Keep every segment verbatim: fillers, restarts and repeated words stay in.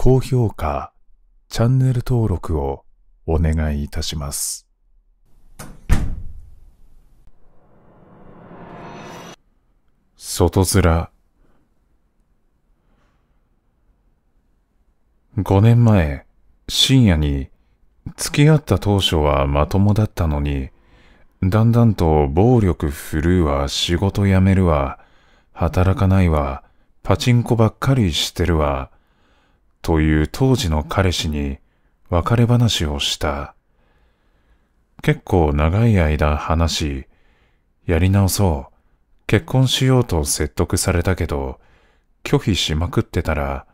高評価、チャンネル登録をお願いいたします。外面。ごねんまえ、深夜に、付き合った当初はまともだったのに、だんだんと暴力振るうわ、仕事辞めるわ、働かないわ、パチンコばっかりしてるわ、という当時の彼氏に別れ話をした。結構長い間話し、やり直そう、結婚しようと説得されたけど、拒否しまくってたら、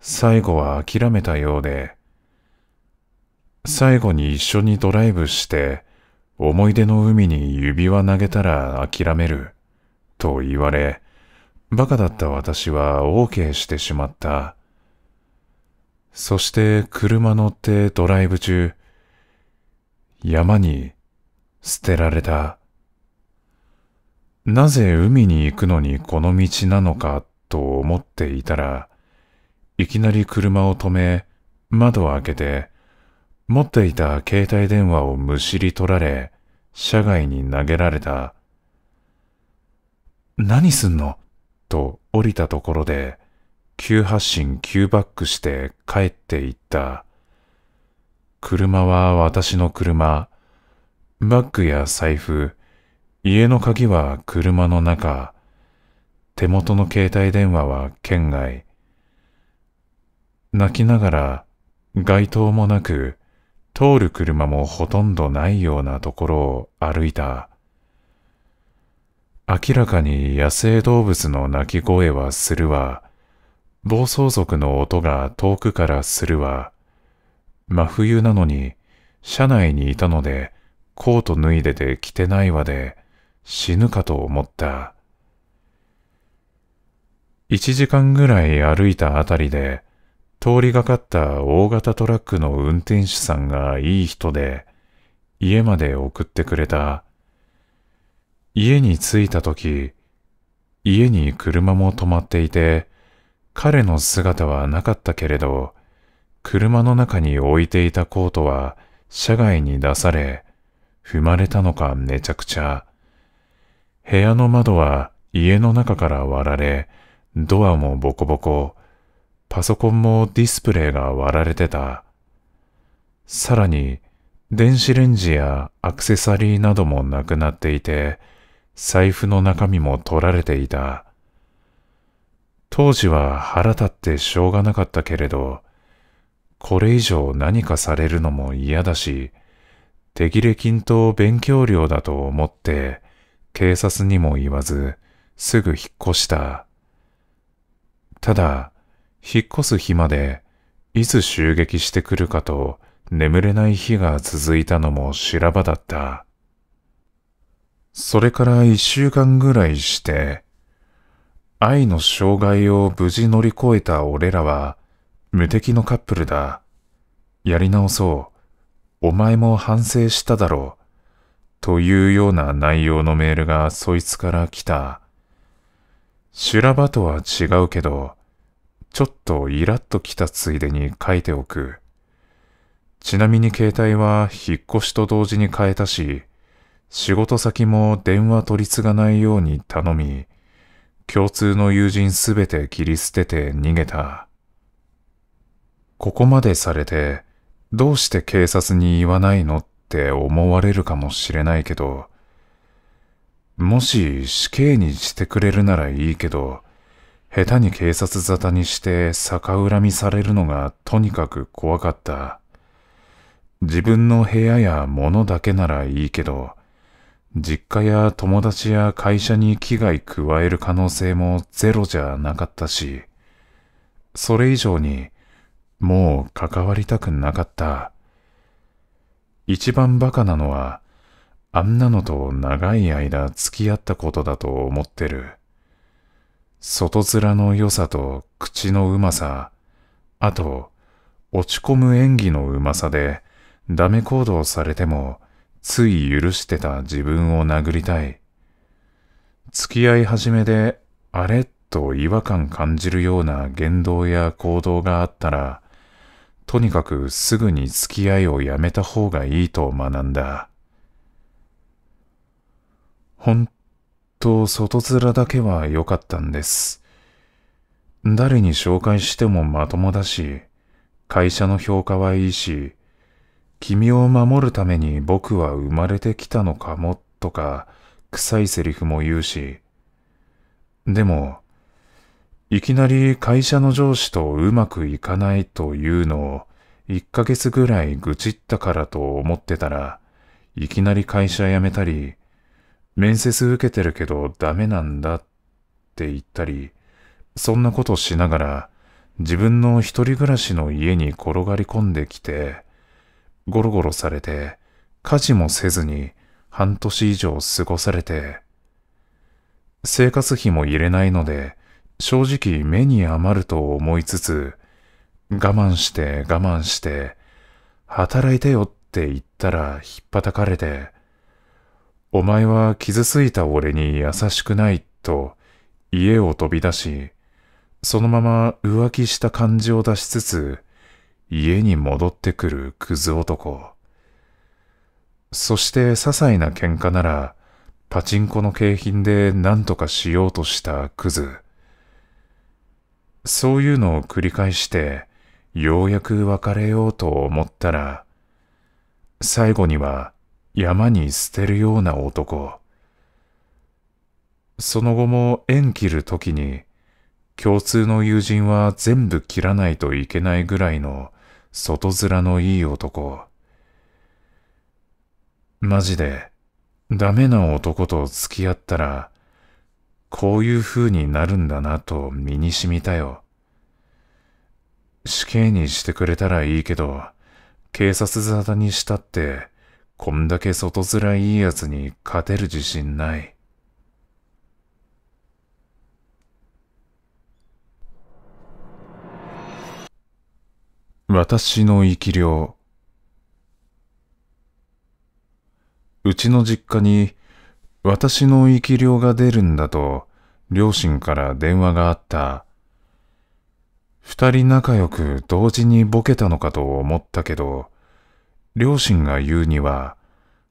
最後は諦めたようで、最後に一緒にドライブして、思い出の海に指輪投げたら諦める、と言われ、バカだった私は オーケー してしまった。そして車乗ってドライブ中、山に捨てられた。なぜ海に行くのにこの道なのかと思っていたら、いきなり車を止め、窓を開けて、持っていた携帯電話をむしり取られ、車外に投げられた。何すんのと降りたところで、急発進急バックして帰っていった。車は私の車。バッグや財布、家の鍵は車の中。手元の携帯電話は圏外。泣きながら、街灯もなく、通る車もほとんどないようなところを歩いた。明らかに野生動物の鳴き声はするわ、暴走族の音が遠くからするわ、真冬なのに車内にいたのでコート脱いでて着てないわで死ぬかと思った。一時間ぐらい歩いたあたりで、通りがかった大型トラックの運転手さんがいい人で、家まで送ってくれた。家に着いたとき、家に車も止まっていて、彼の姿はなかったけれど、車の中に置いていたコートは車外に出され、踏まれたのかめちゃくちゃ。部屋の窓は家の中から割られ、ドアもボコボコ。パソコンもディスプレイが割られてた。さらに、電子レンジやアクセサリーなどもなくなっていて、財布の中身も取られていた。当時は腹立ってしょうがなかったけれど、これ以上何かされるのも嫌だし、手切れ均等勉強料だと思って、警察にも言わず、すぐ引っ越した。ただ、引っ越す日まで、いつ襲撃してくるかと眠れない日が続いたのも修羅場だった。それから一週間ぐらいして、愛の障害を無事乗り越えた俺らは、無敵のカップルだ。やり直そう。お前も反省しただろう。というような内容のメールがそいつから来た。修羅場とは違うけど、ちょっとイラッときたついでに書いておく。ちなみに携帯は引っ越しと同時に変えたし、仕事先も電話取り継がないように頼み、共通の友人すべて切り捨てて逃げた。ここまでされて、どうして警察に言わないのって思われるかもしれないけど、もし死刑にしてくれるならいいけど、下手に警察沙汰にして逆恨みされるのがとにかく怖かった。自分の部屋や物だけならいいけど、実家や友達や会社に危害加える可能性もゼロじゃなかったし、それ以上にもう関わりたくなかった。一番バカなのは、あんなのと長い間付き合ったことだと思ってる。外面の良さと口のうまさ、あと落ち込む演技のうまさでダメ行動されてもつい許してた自分を殴りたい。付き合い始めであれと違和感感じるような言動や行動があったら、とにかくすぐに付き合いをやめた方がいいと学んだ。本当外面だけは良かったんです。誰に紹介してもまともだし、会社の評価はいいし、君を守るために僕は生まれてきたのかもとか、臭いセリフも言うし。でも、いきなり会社の上司とうまくいかないというのをいっかげつぐらい愚痴ったからと思ってたら、いきなり会社辞めたり、面接受けてるけどダメなんだって言ったり、そんなことしながら自分の一人暮らしの家に転がり込んできて、ゴロゴロされて、家事もせずに半年以上過ごされて、生活費も入れないので、正直目に余ると思いつつ、我慢して我慢して、働いてよって言ったらひっぱたかれて、お前は傷ついた俺に優しくないと家を飛び出し、そのまま浮気した感じを出しつつ、家に戻ってくるクズ男。そして些細な喧嘩なら、パチンコの景品で何とかしようとしたクズ。そういうのを繰り返して、ようやく別れようと思ったら、最後には山に捨てるような男。その後も縁切るときに、共通の友人は全部切らないといけないぐらいの外面のいい男。マジで、ダメな男と付き合ったら、こういう風になるんだなと身に染みたよ。死刑にしてくれたらいいけど、警察沙汰にしたって、こんだけ外面いい奴に勝てる自信ない。私の生き量。うちの実家に、私の生き量が出るんだと、両親から電話があった。二人仲良く同時にボケたのかと思ったけど、両親が言うには、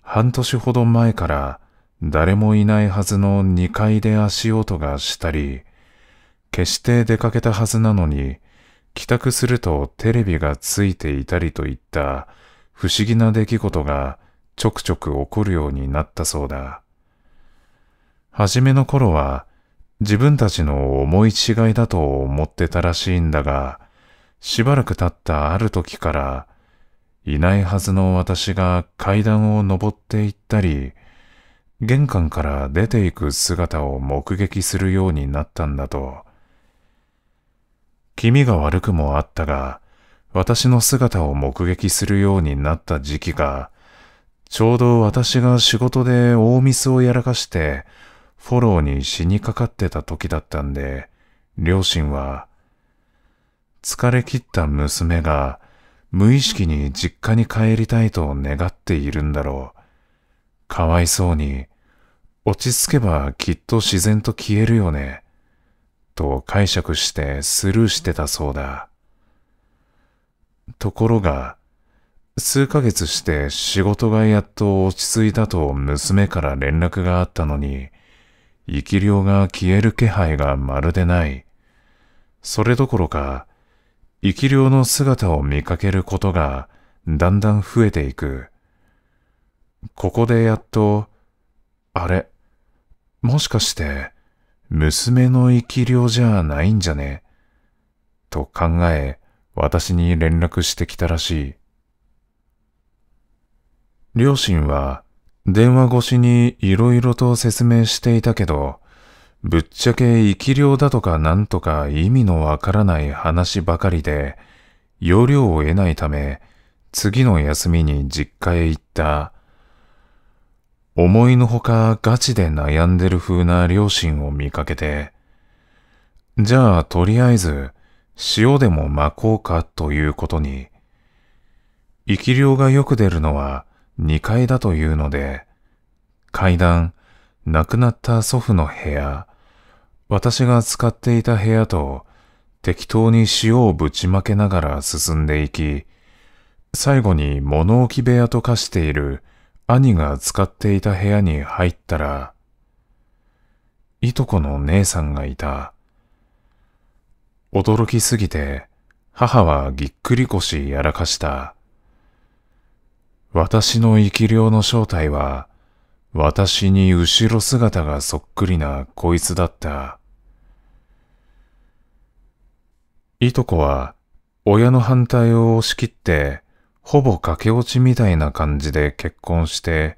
半年ほど前から誰もいないはずのにかいで足音がしたり、決して出かけたはずなのに、帰宅するとテレビがついていたりといった不思議な出来事がちょくちょく起こるようになったそうだ。はじめの頃は自分たちの思い違いだと思ってたらしいんだが、しばらく経ったある時から、いないはずの私が階段を登っていったり、玄関から出ていく姿を目撃するようになったんだと。気味が悪くもあったが、私の姿を目撃するようになった時期が、ちょうど私が仕事で大ミスをやらかして、フォローに死にかかってた時だったんで、両親は、疲れ切った娘が無意識に実家に帰りたいと願っているんだろう。かわいそうに、落ち着けばきっと自然と消えるよね。と解釈してスルーしてたそうだ。ところが、数ヶ月して仕事がやっと落ち着いたと娘から連絡があったのに、生き量が消える気配がまるでない。それどころか、生き量の姿を見かけることがだんだん増えていく。ここでやっと、あれ、もしかして、娘の生き量じゃないんじゃねと考え、私に連絡してきたらしい。両親は電話越しに色々と説明していたけど、ぶっちゃけ生き量だとかなんとか意味のわからない話ばかりで、要領を得ないため、次の休みに実家へ行った。思いのほかガチで悩んでる風な両親を見かけて、じゃあとりあえず塩でもまこうかということに、生き量がよく出るのはにかいだというので、階段、亡くなった祖父の部屋、私が使っていた部屋と適当に塩をぶちまけながら進んでいき、最後に物置部屋と化している兄が使っていた部屋に入ったら、いとこの姉さんがいた。驚きすぎて母はぎっくり腰やらかした。私の生き霊の正体は、私に後ろ姿がそっくりなこいつだった。いとこは親の反対を押し切って、ほぼ駆け落ちみたいな感じで結婚して、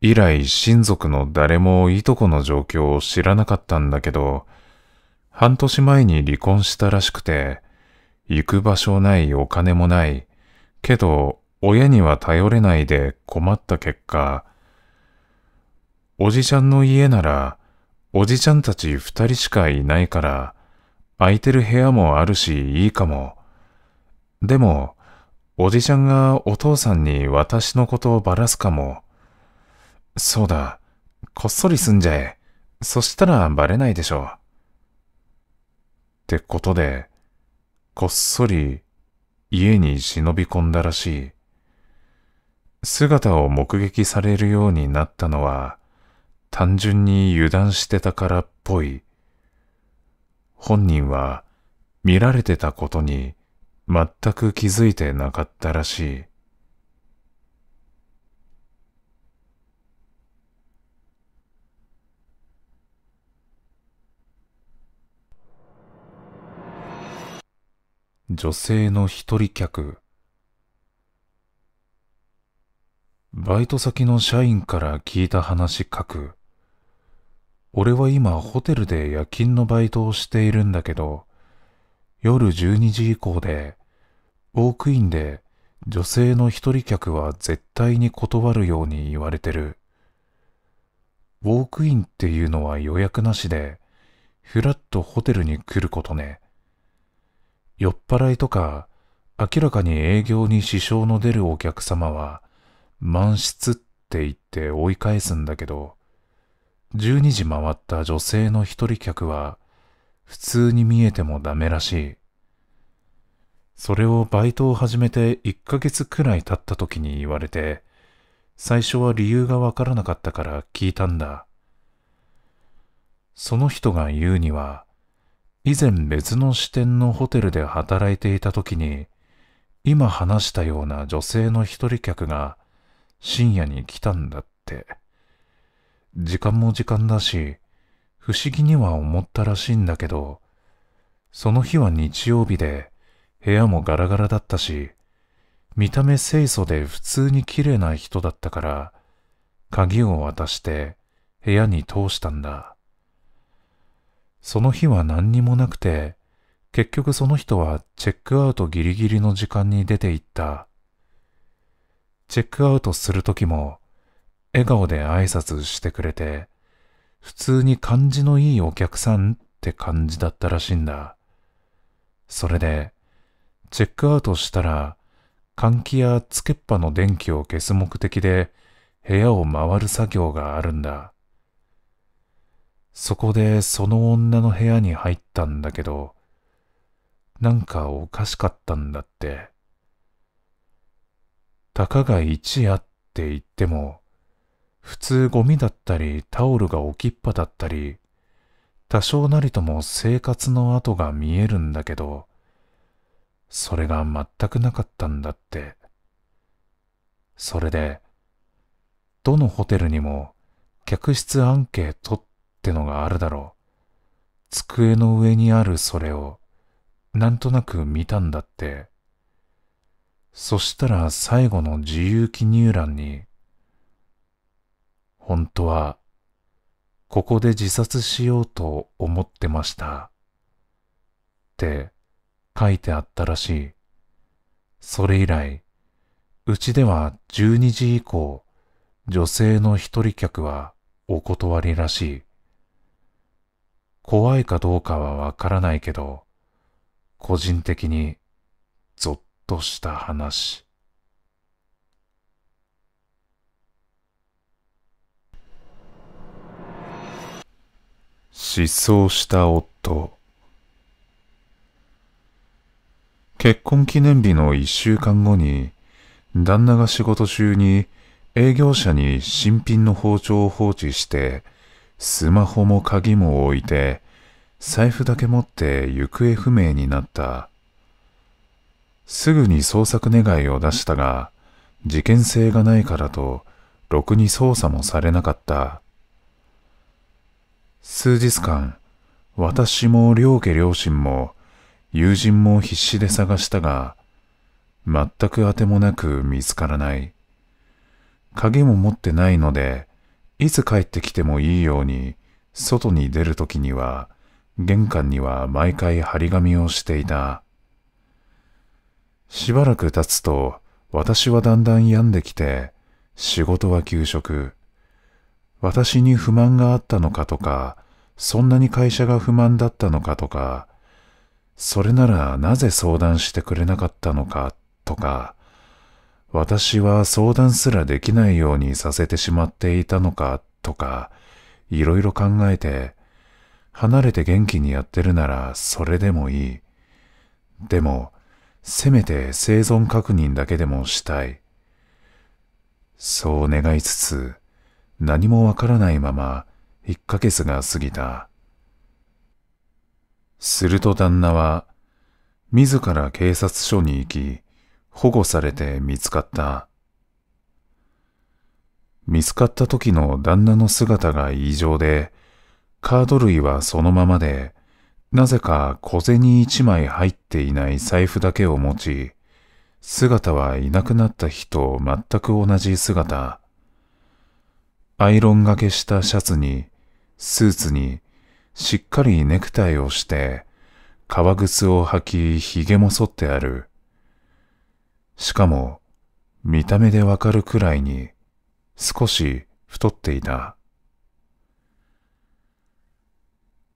以来親族の誰もいとこの状況を知らなかったんだけど、半年前に離婚したらしくて、行く場所ないお金もない、けど親には頼れないで困った結果、おじちゃんの家なら、おじちゃんたち二人しかいないから、空いてる部屋もあるしいいかも。でも、おじちゃんがお父さんに私のことをばらすかも。そうだ、こっそり住んじゃえ。そしたらバレないでしょ。ってことで、こっそり家に忍び込んだらしい。姿を目撃されるようになったのは、単純に油断してたからっぽい。本人は見られてたことに、全く気づいてなかったらしい。女性の一人客。バイト先の社員から聞いた話書く。俺は今ホテルで夜勤のバイトをしているんだけど、夜じゅうにじ以降で、ウォークインで女性の一人客は絶対に断るように言われてる。ウォークインっていうのは予約なしで、ふらっとホテルに来ることね。酔っ払いとか、明らかに営業に支障の出るお客様は、満室って言って追い返すんだけど、じゅうにじ回った女性の一人客は、普通に見えてもダメらしい。それをバイトを始めていっかげつくらい経った時に言われて、最初は理由がわからなかったから聞いたんだ。その人が言うには、以前別の支店のホテルで働いていた時に、今話したような女性の一人客が深夜に来たんだって。時間も時間だし、不思議には思ったらしいんだけど、その日は日曜日で部屋もガラガラだったし、見た目清楚で普通に綺麗な人だったから、鍵を渡して部屋に通したんだ。その日は何にもなくて、結局その人はチェックアウトギリギリの時間に出て行った。チェックアウトする時も、笑顔で挨拶してくれて、普通に感じのいいお客さんって感じだったらしいんだ。それで、チェックアウトしたら、換気やつけっぱの電気を消す目的で部屋を回る作業があるんだ。そこでその女の部屋に入ったんだけど、なんかおかしかったんだって。たかが一夜って言っても、普通ゴミだったりタオルが置きっぱだったり、多少なりとも生活の跡が見えるんだけど、それが全くなかったんだって。それで、どのホテルにも客室アンケートってのがあるだろう。机の上にあるそれを、なんとなく見たんだって。そしたら最後の自由記入欄に、本当は、ここで自殺しようと思ってました。って書いてあったらしい。それ以来、うちではじゅうにじ以降、女性の一人客はお断りらしい。怖いかどうかはわからないけど、個人的にゾッとした話。失踪した夫。結婚記念日の一週間後に、旦那が仕事中に営業車に新品の包丁を放置して、スマホも鍵も置いて、財布だけ持って行方不明になった。すぐに捜索願を出したが、事件性がないからと、ろくに捜査もされなかった。数日間、私も両家両親も、友人も必死で探したが、全く当てもなく見つからない。鍵も持ってないので、いつ帰ってきてもいいように、外に出るときには、玄関には毎回張り紙をしていた。しばらく経つと、私はだんだん病んできて、仕事は休職。私に不満があったのかとか、そんなに会社が不満だったのかとか、それならなぜ相談してくれなかったのかとか、私は相談すらできないようにさせてしまっていたのかとか、いろいろ考えて、離れて元気にやってるならそれでもいい。でも、せめて生存確認だけでもしたい。そう願いつつ、何もわからないままいっかげつが過ぎた。すると旦那は、自ら警察署に行き、保護されて見つかった。見つかった時の旦那の姿が異常で、カード類はそのままで、なぜか小銭一枚入っていない財布だけを持ち、姿はいなくなった日と全く同じ姿。アイロンがけしたシャツに、スーツに、しっかりネクタイをして、革靴を履き、髭も剃ってある。しかも、見た目でわかるくらいに、少し太っていた。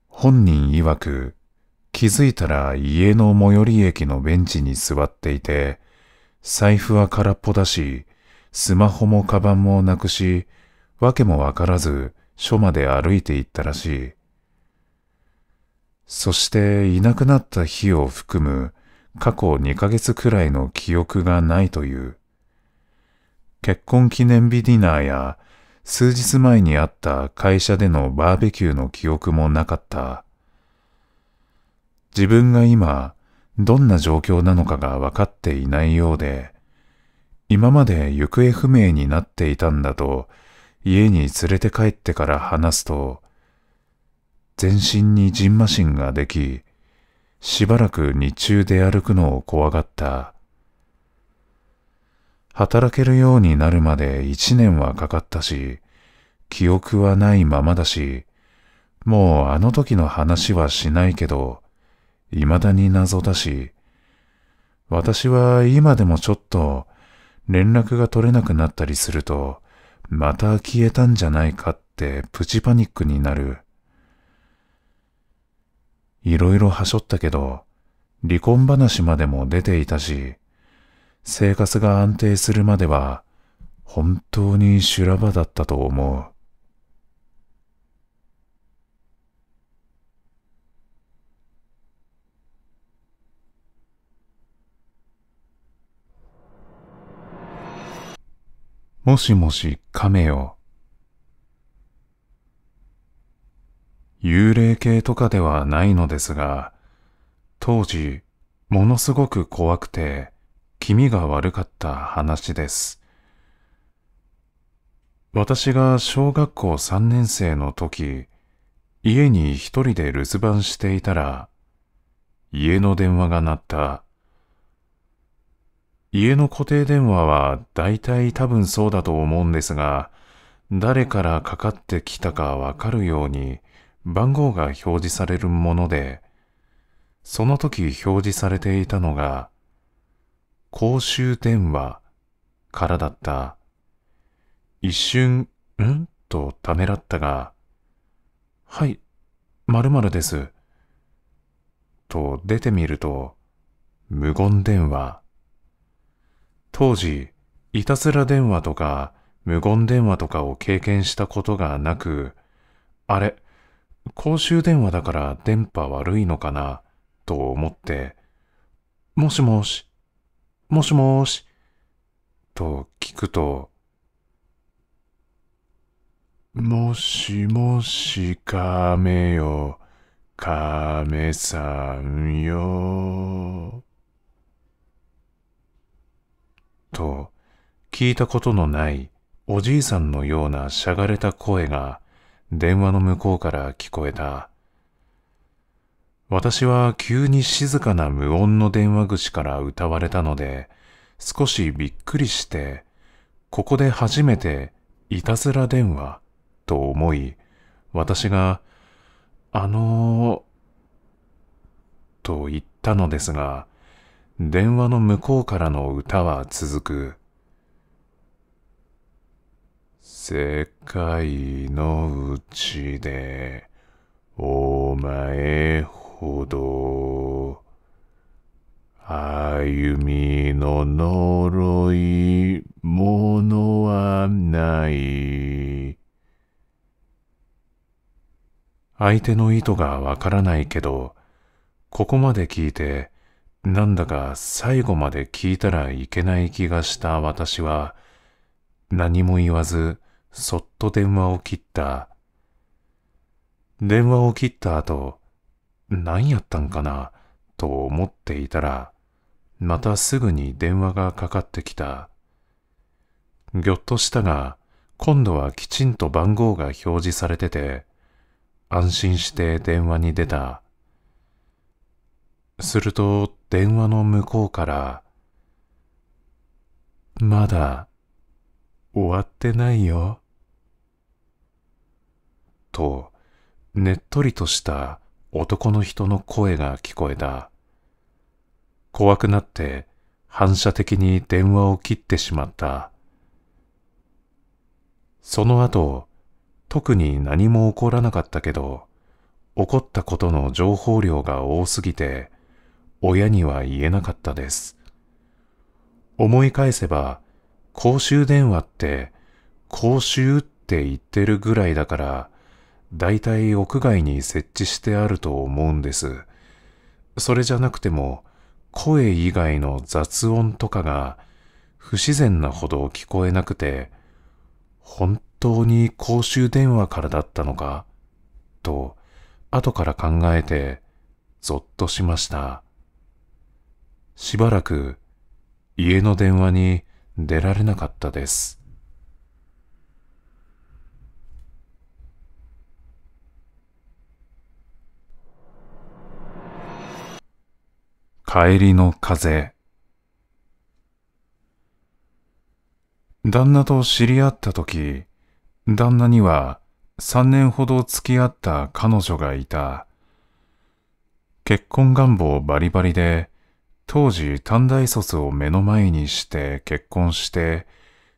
本人曰く、気づいたら家の最寄り駅のベンチに座っていて、財布は空っぽだし、スマホもカバンもなくし、わけもわからず、署まで歩いて行ったらしい。そしていなくなった日を含む過去にかげつくらいの記憶がないという。結婚記念日ディナーや数日前にあった会社でのバーベキューの記憶もなかった。自分が今どんな状況なのかがわかっていないようで、今まで行方不明になっていたんだと家に連れて帰ってから話すと、全身に蕁麻疹ができ、しばらく日中で歩くのを怖がった。働けるようになるまで一年はかかったし、記憶はないままだし、もうあの時の話はしないけど、未だに謎だし、私は今でもちょっと連絡が取れなくなったりすると、また消えたんじゃないかってプチパニックになる。いろいろはしょったけど、離婚話までも出ていたし、生活が安定するまでは、本当に修羅場だったと思う。もしもし、亀よ。幽霊系とかではないのですが、当時、ものすごく怖くて、気味が悪かった話です。私が小学校さんねんせいの時、家に一人で留守番していたら、家の電話が鳴った。家の固定電話は大体多分そうだと思うんですが、誰からかかってきたかわかるように、番号が表示されるもので、その時表示されていたのが、公衆電話からだった。一瞬、ん?とためらったが、はい、〇〇です。と出てみると、無言電話。当時、いたずら電話とか無言電話とかを経験したことがなく、あれ、公衆電話だから電波悪いのかなと思って、もしもし、もしもし、と聞くと、もしもしカメよ、カメさんよ、と聞いたことのないおじいさんのようなしゃがれた声が電話の向こうから聞こえた。私は急に静かな無音の電話口から歌われたので、少しびっくりして、ここで初めていたずら電話と思い、私が、あのー、と言ったのですが、電話の向こうからの歌は続く。世界のうちでお前ほど歩みの呪いものはない。相手の意図がわからないけど、ここまで聞いて、なんだか最後まで聞いたらいけない気がした私は、何も言わず、そっと電話を切った。電話を切った後、何やったんかな、と思っていたら、またすぐに電話がかかってきた。ぎょっとしたが、今度はきちんと番号が表示されてて、安心して電話に出た。すると電話の向こうから、まだ終わってないよ、とねっとりとした男の人の声が聞こえた。怖くなって反射的に電話を切ってしまった。その後、特に何も起こらなかったけど、起こったことの情報量が多すぎて、親には言えなかったです。思い返せば、公衆電話って、公衆って言ってるぐらいだから、だいたい屋外に設置してあると思うんです。それじゃなくても、声以外の雑音とかが不自然なほど聞こえなくて、本当に公衆電話からだったのか、と後から考えて、ぞっとしました。しばらく家の電話に出られなかったです。帰りの風。旦那と知り合った時、旦那にはさんねんほど付き合った彼女がいた。結婚願望バリバリで、当時短大卒を目の前にして結婚して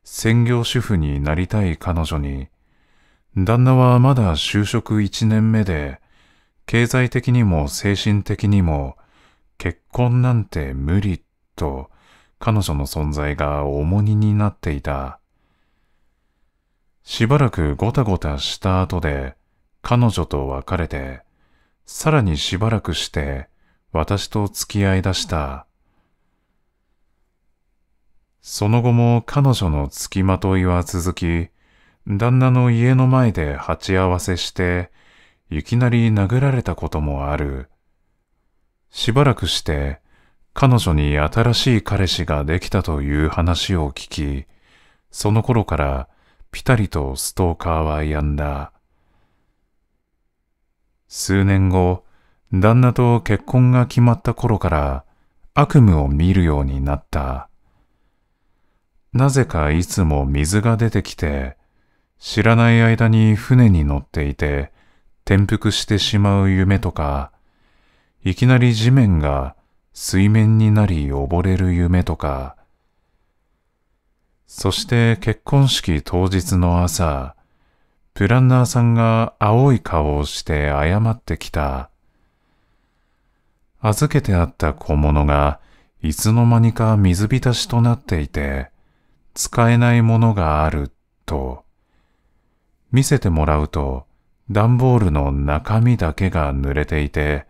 専業主婦になりたい彼女に、旦那はまだ就職いちねんめで、経済的にも精神的にも結婚なんて無理と彼女の存在が重荷になっていた。しばらくごたごたした後で彼女と別れて、さらにしばらくして私と付き合い出した。その後も彼女の付きまといは続き、旦那の家の前で鉢合わせして、いきなり殴られたこともある。しばらくして、彼女に新しい彼氏ができたという話を聞き、その頃からピタリとストーカーはやんだ。数年後、旦那と結婚が決まった頃から悪夢を見るようになった。なぜかいつも水が出てきて、知らない間に船に乗っていて転覆してしまう夢とか、いきなり地面が水面になり溺れる夢とか、そして結婚式当日の朝、プランナーさんが青い顔をして謝ってきた。預けてあった小物がいつの間にか水浸しとなっていて、使えないものがあると、見せてもらうと段ボールの中身だけが濡れていて、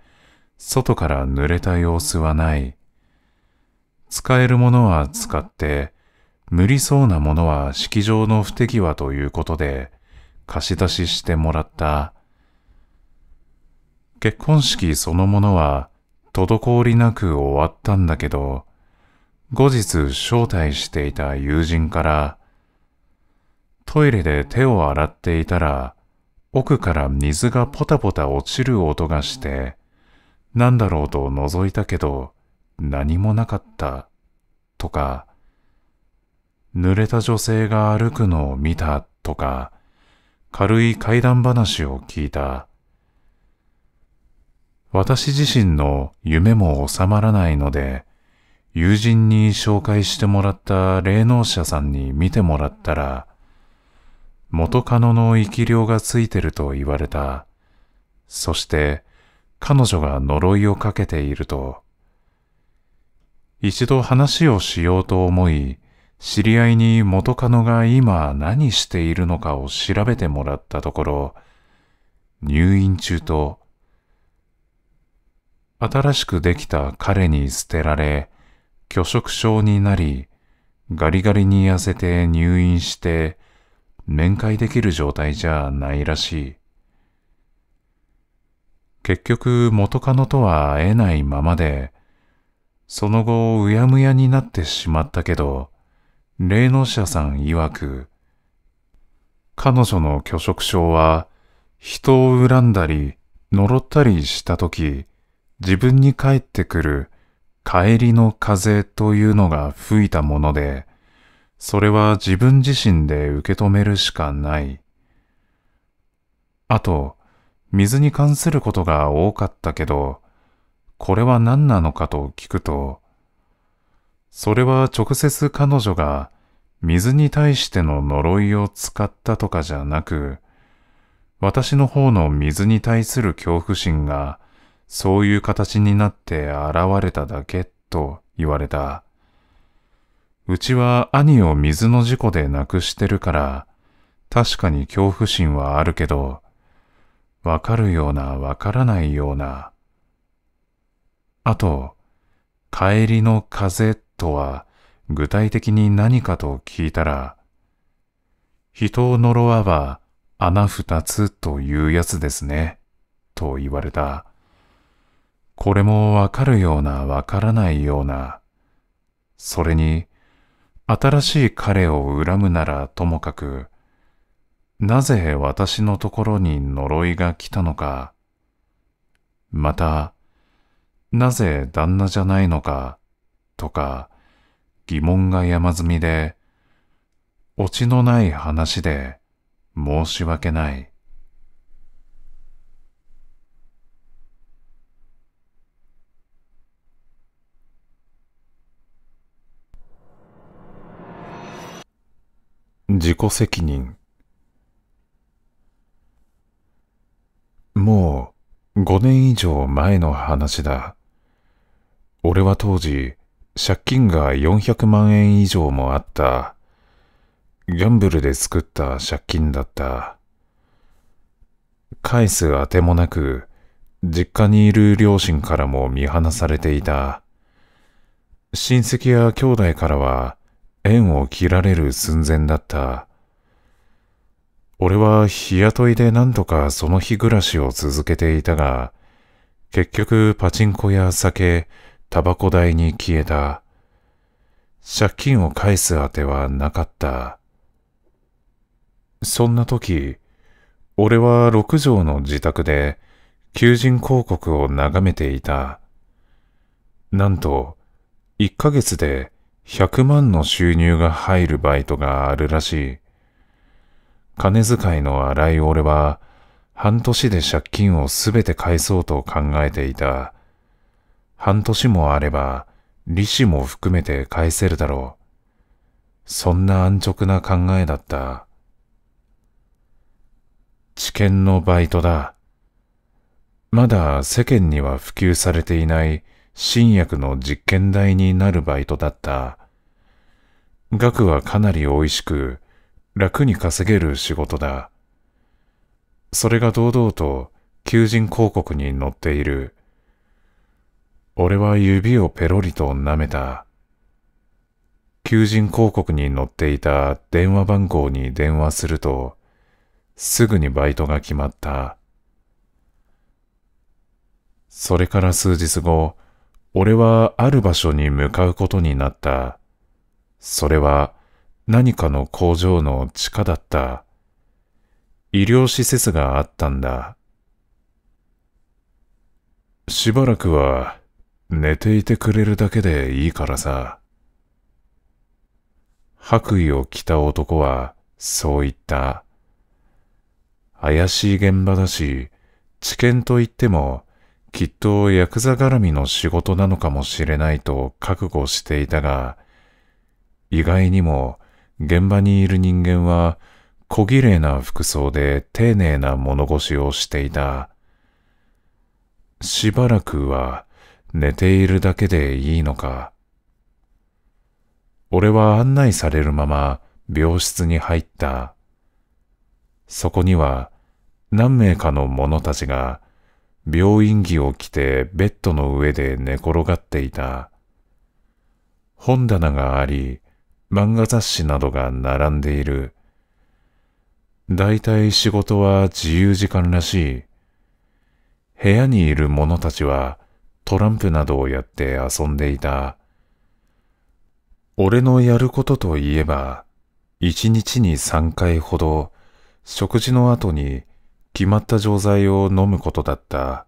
外から濡れた様子はない。使えるものは使って、無理そうなものは式場の不手際ということで、貸し出ししてもらった。結婚式そのものは滞りなく終わったんだけど、後日招待していた友人から、トイレで手を洗っていたら、奥から水がポタポタ落ちる音がして、なんだろうと覗いたけど、何もなかった、とか、濡れた女性が歩くのを見た、とか、軽い怪談話を聞いた。私自身の夢も収まらないので、友人に紹介してもらった霊能者さんに見てもらったら、元カノの生き霊がついてると言われた。そして、彼女が呪いをかけていると。一度話をしようと思い、知り合いに元カノが今何しているのかを調べてもらったところ、入院中と、新しくできた彼に捨てられ、拒食症になり、ガリガリに痩せて入院して、面会できる状態じゃないらしい。結局元カノとは会えないままで、その後うやむやになってしまったけど、霊能者さん曰く、彼女の拒食症は人を恨んだり呪ったりしたとき、自分に返ってくる帰りの風というのが吹いたもので、それは自分自身で受け止めるしかない。あと、水に関することが多かったけど、これは何なのかと聞くと、それは直接彼女が水に対しての呪いを使ったとかじゃなく、私の方の水に対する恐怖心がそういう形になって現れただけと言われた。うちは兄を水の事故で亡くしてるから、確かに恐怖心はあるけど、わかるようなわからないような。あと、帰りの風とは具体的に何かと聞いたら、人を呪わば穴二つというやつですね、と言われた。これもわかるようなわからないような。それに、新しい彼を恨むならともかく、なぜ私のところに呪いが来たのか、また、なぜ旦那じゃないのか、とか、疑問が山積みで、オチのない話で申し訳ない。自己責任。もうごねん以上前の話だ。俺は当時、借金がよんひゃくまんえん以上もあった。ギャンブルで作った借金だった。返すあてもなく、実家にいる両親からも見放されていた。親戚や兄弟からは、縁を切られる寸前だった。俺は日雇いでなんとかその日暮らしを続けていたが、結局パチンコや酒、タバコ代に消えた。借金を返すあてはなかった。そんな時、俺はろく畳の自宅で求人広告を眺めていた。なんと、いっかげつで、ひゃくまんの収入が入るバイトがあるらしい。金遣いの荒い俺は、半年で借金をすべて返そうと考えていた。半年もあれば、利子も含めて返せるだろう。そんな安直な考えだった。知見のバイトだ。まだ世間には普及されていない、新薬の実験台になるバイトだった。額はかなり美味しく、楽に稼げる仕事だ。それが堂々と求人広告に載っている。俺は指をペロリと舐めた。求人広告に載っていた電話番号に電話すると、すぐにバイトが決まった。それから数日後、俺はある場所に向かうことになった。それは何かの工場の地下だった。医療施設があったんだ。しばらくは寝ていてくれるだけでいいからさ。白衣を着た男はそう言った。怪しい現場だし、治験といっても、きっとヤクザ絡みの仕事なのかもしれないと覚悟していたが、意外にも現場にいる人間は小綺麗な服装で丁寧な物腰をしていた。しばらくは寝ているだけでいいのか。俺は案内されるまま病室に入った。そこには何名かの者たちが、病院着を着てベッドの上で寝転がっていた。本棚があり、漫画雑誌などが並んでいる。だいたい仕事は自由時間らしい。部屋にいる者たちはトランプなどをやって遊んでいた。俺のやることといえば、一日に三回ほど食事の後に決まった錠剤を飲むことだった。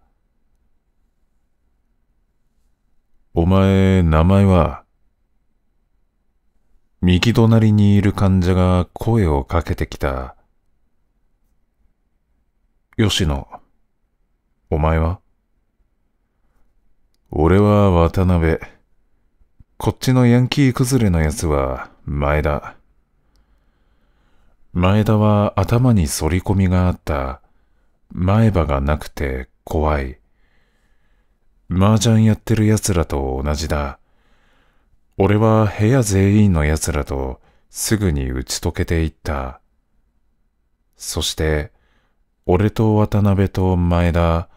お前、名前は？右隣にいる患者が声をかけてきた。吉野、お前は？俺は渡辺。こっちのヤンキー崩れのやつは前田。前田は頭に反り込みがあった。前歯がなくて怖い。麻雀やってる奴らと同じだ。俺は部屋全員の奴らとすぐに打ち解けていった。そして、俺と渡辺と前田、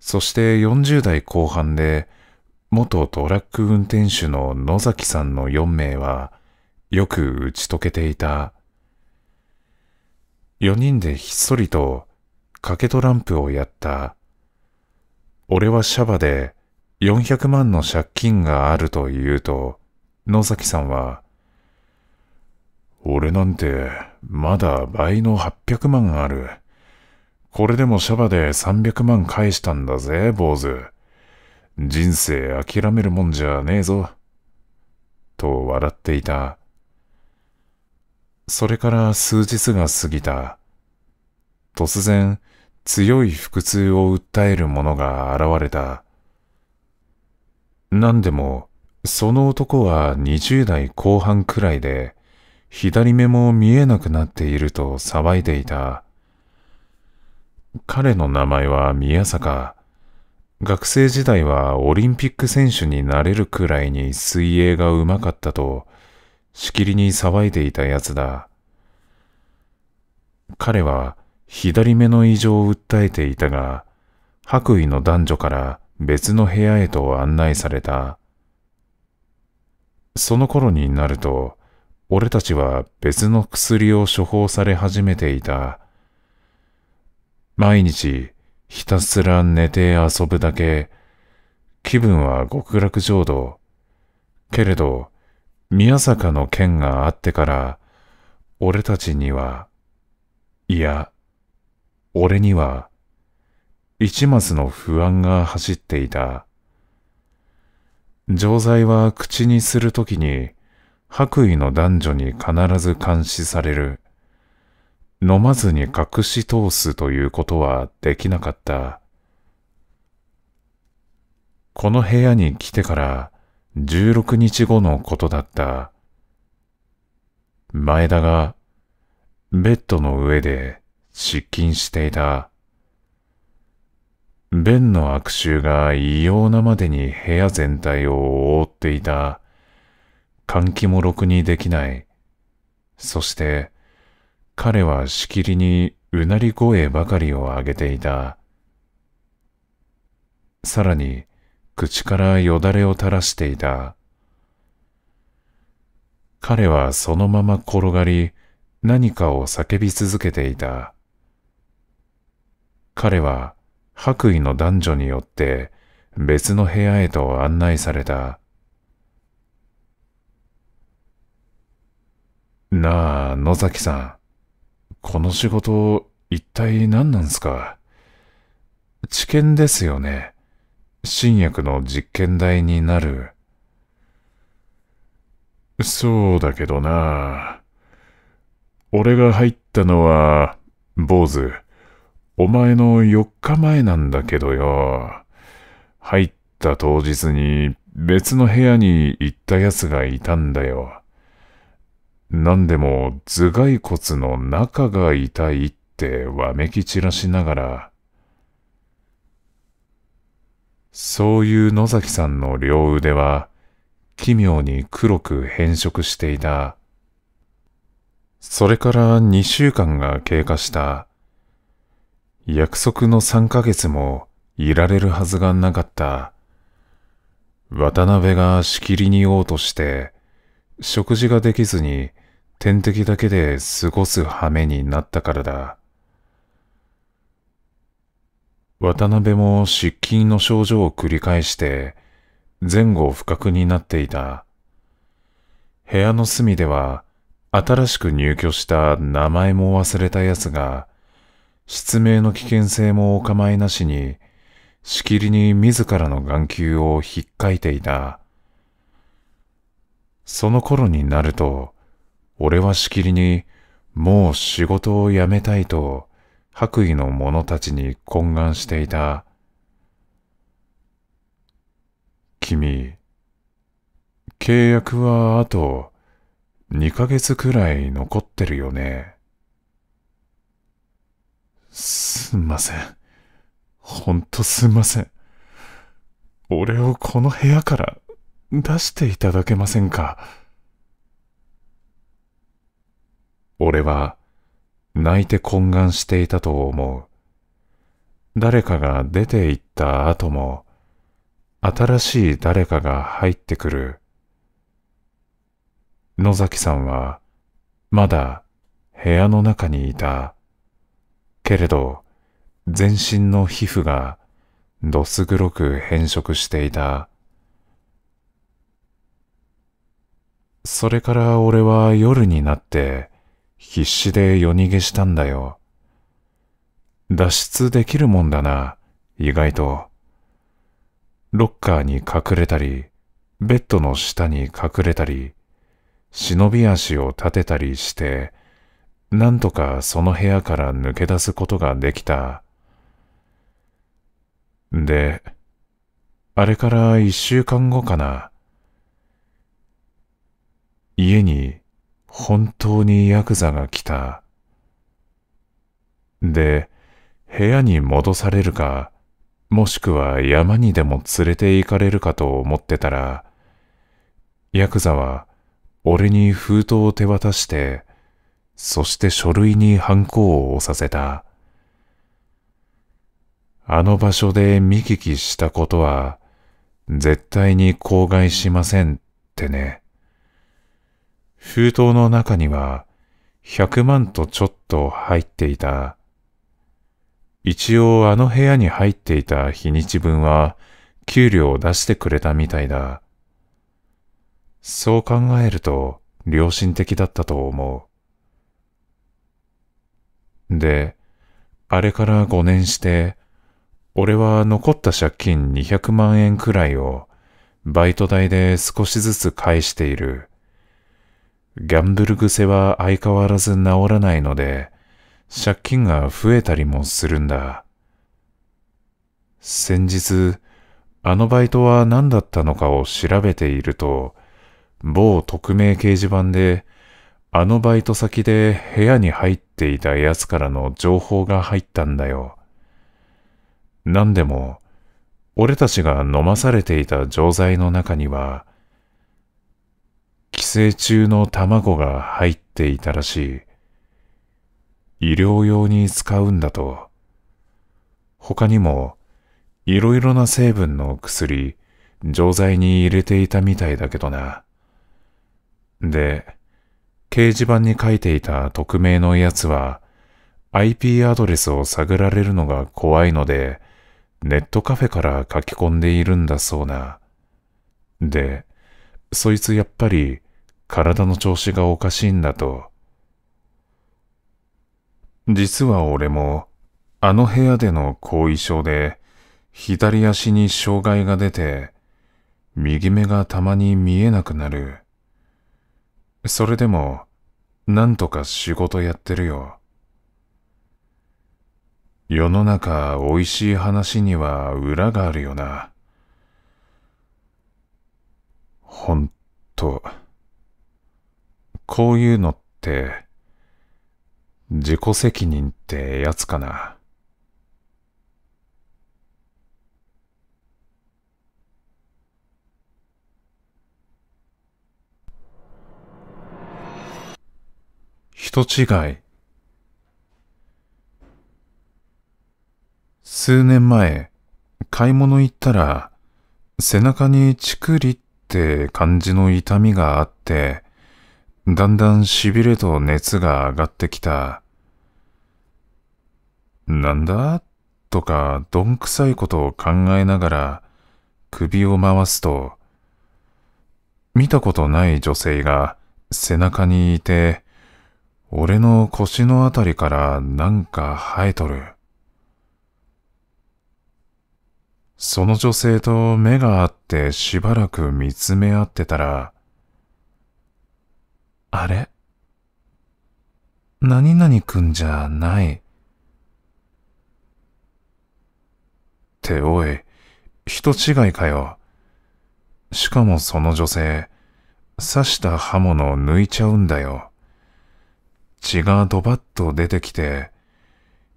そしてよんじゅう代後半で元トラック運転手の野崎さんのよん名はよく打ち解けていた。よにんでひっそりと賭けトランプをやった。俺はシャバでよんひゃくまんの借金があると言うと、野崎さんは、俺なんてまだ倍のはっぴゃくまんある。これでもシャバでさんびゃくまん返したんだぜ、坊主。人生諦めるもんじゃねえぞ。と笑っていた。それから数日が過ぎた。突然、強い腹痛を訴える者が現れた。なんでも、その男はにじゅう代後半くらいで、左目も見えなくなっていると騒いでいた。彼の名前は宮坂。学生時代はオリンピック選手になれるくらいに水泳がうまかったと、しきりに騒いでいたやつだ。彼は、左目の異常を訴えていたが、白衣の男女から別の部屋へと案内された。その頃になると、俺たちは別の薬を処方され始めていた。毎日ひたすら寝て遊ぶだけ、気分は極楽浄土。けれど、宮坂の件があってから、俺たちには、いや、俺には、一抹の不安が走っていた。錠剤は口にするときに、白衣の男女に必ず監視される。飲まずに隠し通すということはできなかった。この部屋に来てからじゅうろくにちごのことだった。前田が、ベッドの上で、失禁していた。便の悪臭が異様なまでに部屋全体を覆っていた。換気もろくにできない。そして、彼はしきりにうなり声ばかりを上げていた。さらに、口からよだれを垂らしていた。彼はそのまま転がり、何かを叫び続けていた。彼は、白衣の男女によって、別の部屋へと案内された。なあ、野崎さん。この仕事、一体何なんすか？治験ですよね。新薬の実験台になる。そうだけどな。俺が入ったのは、坊主、お前のよっかまえなんだけどよ。入った当日に別の部屋に行った奴がいたんだよ。なんでも頭蓋骨の中が痛いってわめき散らしながら。そういう野崎さんの両腕は奇妙に黒く変色していた。それからにしゅうかんが経過した。約束のさんかげつもいられるはずがなかった。渡辺がしきりに嘔吐して、食事ができずに点滴だけで過ごす羽目になったからだ。渡辺も失禁の症状を繰り返して、前後不覚になっていた。部屋の隅では、新しく入居した名前も忘れた奴が、失明の危険性もお構いなしに、しきりに自らの眼球をひっかいていた。その頃になると、俺はしきりに、もう仕事を辞めたいと、白衣の者たちに懇願していた。君、契約はあとにかげつくらい残ってるよね。すんません。ほんとすんません。俺をこの部屋から出していただけませんか。俺は、泣いて懇願していたと思う。誰かが出て行った後も、新しい誰かが入ってくる。野崎さんは、まだ部屋の中にいた。けれど、全身の皮膚がどす黒く変色していた。それから俺は夜になって、必死で夜逃げしたんだよ。脱出できるもんだな、意外と。ロッカーに隠れたり、ベッドの下に隠れたり、忍び足を立てたりして、なんとかその部屋から抜け出すことができた。で、あれから一週間後かな。家に、本当にヤクザが来た。で、部屋に戻されるか、もしくは山にでも連れて行かれるかと思ってたら、ヤクザは俺に封筒を手渡して、そして書類にハンコを押させた。あの場所で見聞きしたことは、絶対に口外しませんってね。封筒の中には、ひゃくまんとちょっと入っていた。一応あの部屋に入っていた日にち分は、給料を出してくれたみたいだ。そう考えると、良心的だったと思う。で、あれからごねんして、俺は残った借金にひゃくまんえんくらいを、バイト代で少しずつ返している。ギャンブル癖は相変わらず治らないので、借金が増えたりもするんだ。先日、あのバイトは何だったのかを調べていると、某匿名掲示板で、あのバイト先で部屋に入っていた奴からの情報が入ったんだよ。なんでも、俺たちが飲まされていた錠剤の中には、寄生虫の卵が入っていたらしい。医療用に使うんだと。他にもいろいろな成分の薬、錠剤に入れていたみたいだけどな。で、掲示板に書いていた匿名のやつは アイピー アドレスを探られるのが怖いので、ネットカフェから書き込んでいるんだそうな。で、そいつやっぱり体の調子がおかしいんだと。実は俺もあの部屋での後遺症で左足に障害が出て右目がたまに見えなくなる。それでもなんとか仕事やってるよ。世の中おいしい話には裏があるよな。ほんと、こういうのって自己責任ってやつかな。人違い。数年前、買い物行ったら、背中にチクリって感じの痛みがあって、だんだん痺れと熱が上がってきた。なんだとかどんくさいことを考えながら首を回すと、見たことない女性が背中にいて、俺の腰のあたりからなんか生えとる。その女性と目が合ってしばらく見つめ合ってたら、あれ？何々くんじゃない。っておい、人違いかよ。しかもその女性、刺した刃物を抜いちゃうんだよ。血がドバッと出てきて、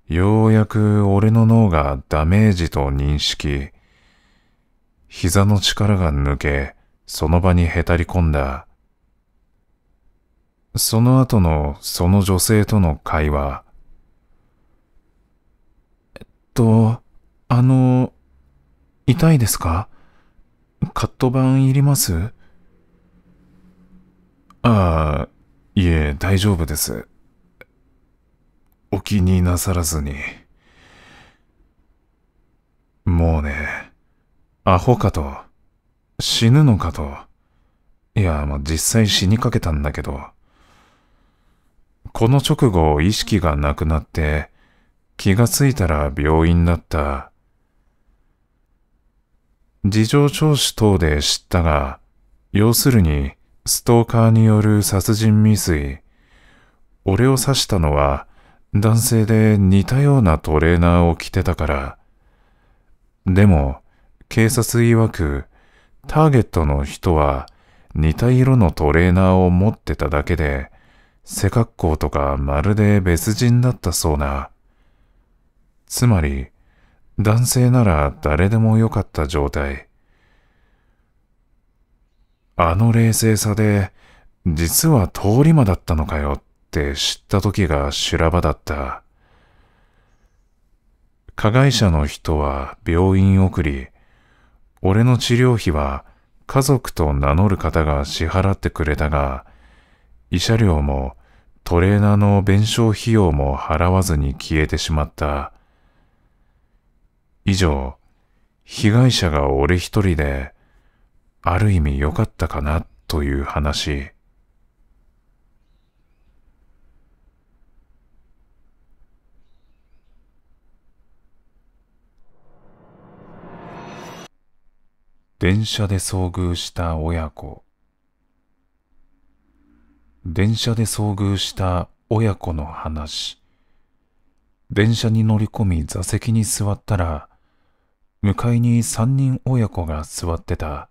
ようやく俺の脳がダメージと認識。膝の力が抜け、その場にへたり込んだ。その後のその女性との会話。えっと、あの、痛いですか？カット板いります？ああ、いえ、大丈夫です。お気になさらずに。もうね、アホかと、死ぬのかと。いや、まあ、実際死にかけたんだけど。この直後意識がなくなって気がついたら病院だった。事情聴取等で知ったが、要するにストーカーによる殺人未遂。俺を刺したのは男性で似たようなトレーナーを着てたから。でも警察曰くターゲットの人は似た色のトレーナーを持ってただけで、背格好とかまるで別人だったそうな。つまり、男性なら誰でもよかった状態。あの冷静さで、実は通り魔だったのかよって知った時が修羅場だった。加害者の人は病院送り、俺の治療費は家族と名乗る方が支払ってくれたが、慰謝料もトレーナーの弁償費用も払わずに消えてしまった。以上、被害者が俺一人で、ある意味良かったかなという話。電車で遭遇した親子。電車で遭遇した親子の話。電車に乗り込み座席に座ったら、向かいに三人親子が座ってた。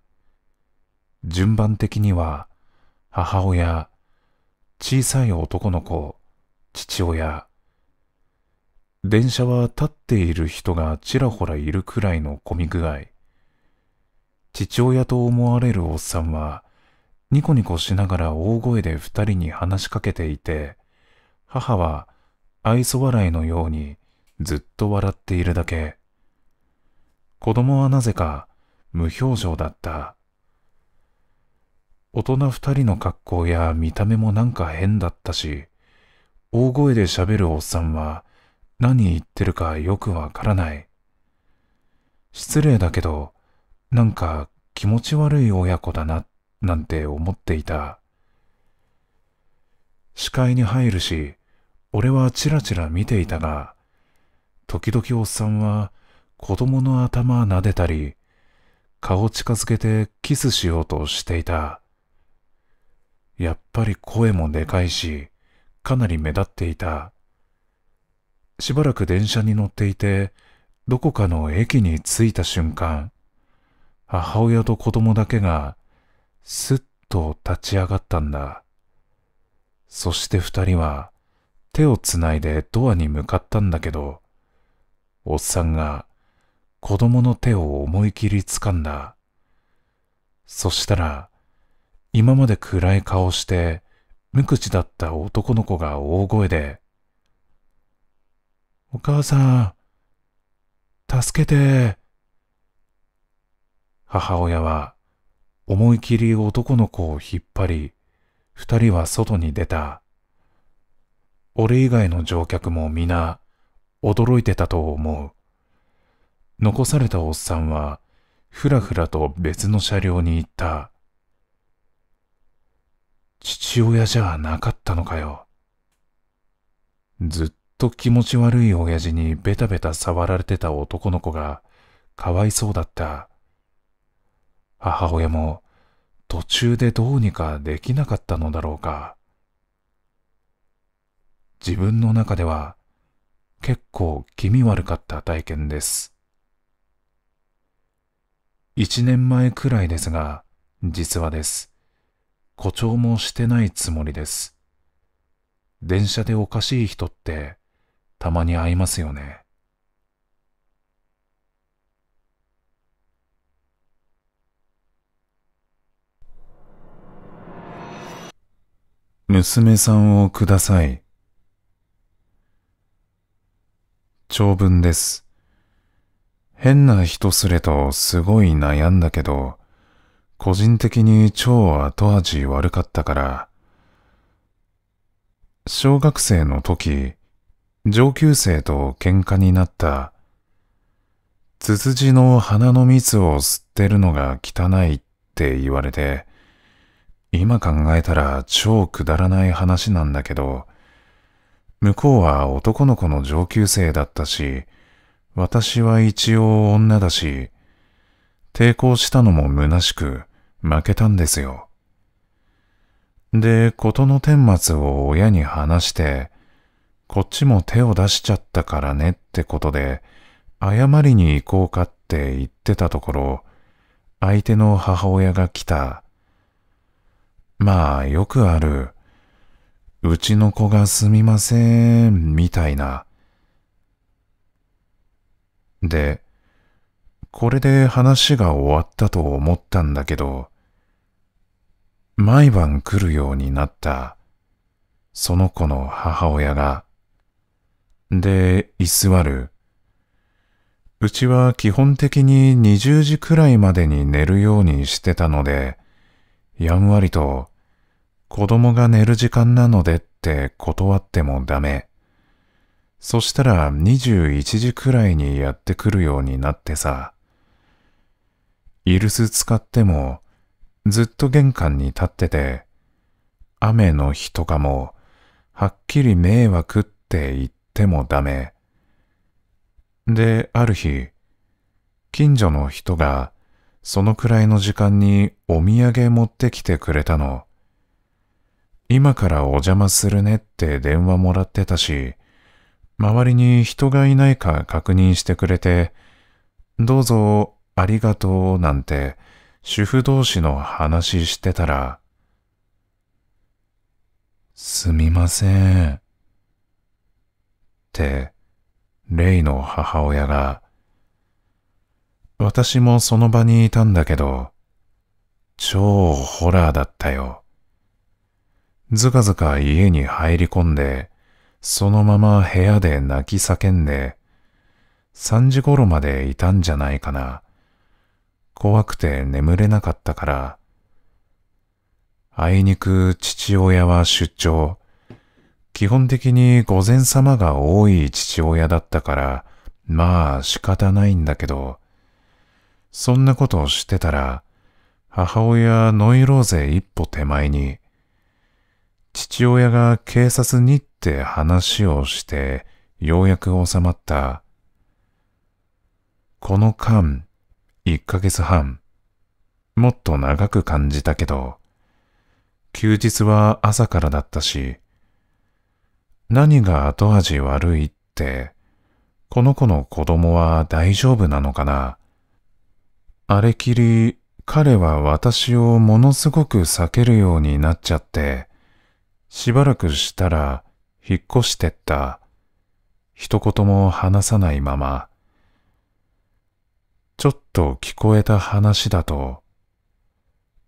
順番的には、母親、小さい男の子、父親。電車は立っている人がちらほらいるくらいの混み具合。父親と思われるおっさんは、ニコニコしながら大声で二人に話しかけていて、母は愛想笑いのようにずっと笑っているだけ。子供はなぜか無表情だった。大人二人の格好や見た目もなんか変だったし、大声で喋るおっさんは何言ってるかよくわからない。失礼だけど、なんか気持ち悪い親子だな、なんて思っていた。視界に入るし、俺はチラチラ見ていたが、時々おっさんは子供の頭撫でたり、顔近づけてキスしようとしていた。やっぱり声もでかいし、かなり目立っていた。しばらく電車に乗っていて、どこかの駅に着いた瞬間、母親と子供だけがすっと立ち上がったんだ。そして二人は手をつないでドアに向かったんだけど、おっさんが子供の手を思い切り掴んだ。そしたら、今まで暗い顔して無口だった男の子が大声で、お母さん、助けて。母親は思い切り男の子を引っ張り、二人は外に出た。俺以外の乗客も皆驚いてたと思う。残されたおっさんはふらふらと別の車両に行った。父親じゃなかったのかよ。ずっと気持ち悪い親父にベタベタ触られてた男の子がかわいそうだった。母親も途中でどうにかできなかったのだろうか。自分の中では結構気味悪かった体験です。一年前くらいですが、実話です。誇張もしてないつもりです。電車でおかしい人ってたまに会いますよね。娘さんをください。長文です。変な人すれとすごい悩んだけど、個人的に超後味悪かったから、小学生の時、上級生と喧嘩になった。ツツジの花の蜜を吸ってるのが汚いって言われて、今考えたら超くだらない話なんだけど、向こうは男の子の上級生だったし、私は一応女だし、抵抗したのも虚しく負けたんですよ。で、事の顛末を親に話して、こっちも手を出しちゃったからねってことで、謝りに行こうかって言ってたところ、相手の母親が来た。まあ、よくある、うちの子がすみません、みたいな。で、これで話が終わったと思ったんだけど、毎晩来るようになった、その子の母親が。で、居座る。うちは基本的ににじゅうじくらいまでに寝るようにしてたので、やんわりと、子供が寝る時間なのでって断ってもダメ。そしたらにじゅういちじくらいにやってくるようになってさ。イルス使っても、ずっと玄関に立ってて、雨の日とかも、はっきり迷惑って言ってもダメ。で、ある日、近所の人が、そのくらいの時間にお土産持ってきてくれたの。今からお邪魔するねって電話もらってたし、周りに人がいないか確認してくれて、どうぞありがとうなんて主婦同士の話してたら、すみませんってレイの母親が、私もその場にいたんだけど、超ホラーだったよ。ずかずか家に入り込んで、そのまま部屋で泣き叫んで、さんじ頃までいたんじゃないかな。怖くて眠れなかったから。あいにく父親は出張。基本的に御前様が多い父親だったから、まあ仕方ないんだけど、そんなことをしてたら、母親ノイローゼ一歩手前に、父親が警察にって話をして、ようやく収まった。この間、いっかげつはん、もっと長く感じたけど、休日は朝からだったし、何が後味悪いって、この子の子供は大丈夫なのかな。あれきり彼は私をものすごく避けるようになっちゃって、しばらくしたら引っ越してった。一言も話さないまま。ちょっと聞こえた話だと、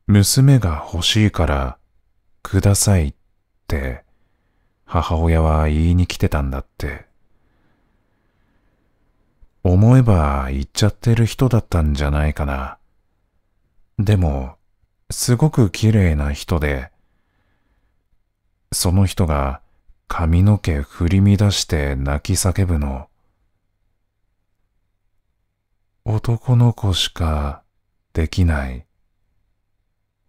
娘が欲しいからくださいって、母親は言いに来てたんだって。思えば言っちゃってる人だったんじゃないかな。でも、すごく綺麗な人で、その人が髪の毛振り乱して泣き叫ぶの。男の子しかできない。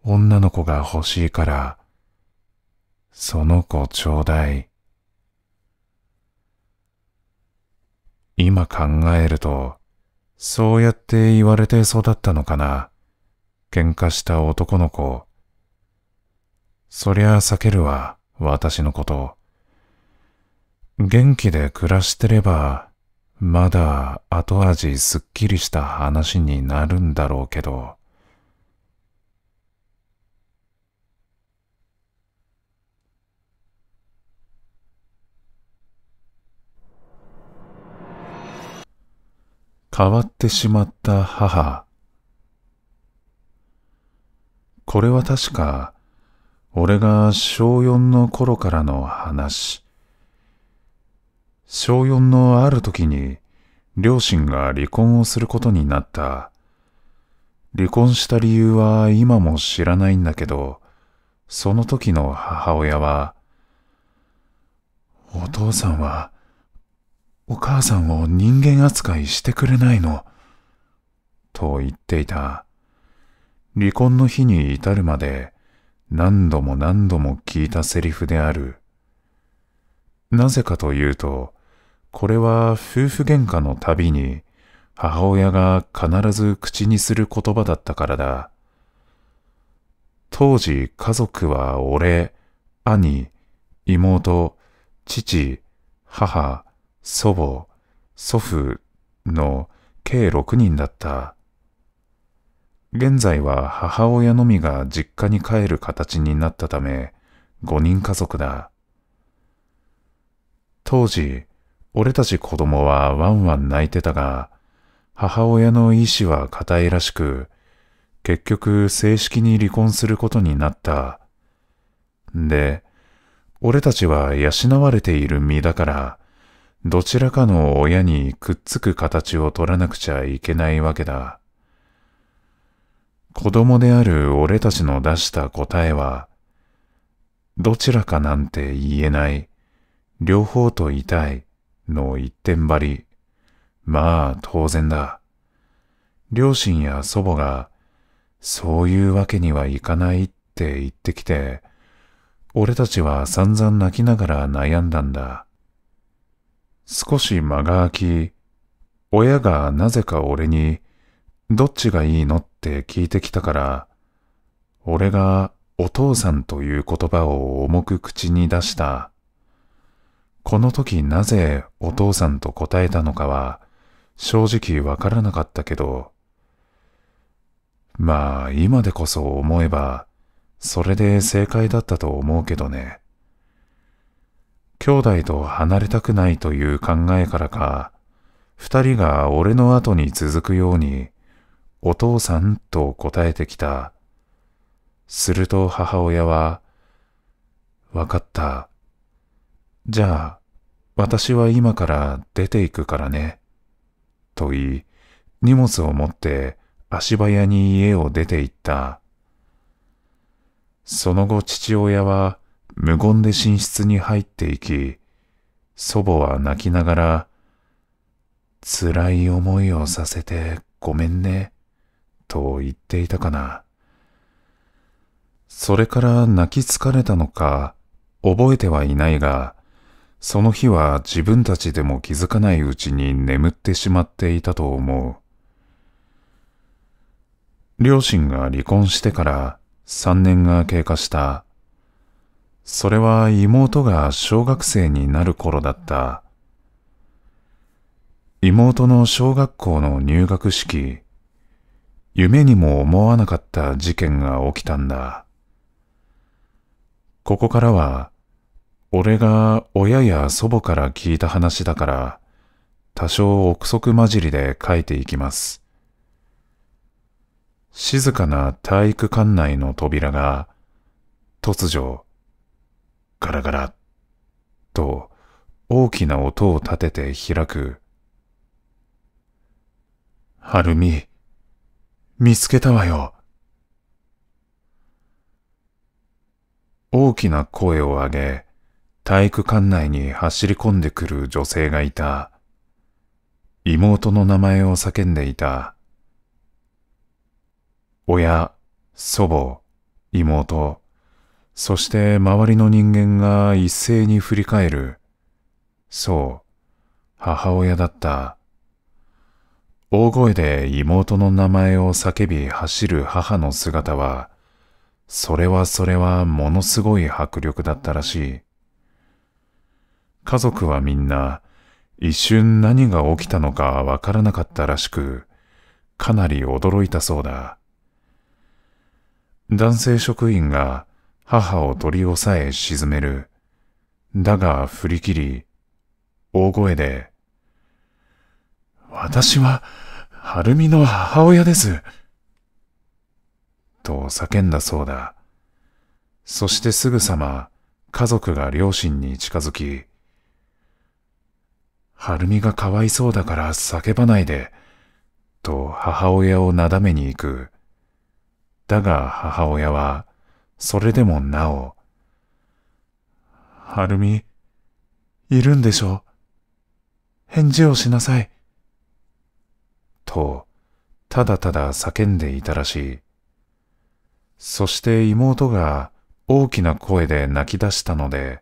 女の子が欲しいから、その子ちょうだい。今考えると、そうやって言われて育ったのかな。喧嘩した男の子。そりゃ避けるわ、私のこと。元気で暮らしてれば、まだ後味すっきりした話になるんだろうけど。変わってしまった母。これは確か、俺がしょうよんの頃からの話。しょうよんのある時に、両親が離婚をすることになった。離婚した理由は今も知らないんだけど、その時の母親は、お父さんは、お母さんを人間扱いしてくれないの、と言っていた。離婚の日に至るまで何度も何度も聞いたセリフである。なぜかというと、これは夫婦喧嘩のたびに母親が必ず口にする言葉だったからだ。当時家族は俺、兄、妹、父、母、祖母、祖父の計ろくにんだった。現在は母親のみが実家に帰る形になったため、ごにんかぞくだ。当時、俺たち子供はワンワン泣いてたが、母親の意志は固いらしく、結局正式に離婚することになった。で、俺たちは養われている身だから、どちらかの親にくっつく形を取らなくちゃいけないわけだ。子供である俺たちの出した答えは、どちらかなんて言えない、両方といたいの一点張り。まあ当然だ。両親や祖母が、そういうわけにはいかないって言ってきて、俺たちは散々泣きながら悩んだんだ。少し間が空き、親がなぜか俺に、どっちがいいのって聞いてきたから、俺がお父さんという言葉を重く口に出した。この時なぜお父さんと答えたのかは、正直わからなかったけど、まあ今でこそ思えば、それで正解だったと思うけどね。兄弟と離れたくないという考えからか、二人が俺の後に続くように、お父さんと答えてきた。すると母親は、わかった。じゃあ、私は今から出ていくからね。と言い、荷物を持って足早に家を出て行った。その後父親は無言で寝室に入っていき、祖母は泣きながら、辛い思いをさせてごめんね、と言っていたかな。それから泣き疲れたのか、覚えてはいないが、その日は自分たちでも気づかないうちに眠ってしまっていたと思う。両親が離婚してからさんねんが経過した。それは妹が小学生になる頃だった。妹の小学校の入学式、夢にも思わなかった事件が起きたんだ。ここからは、俺が親や祖母から聞いた話だから、多少憶測混じりで書いていきます。静かな体育館内の扉が、突如、ガラガラ、と大きな音を立てて開く。はるみ、見つけたわよ。大きな声を上げ、体育館内に走り込んでくる女性がいた。妹の名前を叫んでいた。親、祖母、妹、そして周りの人間が一斉に振り返る。そう、母親だった。大声で妹の名前を叫び走る母の姿は、それはそれはものすごい迫力だったらしい。家族はみんな一瞬何が起きたのかわからなかったらしく、かなり驚いたそうだ。男性職員が母を取り押さえ沈める。だが振り切り、大声で、私は、はるみの母親です。と叫んだそうだ。そしてすぐさま、家族が両親に近づき、はるみがかわいそうだから叫ばないで、と母親をなだめに行く。だが母親は、それでもなお、はるみ、いるんでしょ？返事をしなさい。と、ただただ叫んでいたらしい。そして妹が大きな声で泣き出したので、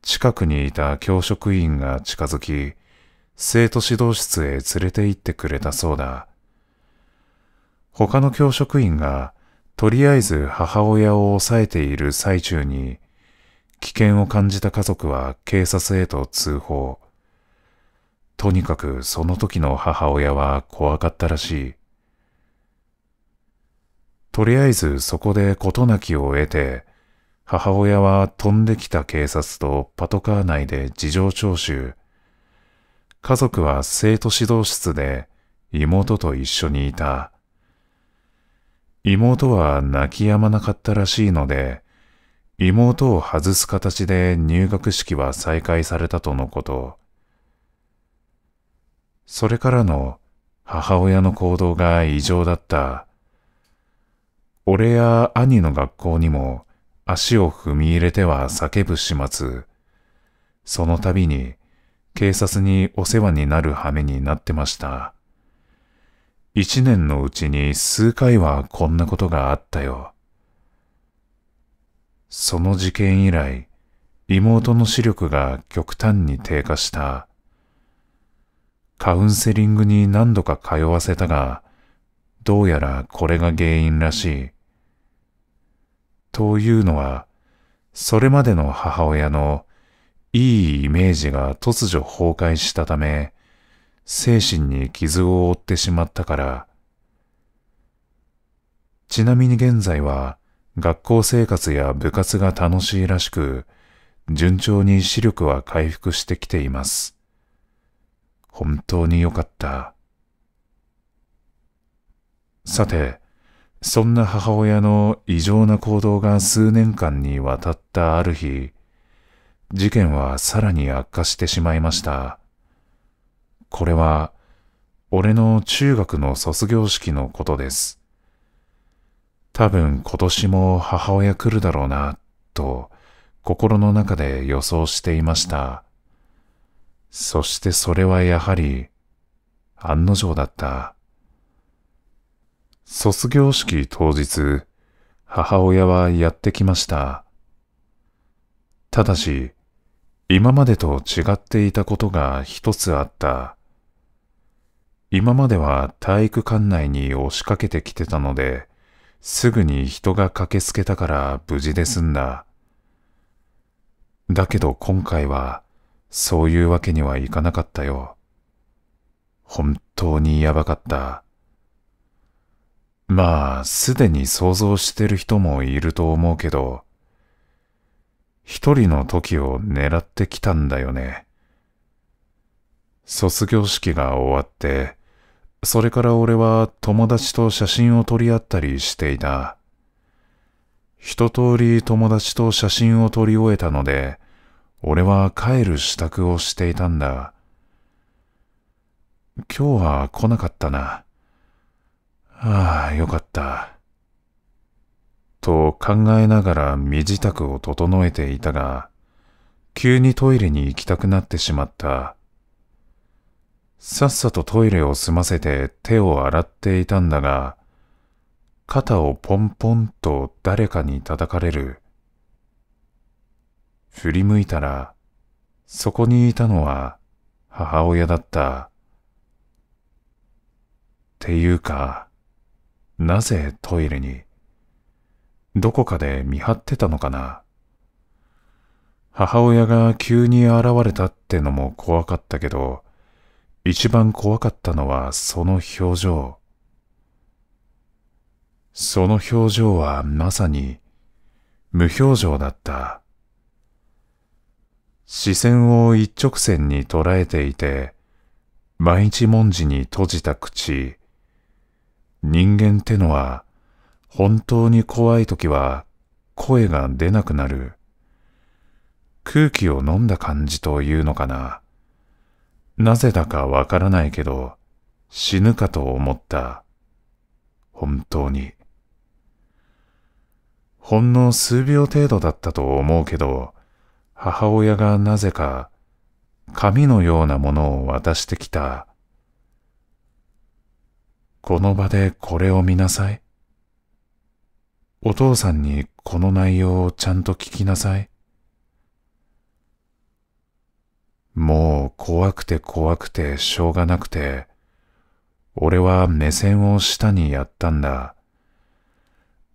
近くにいた教職員が近づき、生徒指導室へ連れて行ってくれたそうだ。他の教職員が、とりあえず母親を抑えている最中に、危険を感じた家族は警察へと通報。とにかくその時の母親は怖かったらしい。とりあえずそこで事なきを得て、母親は飛んできた警察とパトカー内で事情聴取。家族は生徒指導室で妹と一緒にいた。妹は泣き止まなかったらしいので、妹を外す形で入学式は再開されたとのこと。それからの母親の行動が異常だった。俺や兄の学校にも足を踏み入れては叫ぶ始末。その度に警察にお世話になる羽目になってました。一年のうちに数回はこんなことがあったよ。その事件以来、妹の視力が極端に低下した。カウンセリングに何度か通わせたが、どうやらこれが原因らしい。というのは、それまでの母親のいいイメージが突如崩壊したため、精神に傷を負ってしまったから。ちなみに現在は、学校生活や部活が楽しいらしく、順調に視力は回復してきています。本当に良かった。さて、そんな母親の異常な行動が数年間にわたったある日、事件はさらに悪化してしまいました。これは、俺の中学の卒業式のことです。多分今年も母親来るだろうな、と心の中で予想していました。そしてそれはやはり、案の定だった。卒業式当日、母親はやってきました。ただし、今までと違っていたことが一つあった。今までは体育館内に押しかけてきてたので、すぐに人が駆けつけたから無事で済んだ。だけど今回は、そういうわけにはいかなかったよ。本当にやばかった。まあ、すでに想像してる人もいると思うけど、一人の時を狙ってきたんだよね。卒業式が終わって、それから俺は友達と写真を撮り合ったりしていた。一通り友達と写真を撮り終えたので、俺は帰る支度をしていたんだ。今日は来なかったな。ああ、よかった。と考えながら身支度を整えていたが、急にトイレに行きたくなってしまった。さっさとトイレを済ませて手を洗っていたんだが、肩をポンポンと誰かに叩かれる。振り向いたら、そこにいたのは母親だった。っていうか、なぜトイレに、どこかで見張ってたのかな。母親が急に現れたってのも怖かったけど、一番怖かったのはその表情。その表情はまさに無表情だった。視線を一直線に捉えていて、毎日文字に閉じた口。人間ってのは本当に怖い時は声が出なくなる。空気を飲んだ感じというのかな。なぜだかわからないけど、死ぬかと思った。本当に。ほんの数秒程度だったと思うけど、母親がなぜか紙のようなものを渡してきた。この場でこれを見なさい。お父さんにこの内容をちゃんと聞きなさい。もう怖くて怖くてしょうがなくて、俺は目線を下にやったんだ。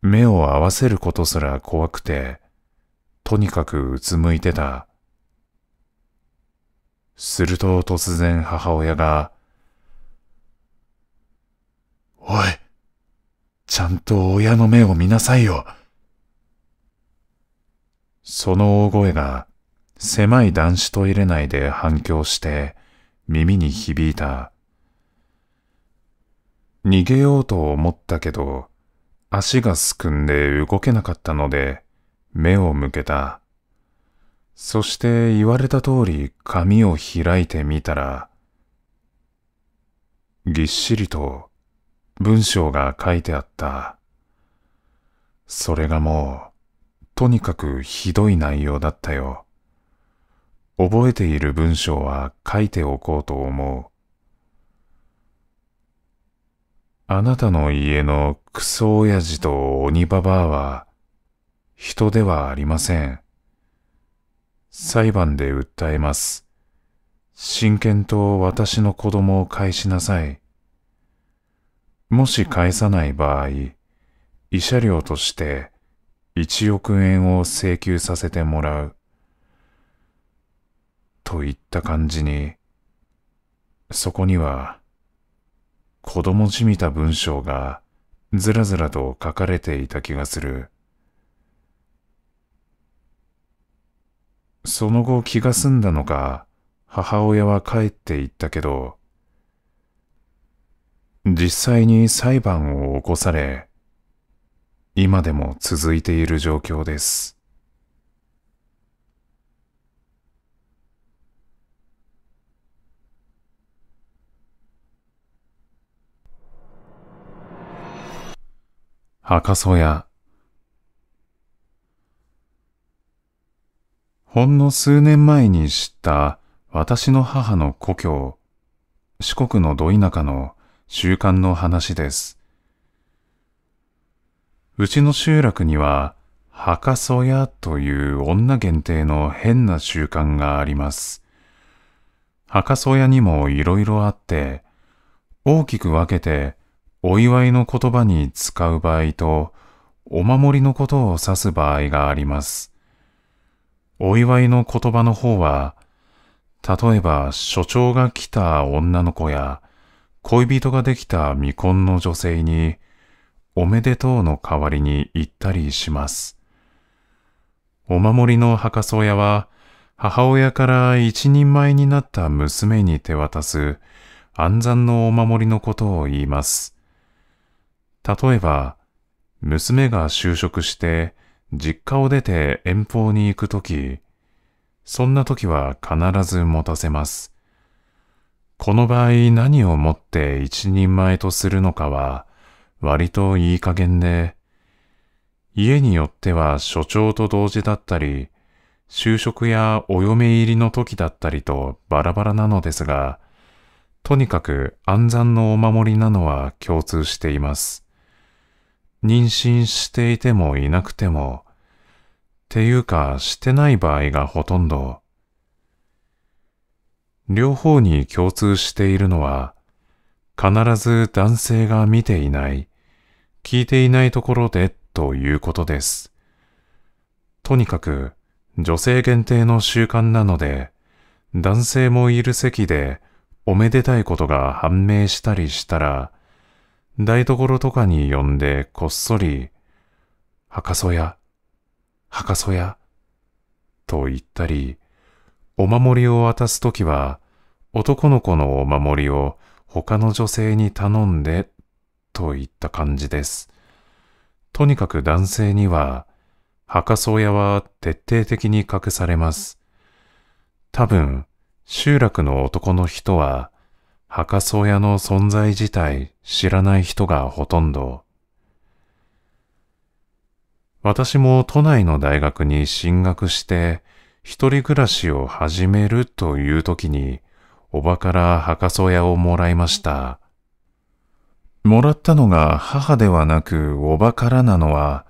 目を合わせることすら怖くて、とにかくうつむいてた。すると突然母親が、おい、ちゃんと親の目を見なさいよ。その大声が、狭い男子トイレ内で反響して耳に響いた。逃げようと思ったけど、足がすくんで動けなかったので目を向けた。そして言われた通り紙を開いてみたら、ぎっしりと文章が書いてあった。それがもうとにかくひどい内容だったよ。覚えている文章は書いておこうと思う。あなたの家のクソ親父と鬼ババアは人ではありません。裁判で訴えます。親権と私の子供を返しなさい。もし返さない場合、慰謝料としていちおくえんを請求させてもらう。といった感じに、そこには、子供じみた文章がずらずらと書かれていた気がする。その後気が済んだのか、母親は帰っていったけど、実際に裁判を起こされ、今でも続いている状況です。赤楚屋。ほんの数年前に知った私の母の故郷、四国のど田舎の習慣の話です。うちの集落には、赤楚屋という女限定の変な習慣があります。赤楚屋にもいろいろあって、大きく分けてお祝いの言葉に使う場合と、お守りのことを指す場合があります。お祝いの言葉の方は、例えば所長が来た女の子や、恋人ができた未婚の女性に、おめでとうの代わりに言ったりします。お守りの墓葬屋は、母親から一人前になった娘に手渡す安産のお守りのことを言います。例えば、娘が就職して実家を出て遠方に行くとき、そんなときは必ず持たせます。この場合何をもって一人前とするのかは、割といい加減で、家によっては所長と同時だったり、就職やお嫁入りの時だったりとバラバラなのですが、とにかく安産のお守りなのは共通しています。妊娠していてもいなくても、っていうかしてない場合がほとんど。両方に共通しているのは、必ず男性が見ていない。聞いていないところでということです。とにかく女性限定の習慣なので、男性もいる席でおめでたいことが判明したりしたら、台所とかに呼んでこっそり、墓祖屋、墓祖屋、と言ったり、お守りを渡すときは、男の子のお守りを他の女性に頼んで、といった感じです。とにかく男性には、墓葬屋は徹底的に隠されます。多分、集落の男の人は、墓葬屋の存在自体知らない人がほとんど。私も都内の大学に進学して、一人暮らしを始めるという時に、おばから墓葬屋をもらいました。もらったのが母ではなくおばからなのは、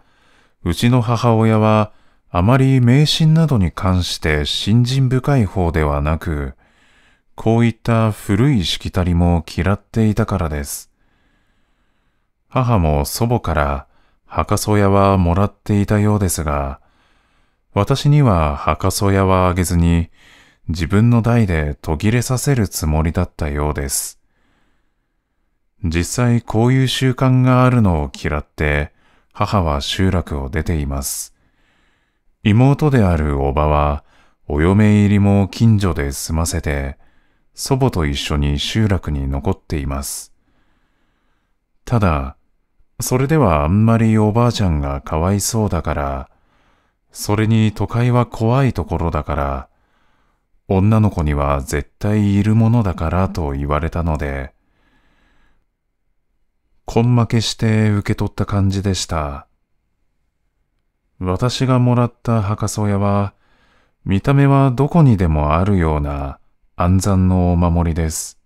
うちの母親はあまり迷信などに関して信心深い方ではなく、こういった古いしきたりも嫌っていたからです。母も祖母から墓葬屋はもらっていたようですが、私には墓葬屋はあげずに、自分の代で途切れさせるつもりだったようです。実際こういう習慣があるのを嫌って、母は集落を出ています。妹である叔母は、お嫁入りも近所で済ませて、祖母と一緒に集落に残っています。ただ、それではあんまりおばあちゃんがかわいそうだから、それに都会は怖いところだから、女の子には絶対いるものだからと言われたので、根負けして受け取った感じでした。私がもらった墓葬屋は、見た目はどこにでもあるような安産のお守りです。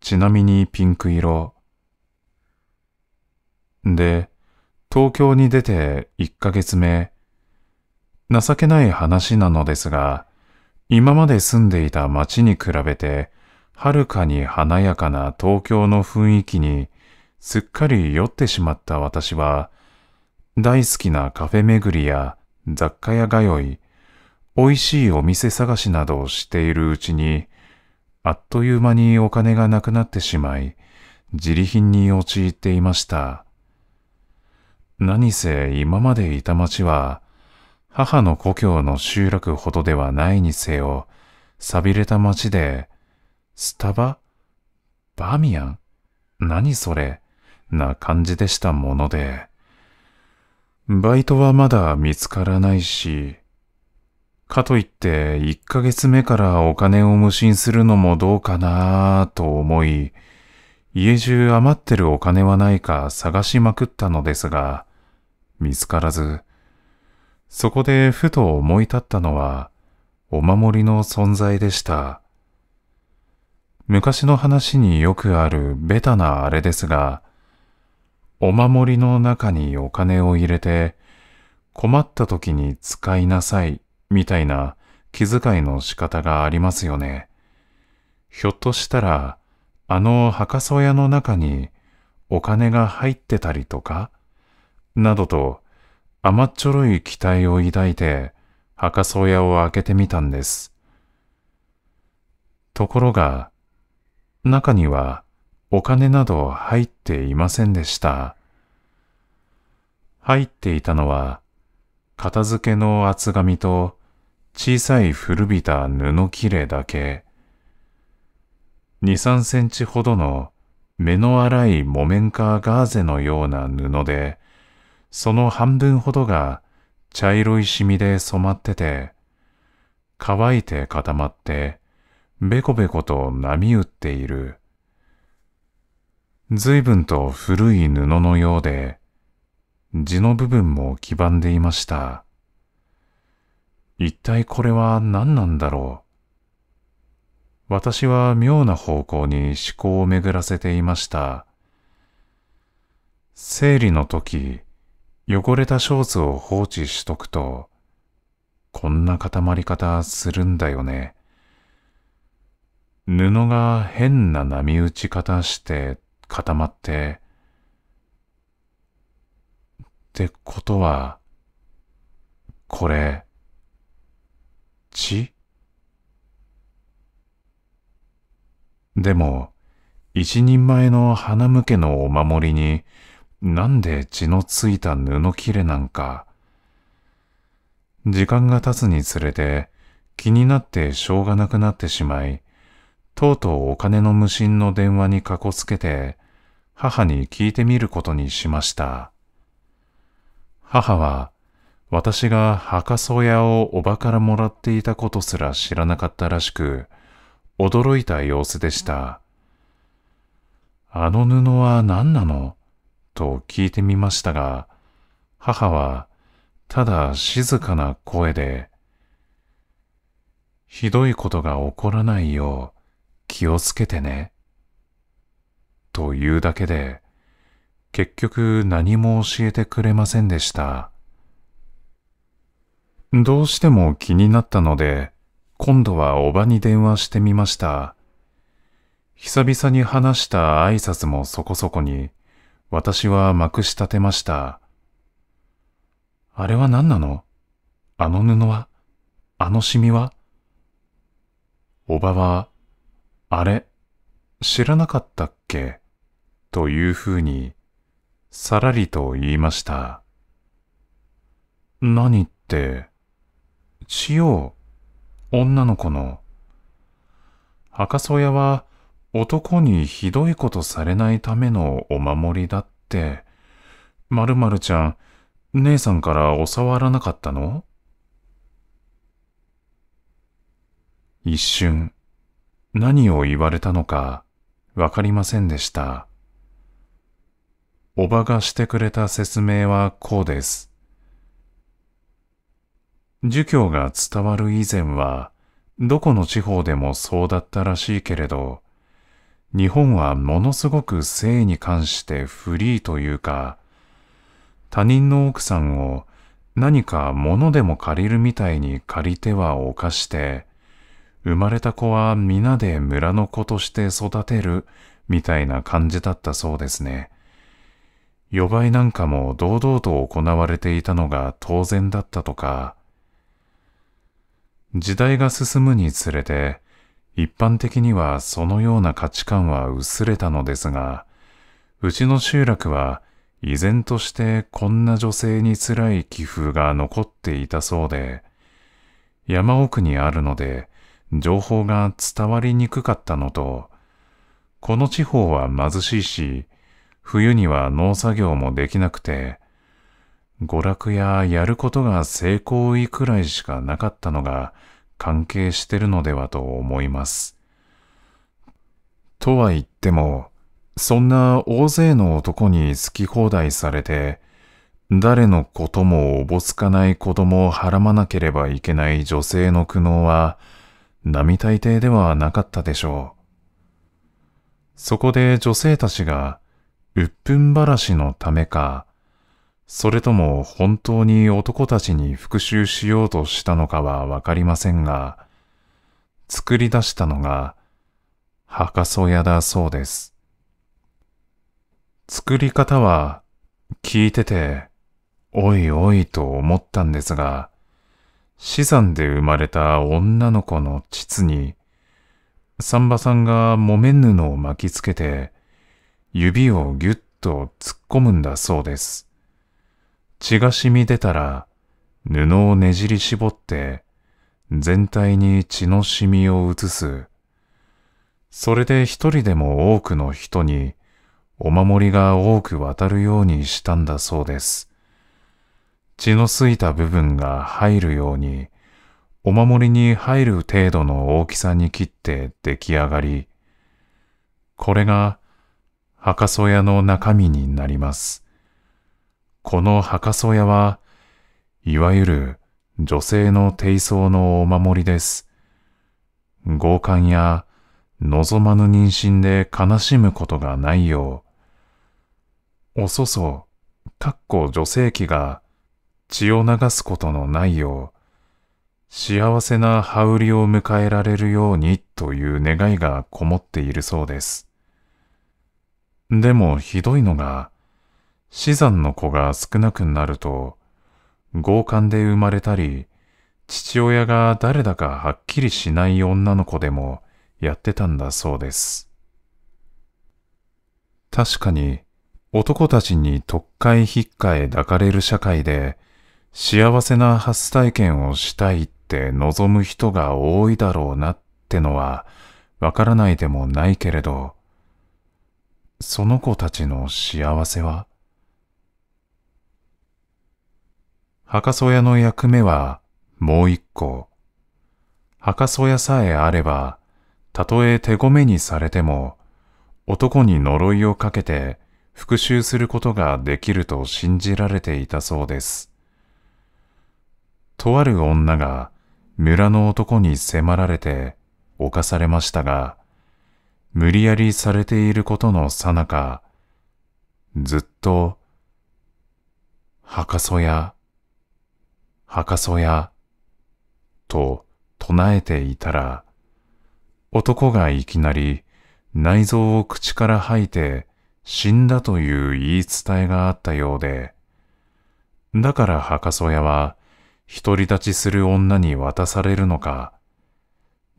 ちなみにピンク色。で、東京に出ていっかげつめ、情けない話なのですが、今まで住んでいた町に比べて、はるかに華やかな東京の雰囲気にすっかり酔ってしまった私は、大好きなカフェ巡りや雑貨屋通い、美味しいお店探しなどをしているうちに、あっという間にお金がなくなってしまい、自利品に陥っていました。何せ今までいた町は、母の故郷の集落ほどではないにせよ、寂れた町で、スタバ？バーミヤン？何それ？な感じでしたもので、バイトはまだ見つからないし、かといっていっかげつめからお金を無心するのもどうかなぁと思い、家中余ってるお金はないか探しまくったのですが、見つからず、そこでふと思い立ったのは、お守りの存在でした。昔の話によくあるベタなあれですが、お守りの中にお金を入れて、困った時に使いなさい、みたいな気遣いの仕方がありますよね。ひょっとしたら、あの墓小屋の中にお金が入ってたりとか、などと甘っちょろい期待を抱いて墓小屋を開けてみたんです。ところが、中にはお金など入っていませんでした。入っていたのは、片付けの厚紙と小さい古びた布切れだけ。二、三センチほどの目の粗い木綿かガーゼのような布で、その半分ほどが茶色いシミで染まってて、乾いて固まって、べこべこと波打っている。随分と古い布のようで、地の部分も黄ばんでいました。一体これは何なんだろう。私は妙な方向に思考を巡らせていました。生理の時、汚れたショーツを放置しとくと、こんな固まり方するんだよね。布が変な波打ち方して固まって、ってことは、これ、血？でも、一人前の花向けのお守りに、なんで血のついた布切れなんか。時間が経つにつれて、気になってしょうがなくなってしまい、とうとうお金の無心の電話にかこつけて、母に聞いてみることにしました。母は、私が墓小屋をおばからもらっていたことすら知らなかったらしく、驚いた様子でした。あの布は何なの？と聞いてみましたが、母はただ静かな声で、ひどいことが起こらないよう気をつけてね、というだけで、結局何も教えてくれませんでした。どうしても気になったので、今度はおばに電話してみました。久々に話した挨拶もそこそこに、私はまくしたてました。あれは何なの？あの布は？あのシミは？おばは、あれ、知らなかったっけ？というふうに、さらりと言いました。何って、血を、女の子の。墓小屋は男にひどいことされないためのお守りだって、まるまるちゃん、姉さんから教わらなかったの？一瞬、何を言われたのかわかりませんでした。おばがしてくれた説明はこうです。儒教が伝わる以前は、どこの地方でもそうだったらしいけれど、日本はものすごく性に関してフリーというか、他人の奥さんを何か物でも借りるみたいに借りては犯して、生まれた子は皆で村の子として育てるみたいな感じだったそうですね。夜ばいなんかも堂々と行われていたのが当然だったとか、時代が進むにつれて、一般的にはそのような価値観は薄れたのですが、うちの集落は依然としてこんな女性に辛い気風が残っていたそうで、山奥にあるので情報が伝わりにくかったのと、この地方は貧しいし、冬には農作業もできなくて、娯楽ややることが成功いくらいしかなかったのが関係してるのではと思います。とは言っても、そんな大勢の男に好き放題されて、誰のこともおぼつかない子供をはらまなければいけない女性の苦悩は、並大抵ではなかったでしょう。そこで女性たちが、鬱憤ばらしのためか、それとも本当に男たちに復讐しようとしたのかはわかりませんが、作り出したのが、墓祖屋だそうです。作り方は、聞いてて、おいおいと思ったんですが、死産で生まれた女の子の膣に、産婆さんが木綿布を巻きつけて、指をぎゅっと突っ込むんだそうです。血が染み出たら、布をねじり絞って、全体に血の染みを移す。それで一人でも多くの人に、お守りが多く渡るようにしたんだそうです。血のついた部分が入るように、お守りに入る程度の大きさに切って出来上がり、これが墓祖屋の中身になります。この墓祖屋は、いわゆる女性の貞操のお守りです。強姦や望まぬ妊娠で悲しむことがないよう、おそそ、かっこ女性器が血を流すことのないよう、幸せな羽織を迎えられるようにという願いがこもっているそうです。でもひどいのが、死産の子が少なくなると、強姦で生まれたり、父親が誰だかはっきりしない女の子でも、やってたんだそうです。確かに男たちにとっかえひっかえ抱かれる社会で幸せな初体験をしたいって望む人が多いだろうなってのはわからないでもないけれど、その子たちの幸せは？墓祖屋の役目はもう一個。墓祖屋さえあれば、たとえ手ごめにされても、男に呪いをかけて復讐することができると信じられていたそうです。とある女が村の男に迫られて侵されましたが、無理やりされていることのさなか、ずっと、墓祖屋、墓祖屋、と唱えていたら、男がいきなり内臓を口から吐いて死んだという言い伝えがあったようで、だから墓祖屋は独り立ちする女に渡されるのか、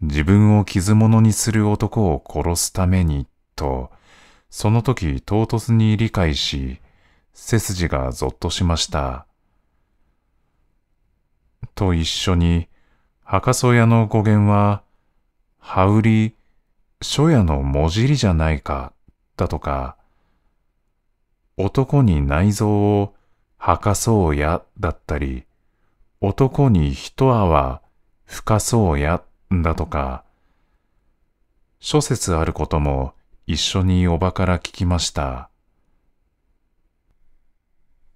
自分を傷物にする男を殺すためにと、その時唐突に理解し、背筋がぞっとしました。と一緒に墓祖屋の語源は、羽織、書屋のもじりじゃないか、だとか、男に内臓を吐かそうや、だったり、男に一泡吹かそうや、だとか、諸説あることも一緒におばから聞きました。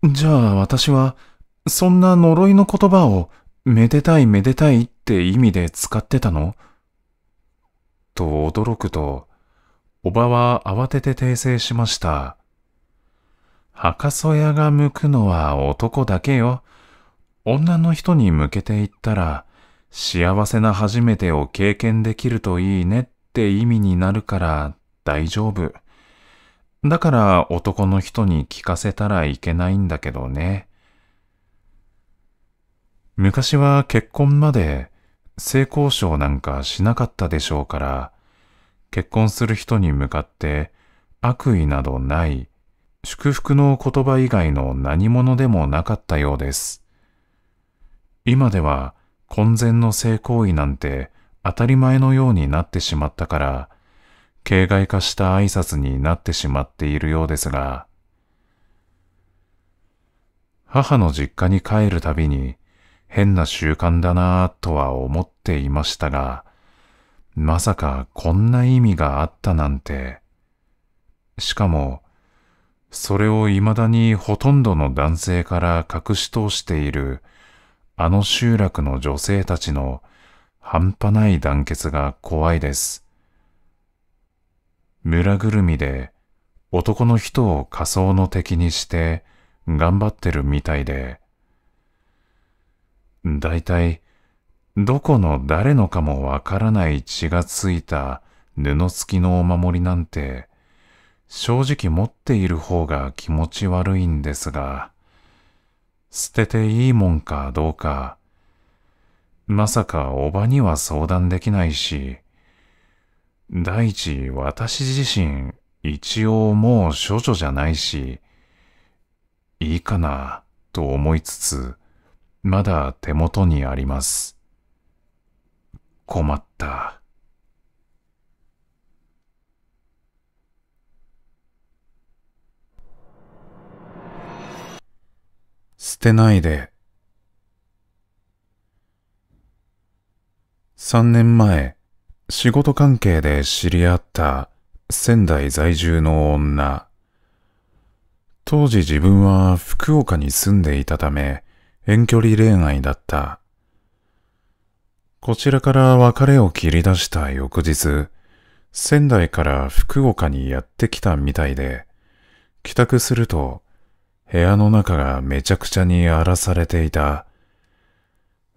じゃあ私は、そんな呪いの言葉を、めでたいめでたいって意味で使ってたの？と驚くと、おばは慌てて訂正しました。墓祖屋が向くのは男だけよ。女の人に向けていったら、幸せな初めてを経験できるといいねって意味になるから大丈夫。だから男の人に聞かせたらいけないんだけどね。昔は結婚まで、性交渉なんかしなかったでしょうから、結婚する人に向かって悪意などない、祝福の言葉以外の何者でもなかったようです。今では婚前の性行為なんて当たり前のようになってしまったから、形骸化した挨拶になってしまっているようですが、母の実家に帰るたびに、変な習慣だなぁとは思っていましたが、まさかこんな意味があったなんて、しかも、それを未だにほとんどの男性から隠し通しているあの集落の女性たちの半端ない団結が怖いです。村ぐるみで男の人を仮想の敵にして頑張ってるみたいで、だいたいどこの誰のかもわからない血がついた布付きのお守りなんて、正直持っている方が気持ち悪いんですが、捨てていいもんかどうか、まさかおばには相談できないし、第一私自身一応もう処女じゃないし、いいかなと思いつつ、まだ手元にあります。困った。捨てないで。さんねんまえ、仕事関係で知り合った仙台在住の女。当時自分は福岡に住んでいたため遠距離恋愛だった。こちらから別れを切り出した翌日、仙台から福岡にやってきたみたいで、帰宅すると、部屋の中がめちゃくちゃに荒らされていた。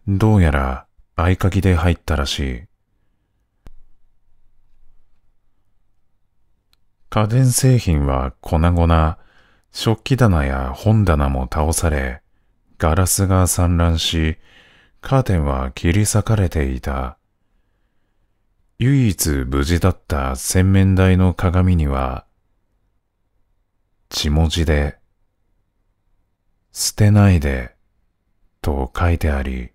どうやら合鍵で入ったらしい。家電製品は粉々、食器棚や本棚も倒され、ガラスが散乱し、カーテンは切り裂かれていた。唯一無事だった洗面台の鏡には、血文字で、捨てないで、と書いてあり、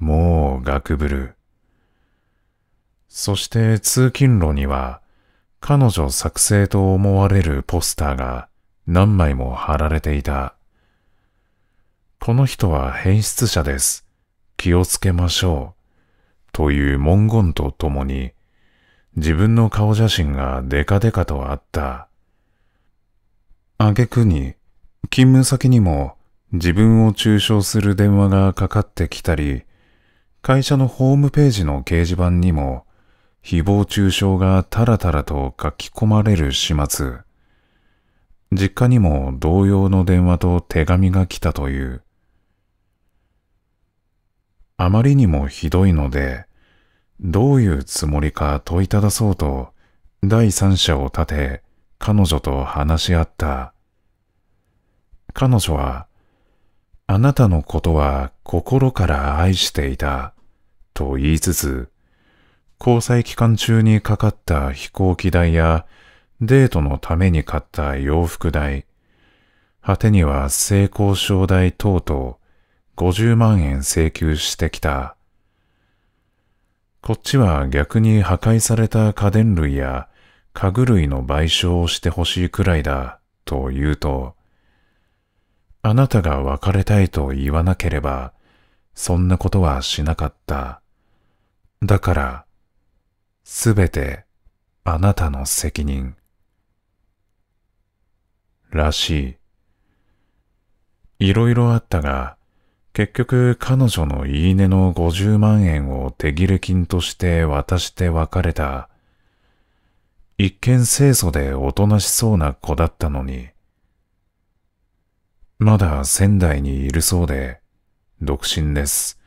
もうがくぶる。そして通勤路には、彼女作成と思われるポスターが何枚も貼られていた。この人は変質者です。気をつけましょう。という文言とともに、自分の顔写真がデカデカとあった。挙句に、勤務先にも自分を中傷する電話がかかってきたり、会社のホームページの掲示板にも誹謗中傷がたらたらと書き込まれる始末。実家にも同様の電話と手紙が来たという。あまりにもひどいので、どういうつもりか問いただそうと、第三者を立て彼女と話し合った。彼女は、あなたのことは心から愛していた、と言いつつ、交際期間中にかかった飛行機代や、デートのために買った洋服代、果てには性交渉代等々、ごじゅうまんえん請求してきた。こっちは逆に破壊された家電類や家具類の賠償をしてほしいくらいだ、と言うと、あなたが別れたいと言わなければ、そんなことはしなかった。だから、すべてあなたの責任。らしい。いろいろあったが、結局彼女の言い値のごじゅうまんえんを手切れ金として渡して別れた。一見清楚でおとなしそうな子だったのに、まだ仙台にいるそうで、独身です。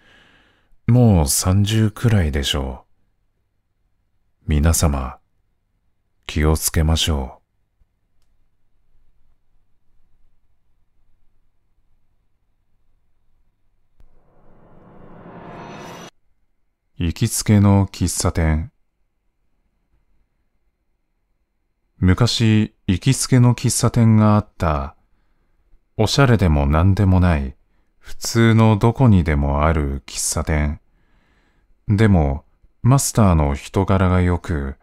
もう三十くらいでしょう。皆様、気をつけましょう。行きつけの喫茶店。昔、行きつけの喫茶店があった。おしゃれでも何でもない、普通のどこにでもある喫茶店。でも、マスターの人柄が良く、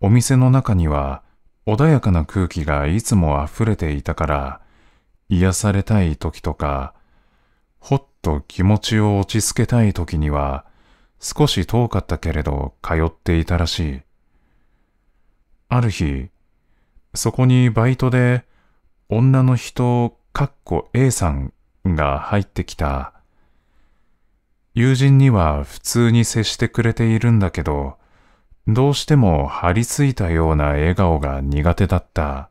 お店の中には穏やかな空気がいつも溢れていたから、癒されたい時とか、ほっと気持ちを落ち着けたい時には、少し遠かったけれど通っていたらしい。ある日、そこにバイトで女の人（Aさん）が入ってきた。友人には普通に接してくれているんだけど、どうしても張り付いたような笑顔が苦手だった。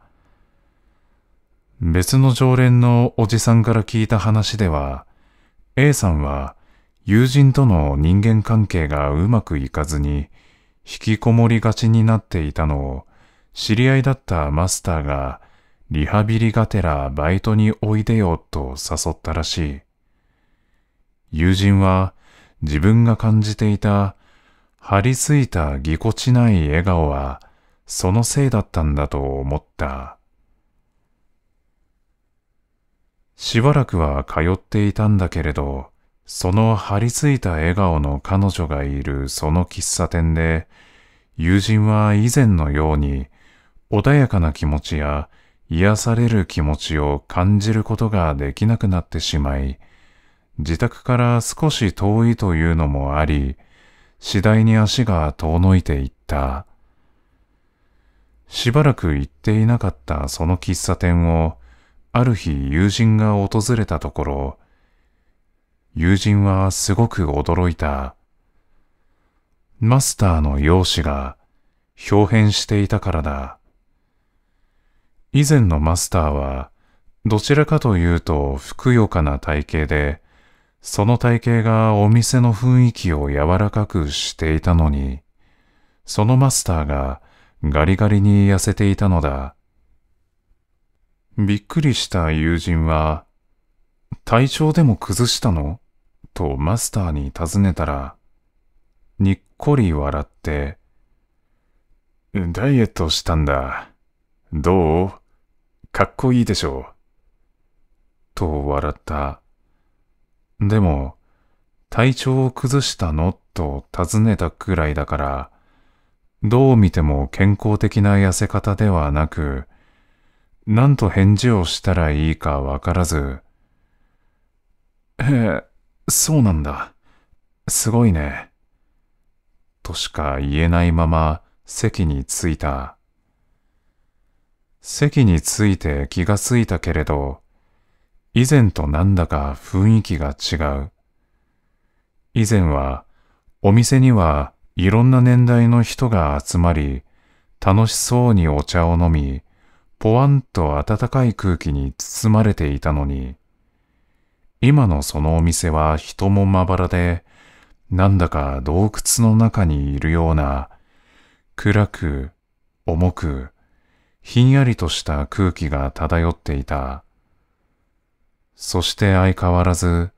別の常連のおじさんから聞いた話では、Aさんは友人との人間関係がうまくいかずに、引きこもりがちになっていたのを、知り合いだったマスターがリハビリがてらバイトにおいでよと誘ったらしい。友人は自分が感じていた張り付いたぎこちない笑顔はそのせいだったんだと思った。しばらくは通っていたんだけれど、その張り付いた笑顔の彼女がいるその喫茶店で、友人は以前のように穏やかな気持ちや癒される気持ちを感じることができなくなってしまい、自宅から少し遠いというのもあり、次第に足が遠のいていった。しばらく行っていなかったその喫茶店を、ある日友人が訪れたところ、友人はすごく驚いた。マスターの容姿が豹変していたからだ。以前のマスターはどちらかというとふくよかな体型で、その体型がお店の雰囲気を柔らかくしていたのに、そのマスターがガリガリに痩せていたのだ。びっくりした友人は、体調でも崩したの？とマスターに尋ねたら、にっこり笑って、ダイエットしたんだ。どう？かっこいいでしょう。と笑った。でも、体調を崩したの？と尋ねたくらいだから、どう見ても健康的な痩せ方ではなく、なんと返事をしたらいいかわからず、ええ、そうなんだ。すごいね。としか言えないまま席に着いた。席に着いて気がついたけれど、以前となんだか雰囲気が違う。以前はお店にはいろんな年代の人が集まり、楽しそうにお茶を飲み、ぽわんと暖かい空気に包まれていたのに、今のそのお店は人もまばらで、なんだか洞窟の中にいるような、暗く、重く、ひんやりとした空気が漂っていた。そして相変わらず、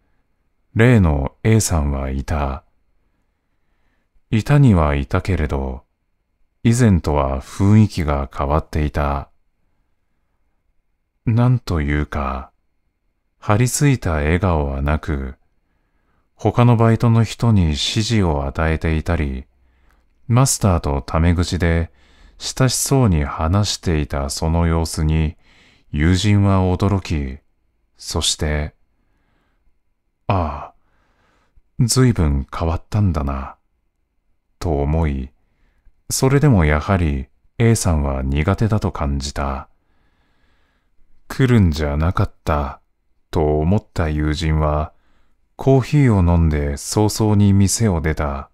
例の A さんはいた。いたにはいたけれど、以前とは雰囲気が変わっていた。なんというか、張り付いた笑顔はなく、他のバイトの人に指示を与えていたり、マスターとタメ口で、親しそうに話していたその様子に友人は驚き、そして、ああ、随分変わったんだな、と思い、それでもやはり A さんは苦手だと感じた。来るんじゃなかった、と思った友人は、コーヒーを飲んで早々に店を出た。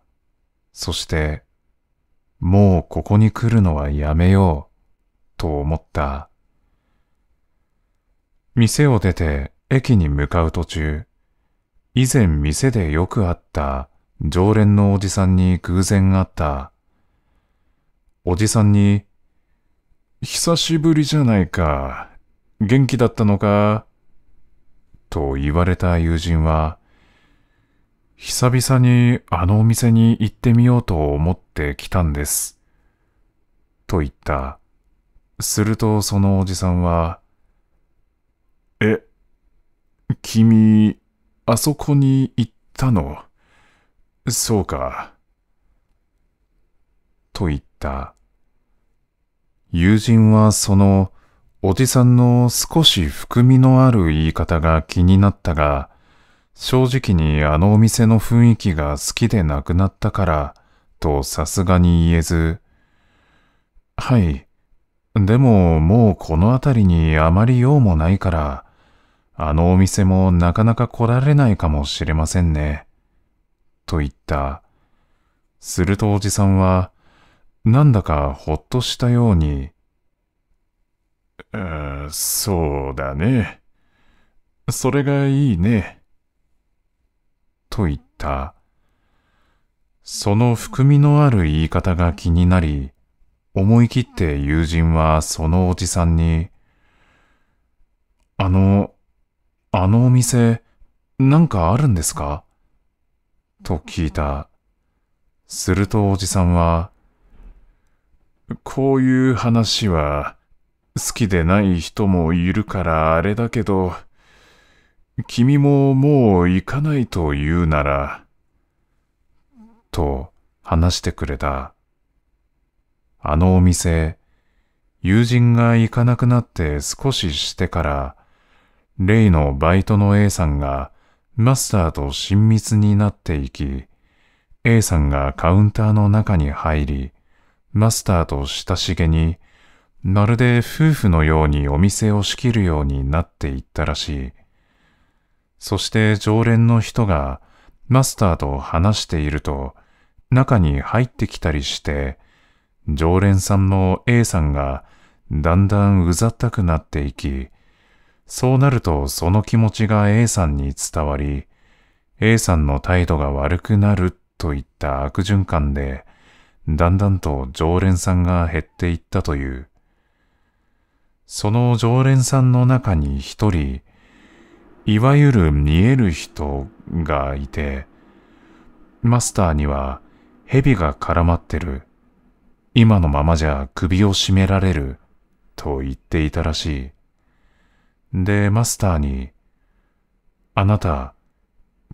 そして、もうここに来るのはやめよう、と思った。店を出て駅に向かう途中、以前店でよく会った常連のおじさんに偶然会った。おじさんに、久しぶりじゃないか、元気だったのか、と言われた友人は、久々にあのお店に行ってみようと思って来たんです。と言った。するとそのおじさんは、え、君、あそこに行ったの？そうか。と言った。友人はそのおじさんの少し含みのある言い方が気になったが、正直にあのお店の雰囲気が好きでなくなったからとさすがに言えず、はい、でももうこの辺りにあまり用もないから、あのお店もなかなか来られないかもしれませんね。と言った。するとおじさんは、なんだかほっとしたように、ああ、そうだね。それがいいね。と言った。その含みのある言い方が気になり、思い切って友人はそのおじさんに、あの、あのお店、なんかあるんですか？と聞いた。するとおじさんは、こういう話は好きでない人もいるからあれだけど、君ももう行かないと言うなら、と話してくれた。あのお店、友人が行かなくなって少ししてから、例のバイトの A さんがマスターと親密になっていき、A さんがカウンターの中に入り、マスターと親しげに、まるで夫婦のようにお店を仕切るようになっていったらしい。そして常連の人がマスターと話していると、中に入ってきたりして、常連さんの A さんがだんだんうざったくなっていき、そうなるとその気持ちが A さんに伝わり、A さんの態度が悪くなるといった悪循環で、だんだんと常連さんが減っていったという。その常連さんの中に一人、いわゆる見える人がいて、マスターには蛇が絡まってる。今のままじゃ首を絞められると言っていたらしい。で、マスターに、あなた、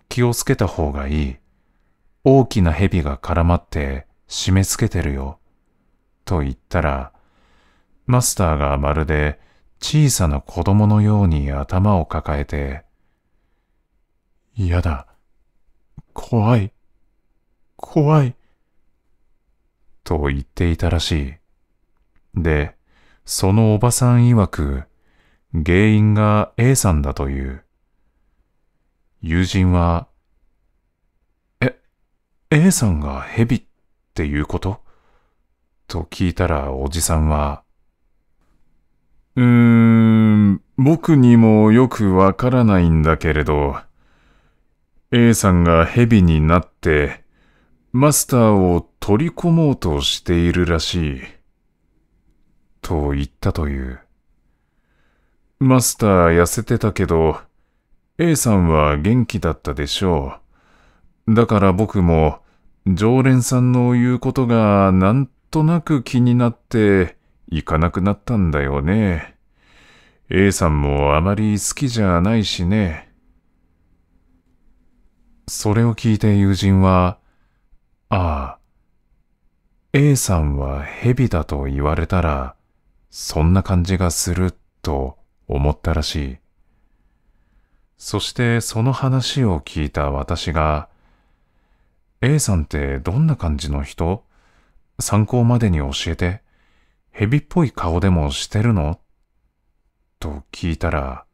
気をつけた方がいい。大きな蛇が絡まって締め付けてるよ。と言ったら、マスターがまるで小さな子供のように頭を抱えて、嫌だ。怖い。怖い。と言っていたらしい。で、そのおばさん曰く、原因が A さんだという。友人は、え、A さんが蛇っていうこと？と聞いたらおじさんは、うーん、僕にもよくわからないんだけれど、A さんが蛇になって、マスターを取り込もうとしているらしい。と言ったという。マスター痩せてたけど、A さんは元気だったでしょう。だから僕も常連さんの言うことがなんとなく気になって行かなくなったんだよね。A さんもあまり好きじゃないしね。それを聞いて友人は、ああ、A さんは蛇だと言われたら、そんな感じがすると思ったらしい。そしてその話を聞いた私が、A さんってどんな感じの人？参考までに教えて、蛇っぽい顔でもしてるの？と聞いたら、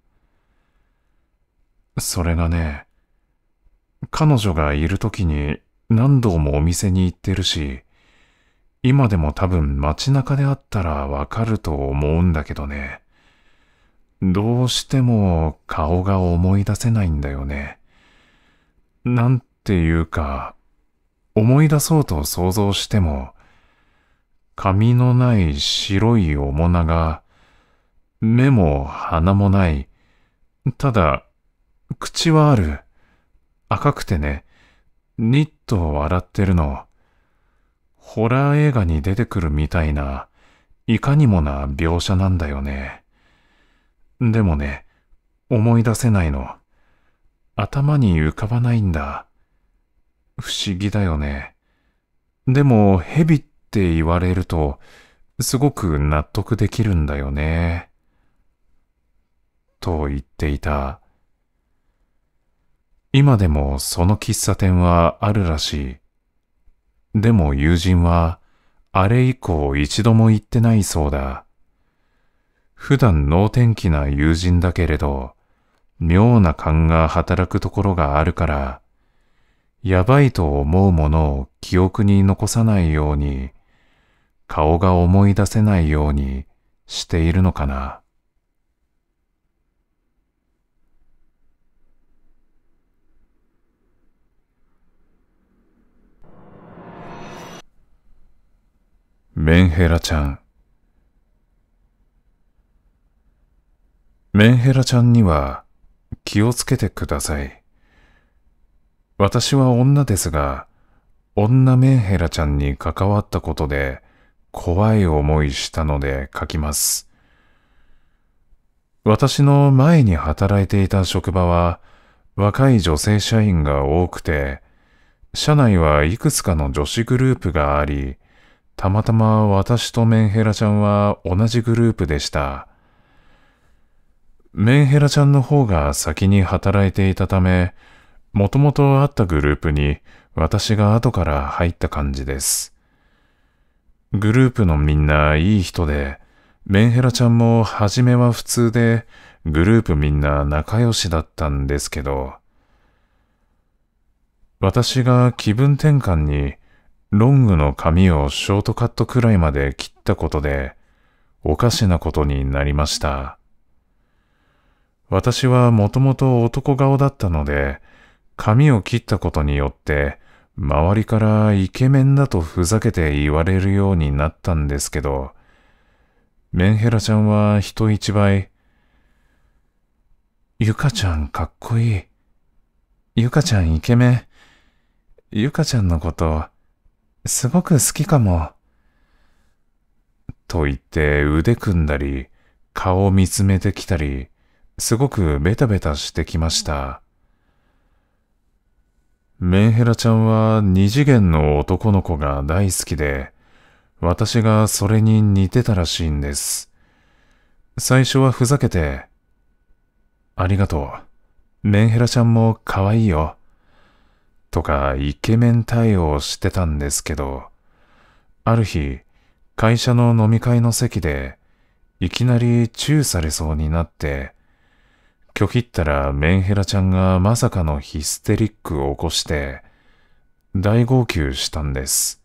それがね、彼女がいるときに、何度もお店に行ってるし、今でも多分街中であったらわかると思うんだけどね。どうしても顔が思い出せないんだよね。なんていうか、思い出そうと想像しても、髪のない白い面長、目も鼻もない、ただ、口はある。赤くてね、ニッと笑ってるの。ホラー映画に出てくるみたいな、いかにもな描写なんだよね。でもね、思い出せないの。頭に浮かばないんだ。不思議だよね。でも、蛇って言われると、すごく納得できるんだよね。と言っていた。今でもその喫茶店はあるらしい。でも友人は、あれ以降一度も行ってないそうだ。普段能天気な友人だけれど、妙な勘が働くところがあるから、やばいと思うものを記憶に残さないように、顔が思い出せないようにしているのかな。メンヘラちゃん。メンヘラちゃんには気をつけてください。私は女ですが、女メンヘラちゃんに関わったことで怖い思いしたので書きます。私の前に働いていた職場は若い女性社員が多くて、社内はいくつかの女子グループがあり、たまたま私とメンヘラちゃんは同じグループでした。メンヘラちゃんの方が先に働いていたため、もともとあったグループに私が後から入った感じです。グループのみんないい人で、メンヘラちゃんも初めは普通で、グループみんな仲良しだったんですけど、私が気分転換に、ロングの髪をショートカットくらいまで切ったことで、おかしなことになりました。私はもともと男顔だったので、髪を切ったことによって、周りからイケメンだとふざけて言われるようになったんですけど、メンヘラちゃんは人一倍、ゆかちゃんかっこいい。ゆかちゃんイケメン。ゆかちゃんのこと、すごく好きかも。と言って腕組んだり、顔を見つめてきたり、すごくベタベタしてきました。メンヘラちゃんは二次元の男の子が大好きで、私がそれに似てたらしいんです。最初はふざけて、ありがとう。メンヘラちゃんも可愛いよ。とかイケメン対応してたんですけど、ある日、会社の飲み会の席で、いきなりチューされそうになって、拒否ったらメンヘラちゃんがまさかのヒステリックを起こして、大号泣したんです。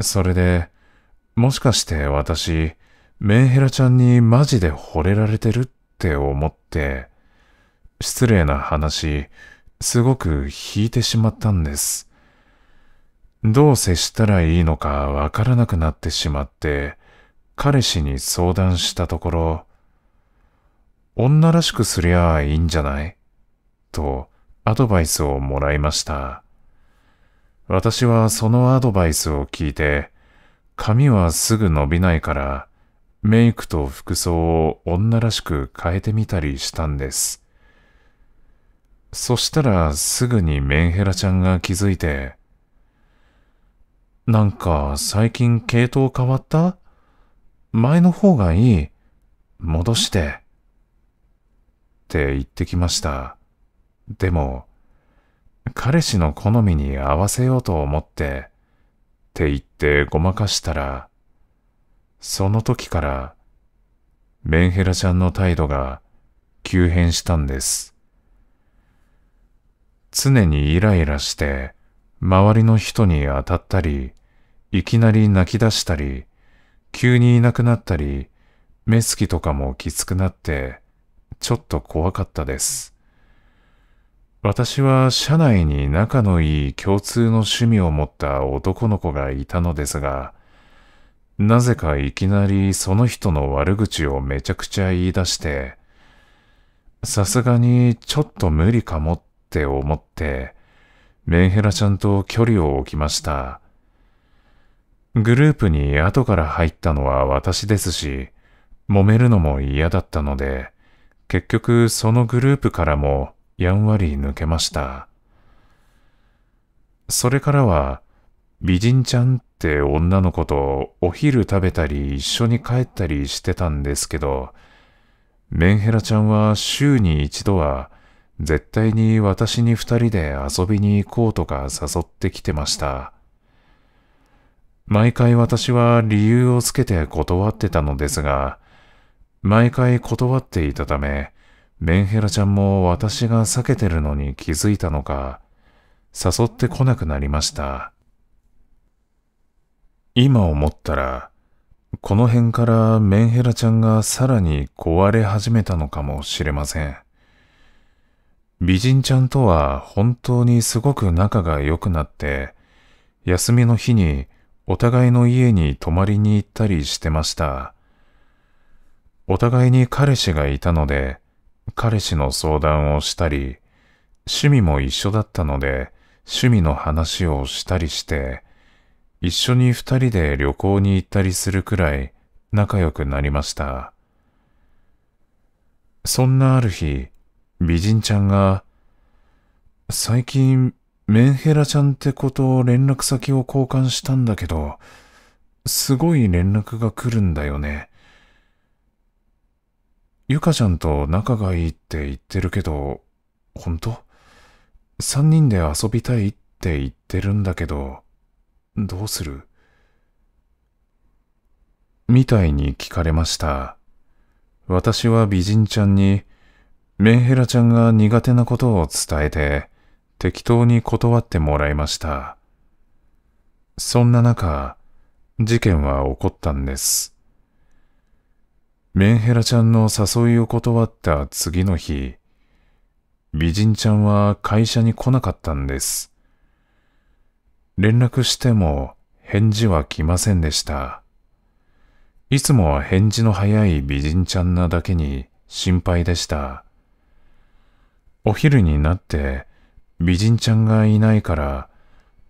それで、もしかして私、メンヘラちゃんにマジで惚れられてるって思って、失礼な話、すごく引いてしまったんです。どう接したらいいのかわからなくなってしまって、彼氏に相談したところ、女らしくすりゃいいんじゃない?とアドバイスをもらいました。私はそのアドバイスを聞いて、髪はすぐ伸びないから、メイクと服装を女らしく変えてみたりしたんです。そしたらすぐにメンヘラちゃんが気づいて、なんか最近系統変わった?前の方がいい。戻して。って言ってきました。でも、彼氏の好みに合わせようと思って、って言ってごまかしたら、その時から、メンヘラちゃんの態度が急変したんです。常にイライラして、周りの人に当たったり、いきなり泣き出したり、急にいなくなったり、目つきとかもきつくなって、ちょっと怖かったです。私は社内に仲のいい共通の趣味を持った男の子がいたのですが、なぜかいきなりその人の悪口をめちゃくちゃ言い出して、さすがにちょっと無理かもって、って思って、メンヘラちゃんと距離を置きました。グループに後から入ったのは私ですし、揉めるのも嫌だったので、結局そのグループからもやんわり抜けました。それからは、美人ちゃんって女の子とお昼食べたり一緒に帰ったりしてたんですけど、メンヘラちゃんは週に一度は、絶対に私に二人で遊びに行こうとか誘ってきてました。毎回私は理由をつけて断ってたのですが、毎回断っていたため、メンヘラちゃんも私が避けてるのに気づいたのか、誘ってこなくなりました。今思ったら、この辺からメンヘラちゃんがさらに壊れ始めたのかもしれません。美人ちゃんとは本当にすごく仲が良くなって、休みの日にお互いの家に泊まりに行ったりしてました。お互いに彼氏がいたので、彼氏の相談をしたり、趣味も一緒だったので、趣味の話をしたりして、一緒に二人で旅行に行ったりするくらい仲良くなりました。そんなある日、美人ちゃんが、最近メンヘラちゃんって子と連絡先を交換したんだけど、すごい連絡が来るんだよね。ゆかちゃんと仲がいいって言ってるけど、ほんと？三人で遊びたいって言ってるんだけど、どうする？みたいに聞かれました。私は美人ちゃんに、メンヘラちゃんが苦手なことを伝えて、適当に断ってもらいました。そんな中、事件は起こったんです。メンヘラちゃんの誘いを断った次の日、美人ちゃんは会社に来なかったんです。連絡しても返事は来ませんでした。いつもは返事の早い美人ちゃんなだけに心配でした。お昼になって美人ちゃんがいないから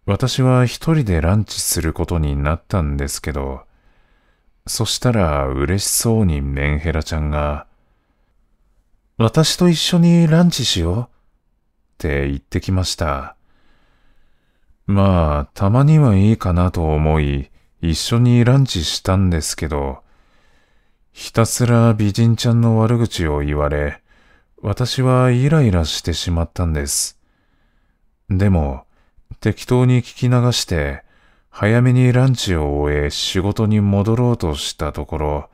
私は一人でランチすることになったんですけど、そしたら嬉しそうにメンヘラちゃんが私と一緒にランチしようって言ってきました。まあ、たまにはいいかなと思い、一緒にランチしたんですけど、ひたすら美人ちゃんの悪口を言われ、私はイライラしてしまったんです。でも、適当に聞き流して、早めにランチを終え仕事に戻ろうとしたところ、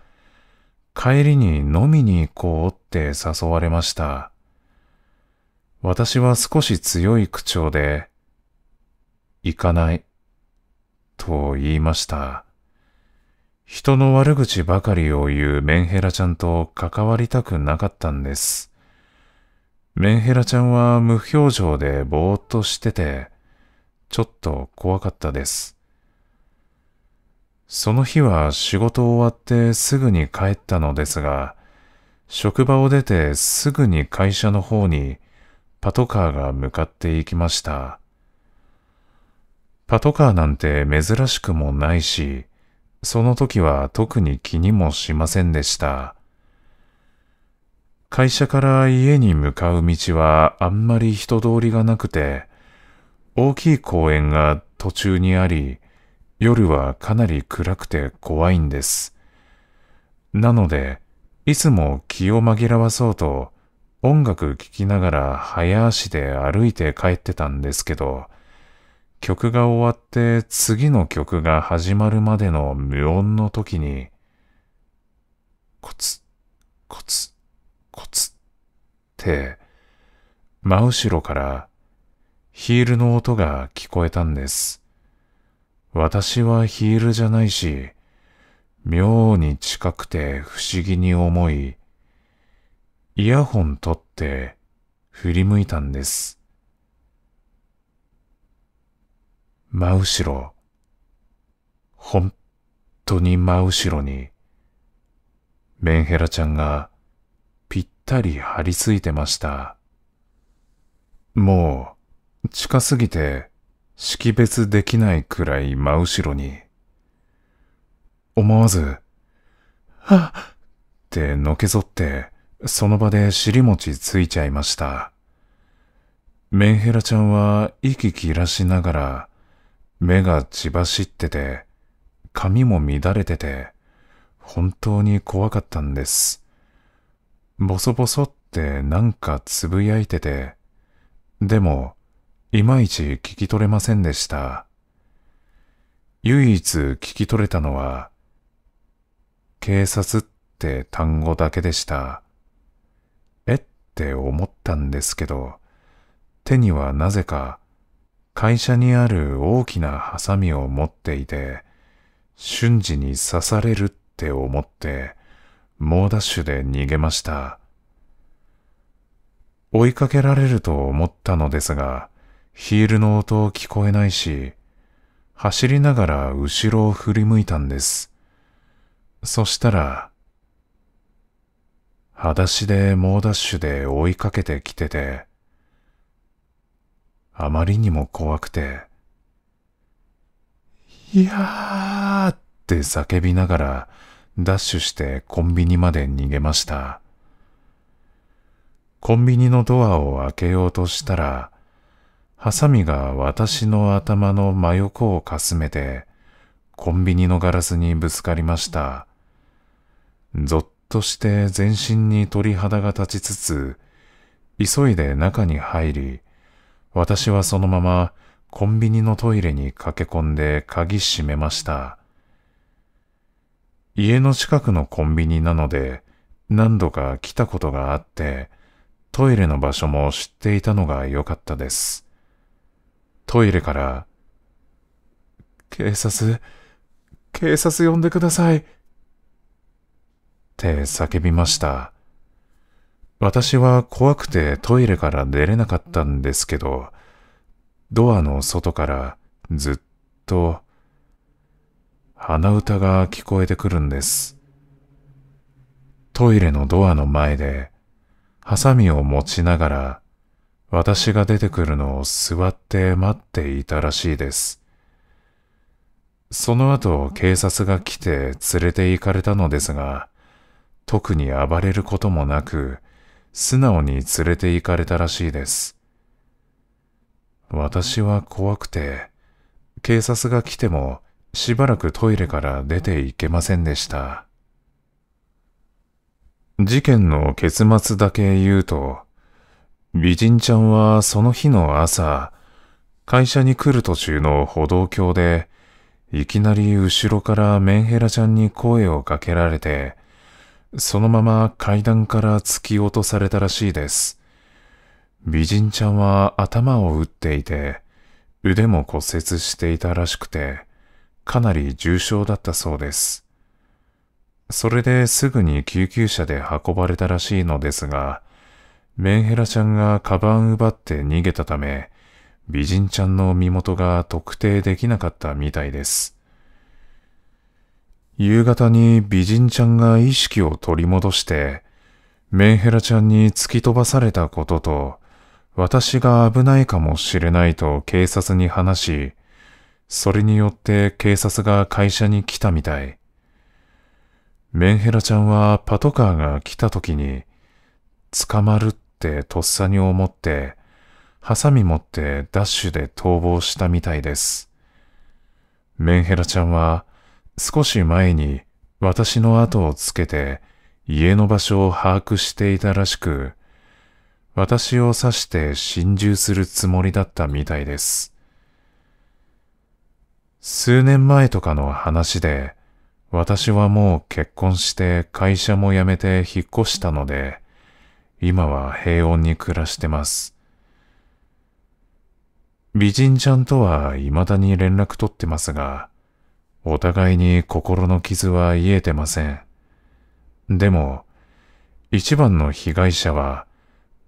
帰りに飲みに行こうって誘われました。私は少し強い口調で、行かない、と言いました。人の悪口ばかりを言うメンヘラちゃんと関わりたくなかったんです。メンヘラちゃんは無表情でぼーっとしてて、ちょっと怖かったです。その日は仕事終わってすぐに帰ったのですが、職場を出てすぐに会社の方にパトカーが向かっていきました。パトカーなんて珍しくもないし、その時は特に気にもしませんでした。会社から家に向かう道はあんまり人通りがなくて、大きい公園が途中にあり、夜はかなり暗くて怖いんです。なので、いつも気を紛らわそうと、音楽聴きながら早足で歩いて帰ってたんですけど、曲が終わって次の曲が始まるまでの無音の時に、コツ、コツ、コツって、真後ろからヒールの音が聞こえたんです。私はヒールじゃないし、妙に近くて不思議に思い、イヤホン取って振り向いたんです。真後ろ、本当に真後ろに、メンヘラちゃんがぴったり張り付いてました。もう近すぎて識別できないくらい真後ろに、思わず、はっ！ってのけぞって、その場で尻餅ついちゃいました。メンヘラちゃんは息切らしながら、目が血走ってて、髪も乱れてて、本当に怖かったんです。ボソボソってなんかつぶやいてて、でも、いまいち聞き取れませんでした。唯一聞き取れたのは、警察っって単語だけでした。えって思ったんですけど、手にはなぜか会社にある大きなハサミを持っていて、瞬時に刺されるって思って、猛ダッシュで逃げました。追いかけられると思ったのですが、ヒールの音聞こえないし、走りながら後ろを振り向いたんです。そしたら、裸足で猛ダッシュで追いかけてきてて、あまりにも怖くて、いやーって叫びながらダッシュしてコンビニまで逃げました。コンビニのドアを開けようとしたら、ハサミが私の頭の真横をかすめて、コンビニのガラスにぶつかりました。ぞっとして全身に鳥肌が立ちつつ、急いで中に入り、私はそのままコンビニのトイレに駆け込んで鍵閉めました。家の近くのコンビニなので、何度か来たことがあって、トイレの場所も知っていたのが良かったです。トイレから、警察、警察呼んでくださいって叫びました。私は怖くてトイレから出れなかったんですけど、ドアの外からずっと鼻歌が聞こえてくるんです。トイレのドアの前で、ハサミを持ちながら、私が出てくるのを座って待っていたらしいです。その後、警察が来て連れて行かれたのですが、特に暴れることもなく、素直に連れて行かれたらしいです。私は怖くて、警察が来てもしばらくトイレから出て行けませんでした。事件の結末だけ言うと、美人ちゃんはその日の朝、会社に来る途中の歩道橋で、いきなり後ろからメンヘラちゃんに声をかけられて、そのまま階段から突き落とされたらしいです。美人ちゃんは頭を打っていて、腕も骨折していたらしくて、かなり重傷だったそうです。それですぐに救急車で運ばれたらしいのですが、メンヘラちゃんがカバン奪って逃げたため、美人ちゃんの身元が特定できなかったみたいです。夕方に美人ちゃんが意識を取り戻して、メンヘラちゃんに突き飛ばされたことと、私が危ないかもしれないと警察に話し、それによって警察が会社に来たみたい。メンヘラちゃんはパトカーが来た時に、捕まるってとっさに思って、ハサミ持ってダッシュで逃亡したみたいです。メンヘラちゃんは少し前に私の後をつけて家の場所を把握していたらしく、私を刺して心中するつもりだったみたいです。数年前とかの話で、私はもう結婚して会社も辞めて引っ越したので、今は平穏に暮らしてます。美人ちゃんとは未だに連絡取ってますが、お互いに心の傷は癒えてません。でも、一番の被害者は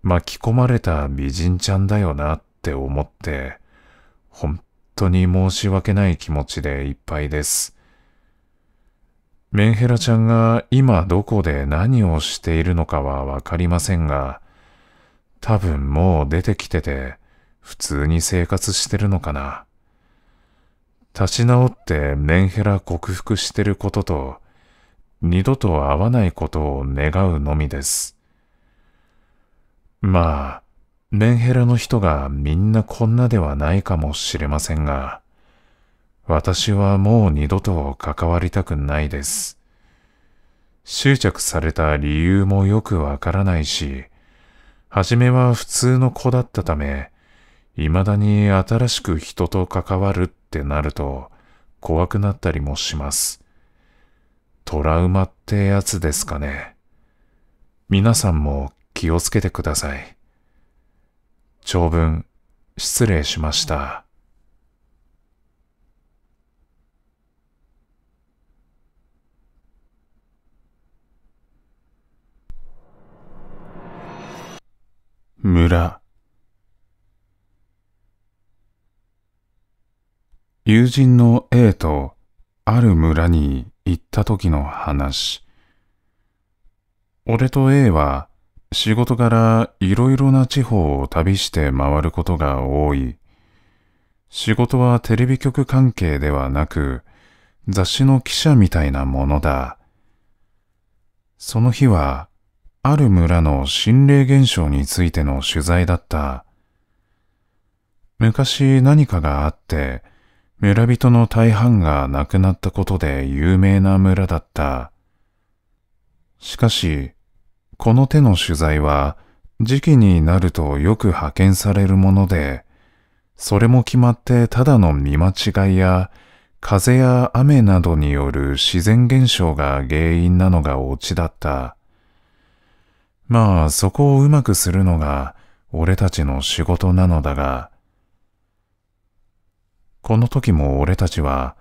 巻き込まれた美人ちゃんだよなって思って、本当に申し訳ない気持ちでいっぱいです。メンヘラちゃんが今どこで何をしているのかはわかりませんが、多分もう出てきてて普通に生活してるのかな。立ち直ってメンヘラ克服してることと、二度と会わないことを願うのみです。まあ、メンヘラの人がみんなこんなではないかもしれませんが、私はもう二度と関わりたくないです。執着された理由もよくわからないし、初めは普通の子だったため、未だに新しく人と関わるってなると怖くなったりもします。トラウマってやつですかね。皆さんも気をつけてください。長文、失礼しました。村。友人の A とある村に行った時の話。俺と A は仕事柄いろいろな地方を旅して回ることが多い。仕事はテレビ局関係ではなく雑誌の記者みたいなものだ。その日はある村の心霊現象についての取材だった。昔何かがあって村人の大半が亡くなったことで有名な村だった。しかし、この手の取材は時期になるとよく派遣されるもので、それも決まってただの見間違いや風や雨などによる自然現象が原因なのがオチだった。まあそこをうまくするのが俺たちの仕事なのだが、この時も俺たちは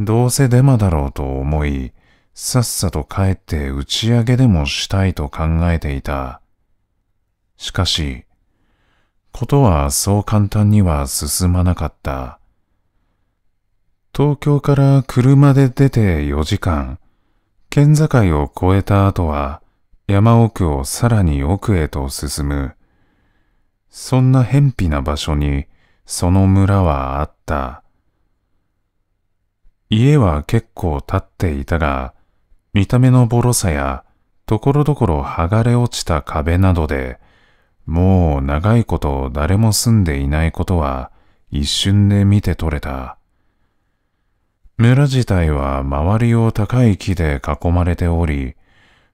どうせデマだろうと思い、さっさと帰って打ち上げでもしたいと考えていた。しかし、ことはそう簡単には進まなかった。東京から車で出てよじかん、県境を越えた後は山奥をさらに奥へと進む。そんな偏僻な場所にその村はあった。家は結構建っていたが、見た目のボロさや、ところどころ剥がれ落ちた壁などで、もう長いこと誰も住んでいないことは一瞬で見て取れた。村自体は周りを高い木で囲まれており、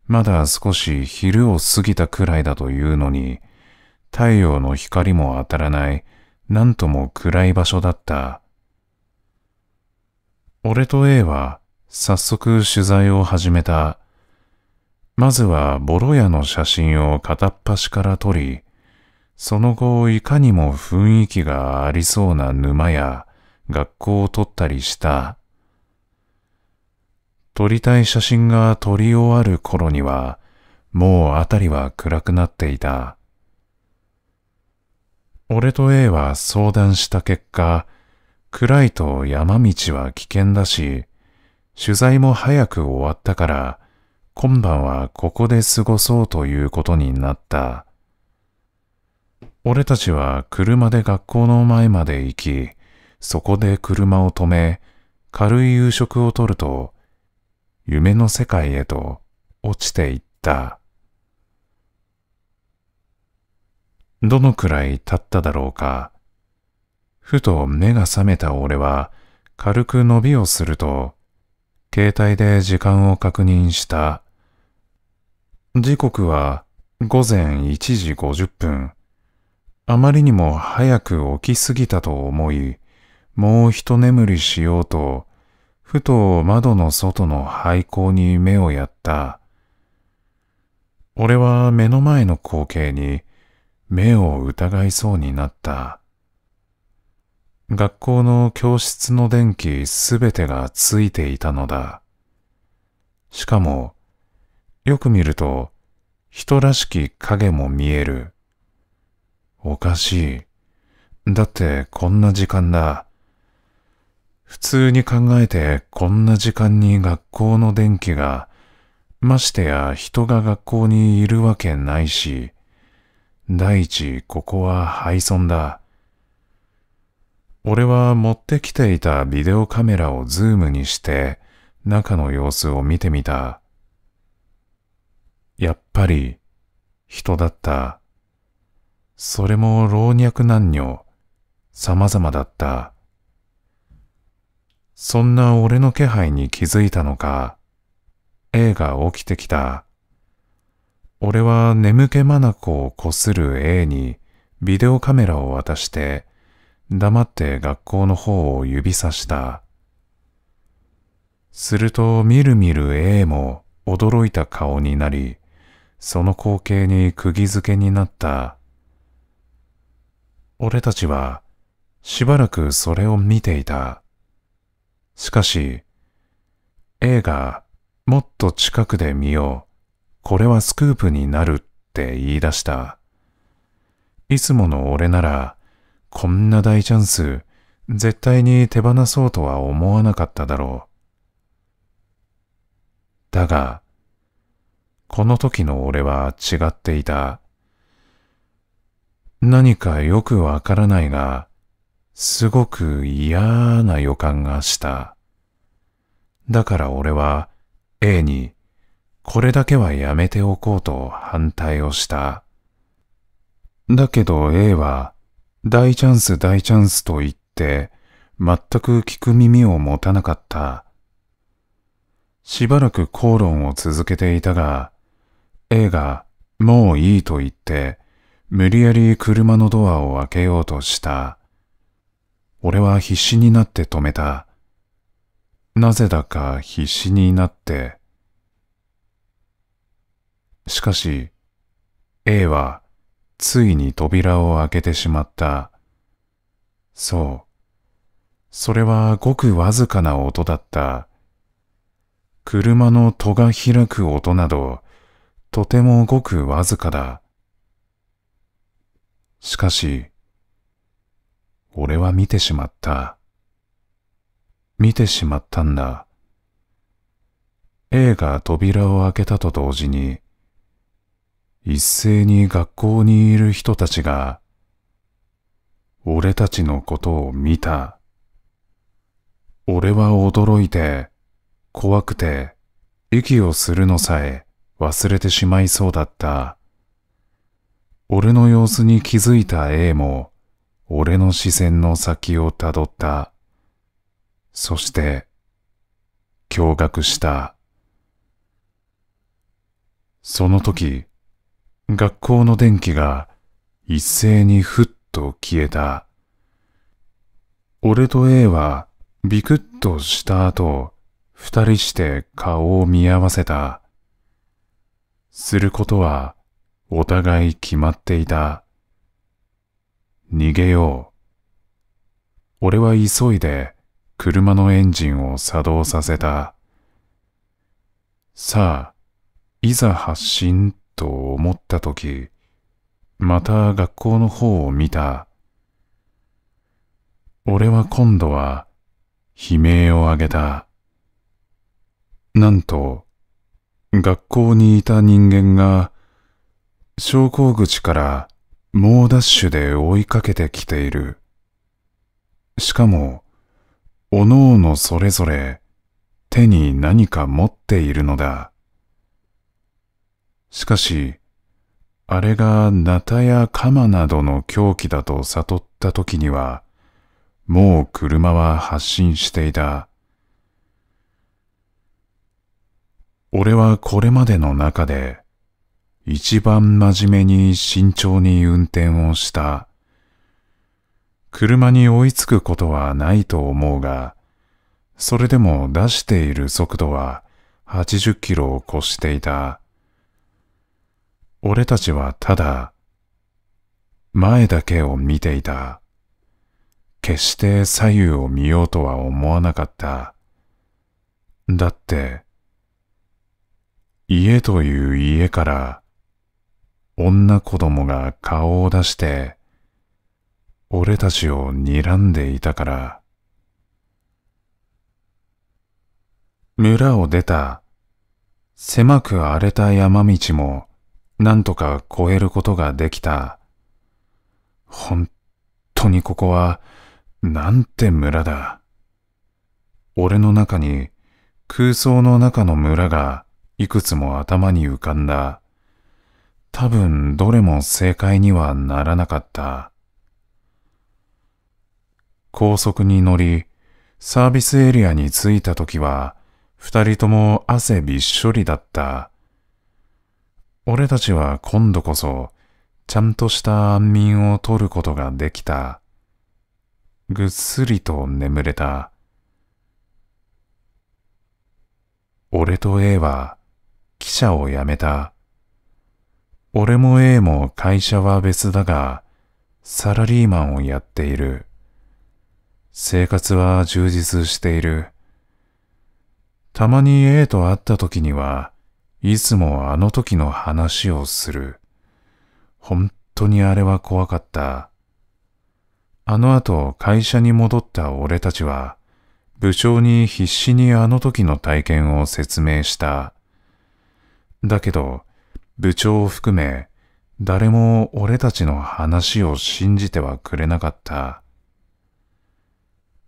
まだ少し昼を過ぎたくらいだというのに、太陽の光も当たらない、なんとも暗い場所だった。俺と A は早速取材を始めた。まずはボロ屋の写真を片っ端から撮り、その後いかにも雰囲気がありそうな沼や学校を撮ったりした。撮りたい写真が撮り終わる頃には、もうあたりは暗くなっていた。俺と A は相談した結果、暗いと山道は危険だし、取材も早く終わったから、今晩はここで過ごそうということになった。俺たちは車で学校の前まで行き、そこで車を止め、軽い夕食をとると、夢の世界へと落ちていった。どのくらい経っただろうか。ふと目が覚めた俺は軽く伸びをすると、携帯で時間を確認した。時刻はごぜんいちじごじゅっぷん。あまりにも早く起きすぎたと思い、もう一眠りしようと、ふと窓の外の廃校に目をやった。俺は目の前の光景に目を疑いそうになった。学校の教室の電気すべてがついていたのだ。しかも、よく見ると、人らしき影も見える。おかしい。だってこんな時間だ。普通に考えてこんな時間に学校の電気が、ましてや人が学校にいるわけないし、第一ここは廃村だ。俺は持ってきていたビデオカメラをズームにして中の様子を見てみた。やっぱり人だった。それも老若男女、様々だった。そんな俺の気配に気づいたのか、A が起きてきた。俺は眠気まなこをこする A にビデオカメラを渡して、黙って学校の方を指さした。するとみるみる A も驚いた顔になり、その光景に釘付けになった。俺たちはしばらくそれを見ていた。しかし、A がもっと近くで見よう。これはスクープになるって言い出した。いつもの俺なら、こんな大チャンス、絶対に手放そうとは思わなかっただろう。だが、この時の俺は違っていた。何かよくわからないが、すごく嫌な予感がした。だから俺は A に、これだけはやめておこうと反対をした。だけど A は、大チャンス大チャンスと言って、全く聞く耳を持たなかった。しばらく口論を続けていたが、A がもういいと言って、無理やり車のドアを開けようとした。俺は必死になって止めた。なぜだか必死になって。しかし、A は、ついに扉を開けてしまった。そう。それはごくわずかな音だった。車の戸が開く音など、とてもごくわずかだ。しかし、俺は見てしまった。見てしまったんだ。A が扉を開けたと同時に、一斉に学校にいる人たちが、俺たちのことを見た。俺は驚いて、怖くて、息をするのさえ忘れてしまいそうだった。俺の様子に気づいた A も、俺の視線の先をたどった。そして、驚愕した。その時、学校の電気が一斉にふっと消えた。俺と A はビクッとした後、二人して顔を見合わせた。することはお互い決まっていた。逃げよう。俺は急いで車のエンジンを作動させた。さあ、いざ発進。と思ったとき、また学校の方を見た。俺は今度は悲鳴を上げた。なんと、学校にいた人間が、昇降口から猛ダッシュで追いかけてきている。しかも、おのおのそれぞれ手に何か持っているのだ。しかし、あれがナタや鎌などの凶器だと悟った時には、もう車は発進していた。俺はこれまでの中で、一番真面目に慎重に運転をした。車に追いつくことはないと思うが、それでも出している速度ははちじゅっキロを超していた。俺たちはただ、前だけを見ていた。決して左右を見ようとは思わなかった。だって、家という家から、女子供が顔を出して、俺たちを睨んでいたから。村を出た、狭く荒れた山道も、なんとか越えることができた。本当にここは、なんて村だ。俺の中に、空想の中の村が、いくつも頭に浮かんだ。多分、どれも正解にはならなかった。高速に乗り、サービスエリアに着いたときは、二人とも汗びっしょりだった。俺たちは今度こそ、ちゃんとした安眠を取ることができた。ぐっすりと眠れた。俺と A は記者を辞めた。俺も A も会社は別だが、サラリーマンをやっている。生活は充実している。たまに A と会った時には、いつもあの時の話をする。本当にあれは怖かった。あの後会社に戻った俺たちは、部長に必死にあの時の体験を説明した。だけど、部長を含め、誰も俺たちの話を信じてはくれなかった。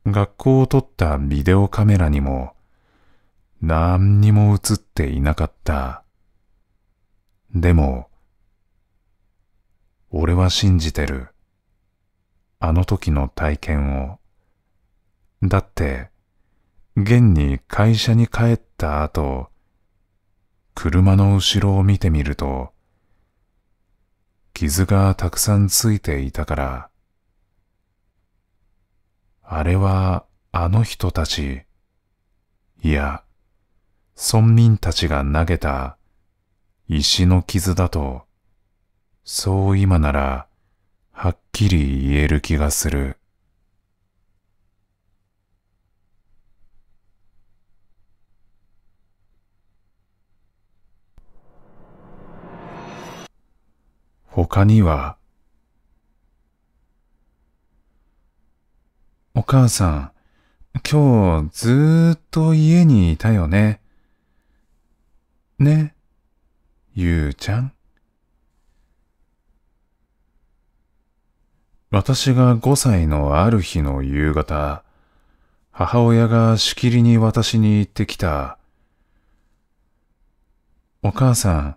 学校を撮ったビデオカメラにも、何にも映っていなかった。でも、俺は信じてる。あの時の体験を。だって、現に会社に帰った後、車の後ろを見てみると、傷がたくさんついていたから、あれはあの人たち、いや、村民たちが投げた石の傷だと、そう今ならはっきり言える気がする。他には、お母さん、今日ずーっと家にいたよね。ね、ゆうちゃん。私がごさいのある日の夕方、母親がしきりに私に言ってきた。お母さ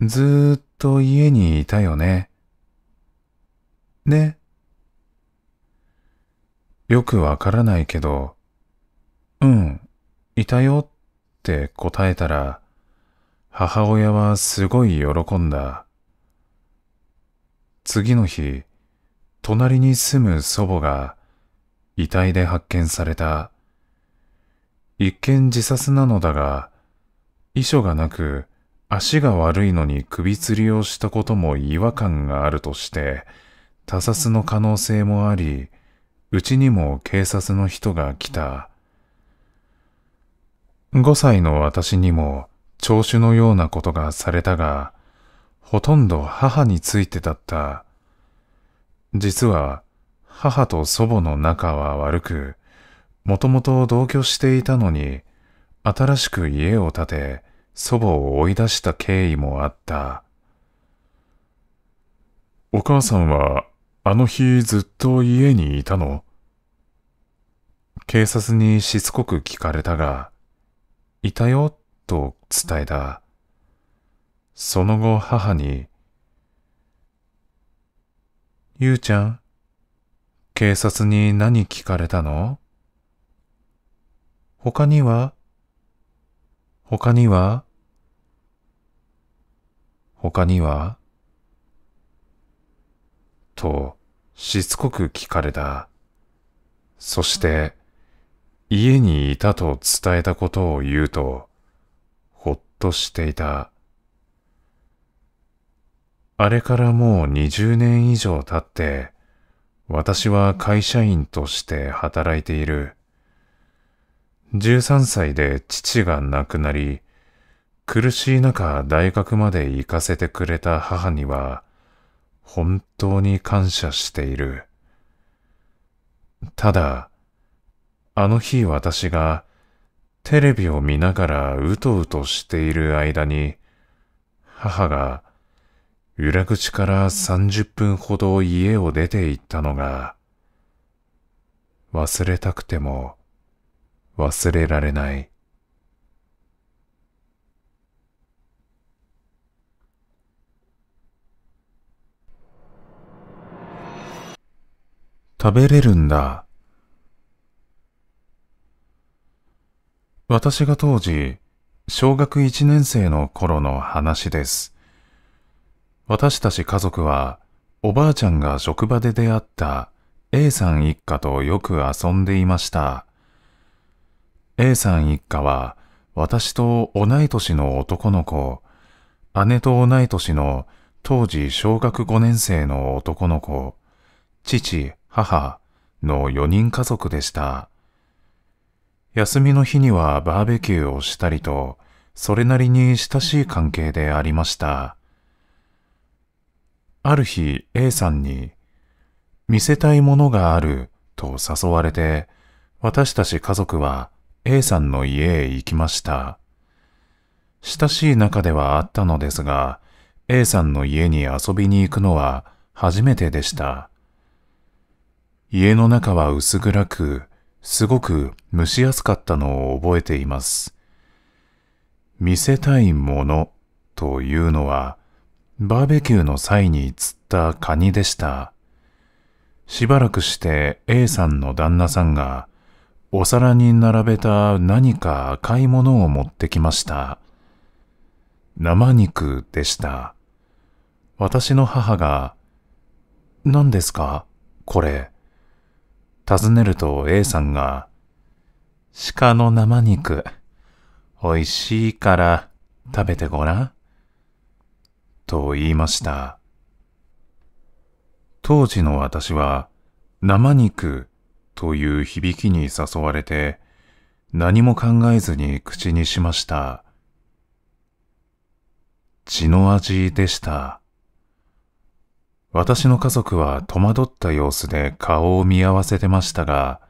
ん、ずーっとずっと家にいたよね。ね。よくわからないけど、うん、いたよって答えたら、母親はすごい喜んだ。次の日、隣に住む祖母が遺体で発見された。一見自殺なのだが、遺書がなく、足が悪いのに首吊りをしたことも違和感があるとして、他殺の可能性もあり、うちにも警察の人が来た。ごさいの私にも聴取のようなことがされたが、ほとんど母についてだった。実は母と祖母の仲は悪く、もともと同居していたのに、新しく家を建て、祖母を追い出した経緯もあった。お母さんはあの日ずっと家にいたの？警察にしつこく聞かれたが、いたよと伝えた。その後母に、ゆうちゃん、警察に何聞かれたの？他には？他には？他には？と、しつこく聞かれた。そして、家にいたと伝えたことを言うと、ほっとしていた。あれからもうにじゅうねん以上経って、私は会社員として働いている。じゅうさんさいで父が亡くなり、苦しい中大学まで行かせてくれた母には、本当に感謝している。ただ、あの日私がテレビを見ながらうとうとしている間に、母が裏口からさんじゅっぷんほど家を出て行ったのが、忘れたくても、忘れられない。食べれるんだ。私が当時、小学いちねんせいの頃の話です。私たち家族は、おばあちゃんが職場で出会った A さん一家とよく遊んでいました。A さん一家は私と同い年の男の子、姉と同い年の当時小学ごねん生の男の子、父、母のよにん家族でした。休みの日にはバーベキューをしたりと、それなりに親しい関係でありました。ある日 A さんに、見せたいものがあると誘われて、私たち家族は A さんの家へ行きました。親しい仲ではあったのですが、A さんの家に遊びに行くのは初めてでした。家の中は薄暗く、すごく蒸し暑かったのを覚えています。見せたいものというのは、バーベキューの際に釣ったカニでした。しばらくして A さんの旦那さんが、お皿に並べた何か赤いものを持ってきました。生肉でした。私の母が、何ですかこれ。尋ねると A さんが、鹿の生肉、おいしいから食べてごらん。と言いました。当時の私は、生肉という響きに誘われて、何も考えずに口にしました。血の味でした。私の家族は戸惑った様子で顔を見合わせてましたが、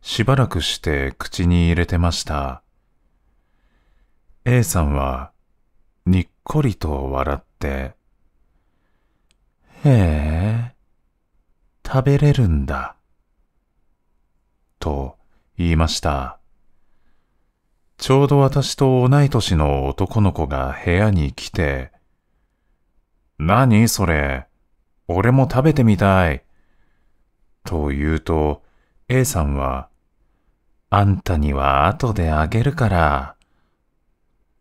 しばらくして口に入れてました。A さんは、にっこりと笑って、へえ、食べれるんだ、と言いました。ちょうど私と同い年の男の子が部屋に来て、何それ、俺も食べてみたい。と言うと、A さんは、あんたには後であげるから。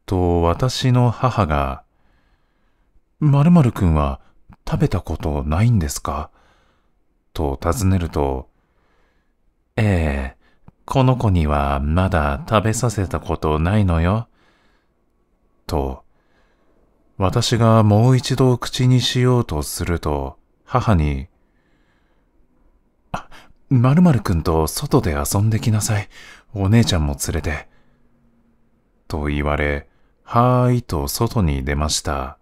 と私の母が、〇〇くんは食べたことないんですかと尋ねると、ええ、この子にはまだ食べさせたことないのよ。と、私がもう一度口にしようとすると、母に、あ、〇〇くんと外で遊んできなさい。お姉ちゃんも連れて。と言われ、はーいと外に出ました。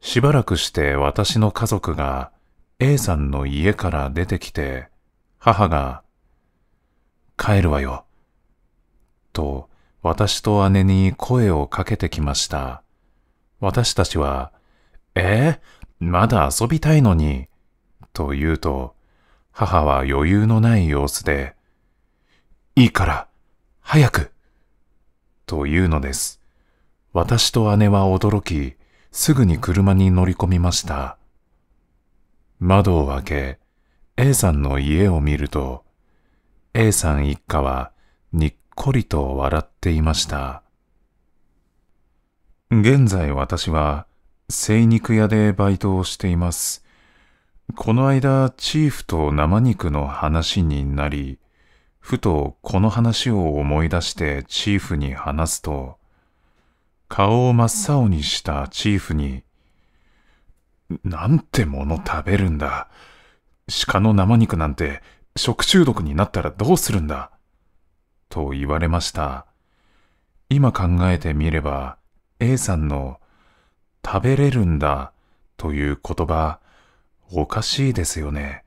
しばらくして私の家族が A さんの家から出てきて、母が、帰るわよ。と私と姉に声をかけてきました。私たちは、えー、まだ遊びたいのに、と言うと、母は余裕のない様子で、いいから、早く、と言うのです。私と姉は驚き、すぐに車に乗り込みました。窓を開け、A さんの家を見ると、A さん一家はにっこりと笑っていました。現在私は精肉屋でバイトをしています。この間チーフと生肉の話になり、ふとこの話を思い出してチーフに話すと、顔を真っ青にしたチーフに、なんてもの食べるんだ。鹿の生肉なんて食中毒になったらどうするんだ。と言われました。今考えてみれば、A さんの食べれるんだという言葉、おかしいですよね。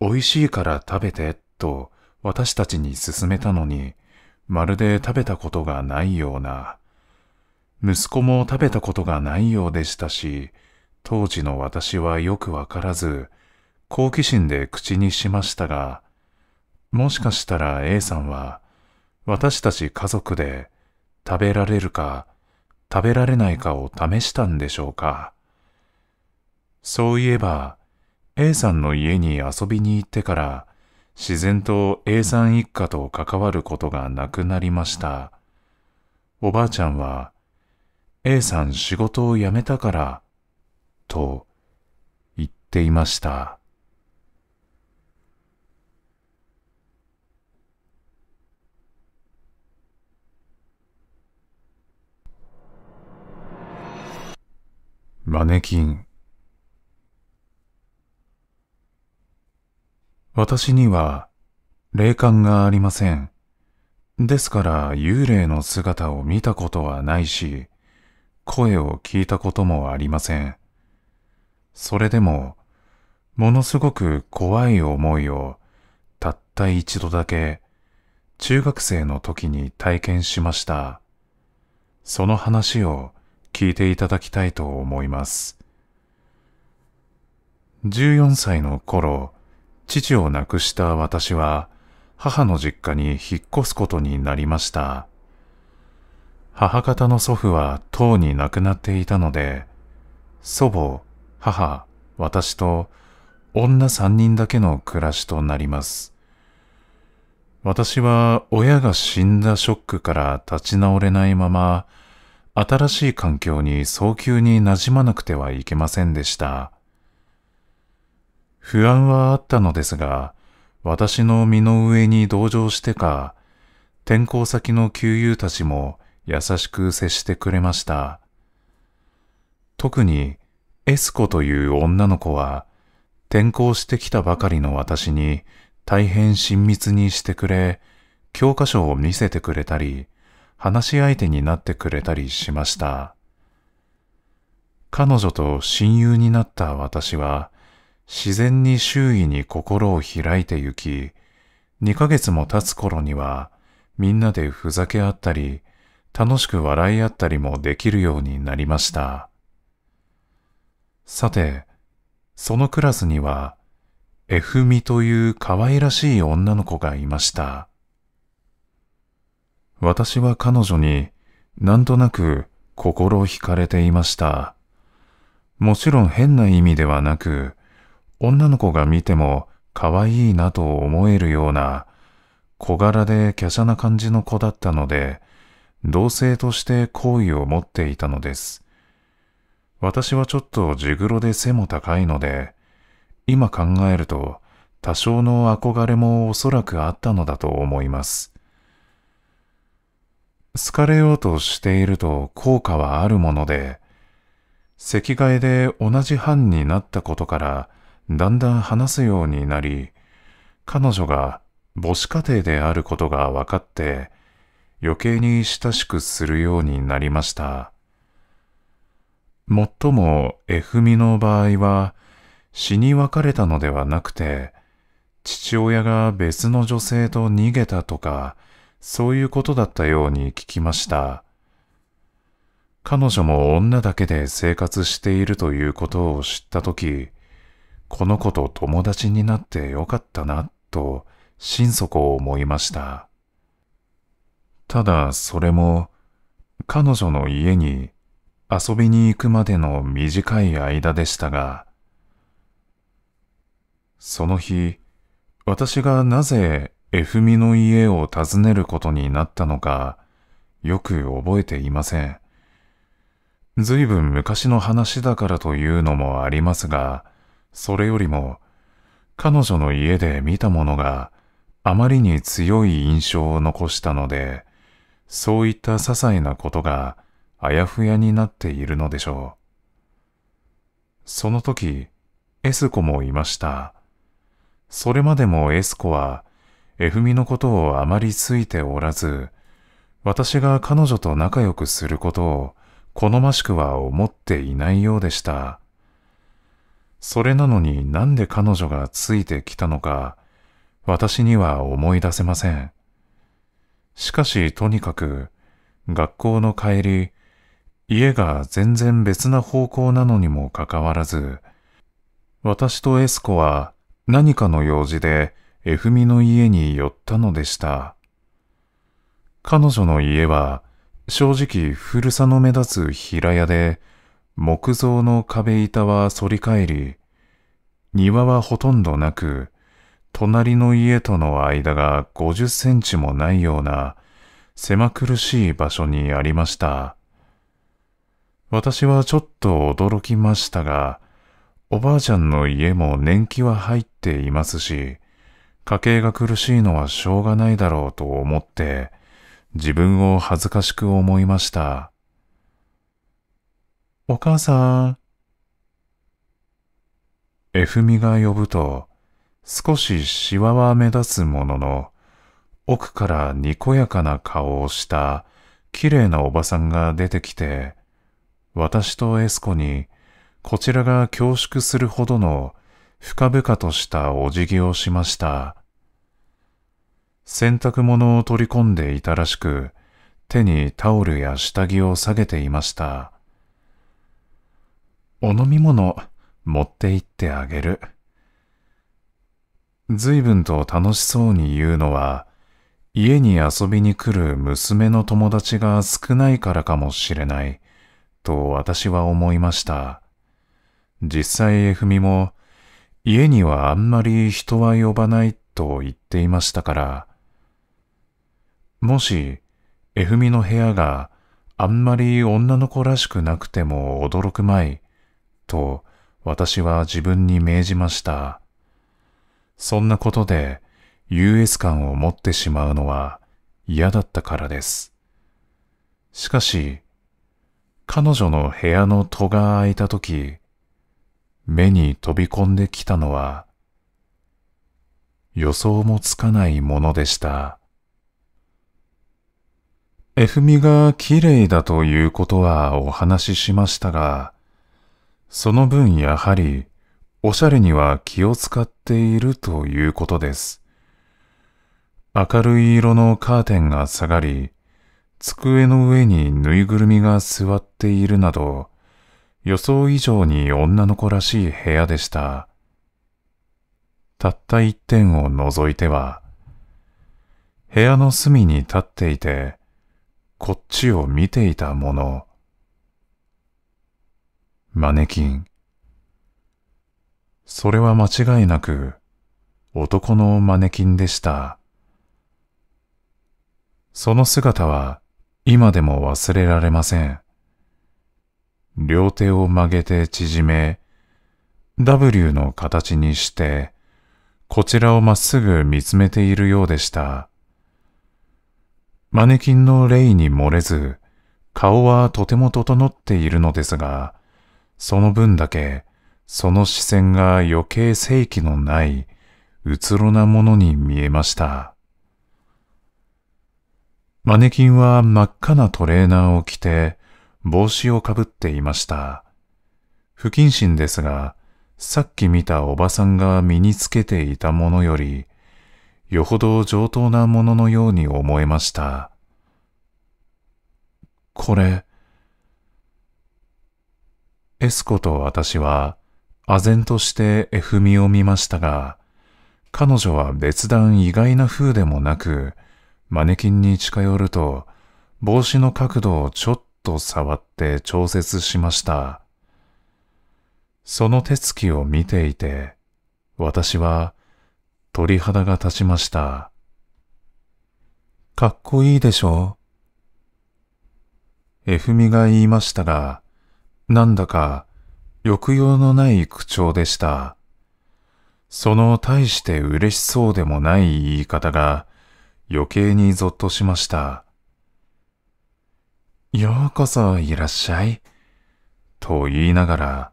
美味しいから食べてと私たちに勧めたのに、まるで食べたことがないような。息子も食べたことがないようでしたし、当時の私はよくわからず、好奇心で口にしましたが、もしかしたら A さんは、私たち家族で食べられるか、食べられないかを試したんでしょうか。そういえば、A さんの家に遊びに行ってから、自然と A さん一家と関わることがなくなりました。おばあちゃんは、A さん仕事を辞めたから、と言っていました。マネキン。私には霊感がありません。ですから幽霊の姿を見たことはないし、声を聞いたこともありません。それでも、ものすごく怖い思いをたった一度だけ中学生の時に体験しました。その話を聞いていただきたいと思います。じゅうよんさいの頃、父を亡くした私は母の実家に引っ越すことになりました。母方の祖父はとうに亡くなっていたので、祖母、母、私と女三人だけの暮らしとなります。私は親が死んだショックから立ち直れないまま、新しい環境に早急に馴染まなくてはいけませんでした。不安はあったのですが、私の身の上に同情してか、転校先の旧友たちも優しく接してくれました。特に、S子という女の子は、転校してきたばかりの私に大変親密にしてくれ、教科書を見せてくれたり、話し相手になってくれたりしました。彼女と親友になった私は、自然に周囲に心を開いてゆき、にかげつも経つ頃には、みんなでふざけ合ったり、楽しく笑い合ったりもできるようになりました。さて、そのクラスには、えふみという可愛らしい女の子がいました。私は彼女になんとなく心惹かれていました。もちろん変な意味ではなく、女の子が見ても可愛いなと思えるような小柄で華奢な感じの子だったので、同性として好意を持っていたのです。私はちょっと地黒で背も高いので、今考えると多少の憧れもおそらくあったのだと思います。好かれようとしていると効果はあるもので、席替えで同じ班になったことからだんだん話すようになり、彼女が母子家庭であることが分かって、余計に親しくするようになりました。もっとも、えふみの場合は、死に別れたのではなくて、父親が別の女性と逃げたとか、そういうことだったように聞きました。彼女も女だけで生活しているということを知ったとき、この子と友達になってよかったな、と心底思いました。ただそれも彼女の家に遊びに行くまでの短い間でしたが、その日、私がなぜえふみの家を訪ねることになったのかよく覚えていません。ずいぶん昔の話だからというのもありますが、それよりも彼女の家で見たものがあまりに強い印象を残したので、そういった些細なことがあやふやになっているのでしょう。その時、S子もいました。それまでもS子は、えふみのことをあまりついておらず、私が彼女と仲良くすることを好ましくは思っていないようでした。それなのになんで彼女がついてきたのか、私には思い出せません。しかしとにかく、学校の帰り、家が全然別な方向なのにもかかわらず、私とエスコは何かの用事でえふみの家に寄ったのでした。彼女の家は正直古さの目立つ平屋で、木造の壁板は反り返り、庭はほとんどなく、隣の家との間がごじゅっセンチもないような狭苦しい場所にありました。私はちょっと驚きましたが、おばあちゃんの家も年季は入っていますし、家計が苦しいのはしょうがないだろうと思って、自分を恥ずかしく思いました。お母さん、えふみが呼ぶと、少ししわは目立つものの、奥からにこやかな顔をしたきれいなおばさんが出てきて、私とエスコにこちらが恐縮するほどの深々としたお辞儀をしました。洗濯物を取り込んでいたらしく、手にタオルや下着を下げていました。お飲み物持って行ってあげる。随分と楽しそうに言うのは、家に遊びに来る娘の友達が少ないからかもしれない、と私は思いました。実際エフミも、家にはあんまり人は呼ばないと言っていましたから、もし、エフミの部屋があんまり女の子らしくなくても驚くまい、と私は自分に命じました。そんなことで、優越感を持ってしまうのは嫌だったからです。しかし、彼女の部屋の戸が開いたとき、目に飛び込んできたのは、予想もつかないものでした。エフミが綺麗だということはお話ししましたが、その分やはり、おしゃれには気を使っているということです。明るい色のカーテンが下がり、机の上にぬいぐるみが座っているなど、予想以上に女の子らしい部屋でした。たった一点を除いては、部屋の隅に立っていて、こっちを見ていたもの。マネキン。それは間違いなく、男のマネキンでした。その姿は今でも忘れられません。両手を曲げて縮め、ダブリュー の形にして、こちらをまっすぐ見つめているようでした。マネキンの霊に漏れず、顔はとても整っているのですが、その分だけ、その視線が余計生気のない、うつろなものに見えました。マネキンは真っ赤なトレーナーを着て、帽子をかぶっていました。不謹慎ですが、さっき見たおばさんが身につけていたものより、よほど上等なもののように思えました。これ、エスコと私は、唖然としてエフミを見ましたが、彼女は別段意外な風でもなく、マネキンに近寄ると、帽子の角度をちょっと触って調節しました。その手つきを見ていて、私は鳥肌が立ちました。かっこいいでしょう。エフミが言いましたが、なんだか抑揚のない口調でした。その大して嬉しそうでもない言い方が、余計にぞっとしました。ようこそいらっしゃい。と言いながら、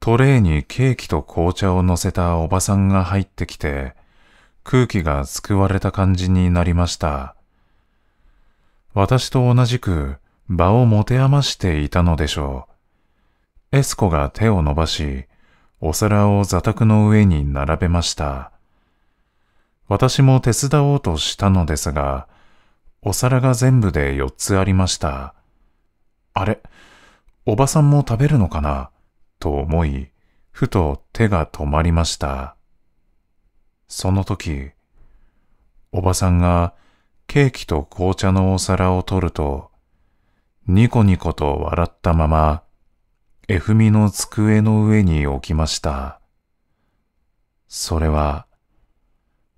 トレーにケーキと紅茶を乗せたおばさんが入ってきて、空気が救われた感じになりました。私と同じく場を持て余していたのでしょう。エスコが手を伸ばし、お皿を座卓の上に並べました。私も手伝おうとしたのですが、お皿が全部でよっつありました。あれ、おばさんも食べるのかなと思い、ふと手が止まりました。その時、おばさんがケーキと紅茶のお皿を取ると、ニコニコと笑ったまま、エフミの机の上に置きました。それは、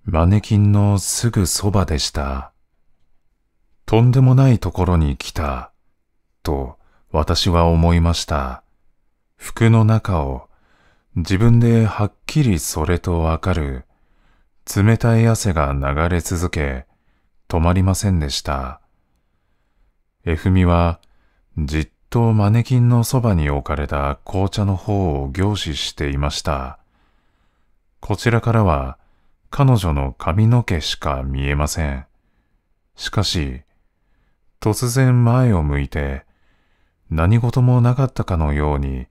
マネキンのすぐそばでした。とんでもないところに来た、と私は思いました。服の中を自分ではっきりそれとわかる、冷たい汗が流れ続け、止まりませんでした。エフミはじっとマネキンのそばに置かれた紅茶の方を凝視していました。こちらからは彼女の髪の毛しか見えません。しかし、突然前を向いて、何事もなかったかのように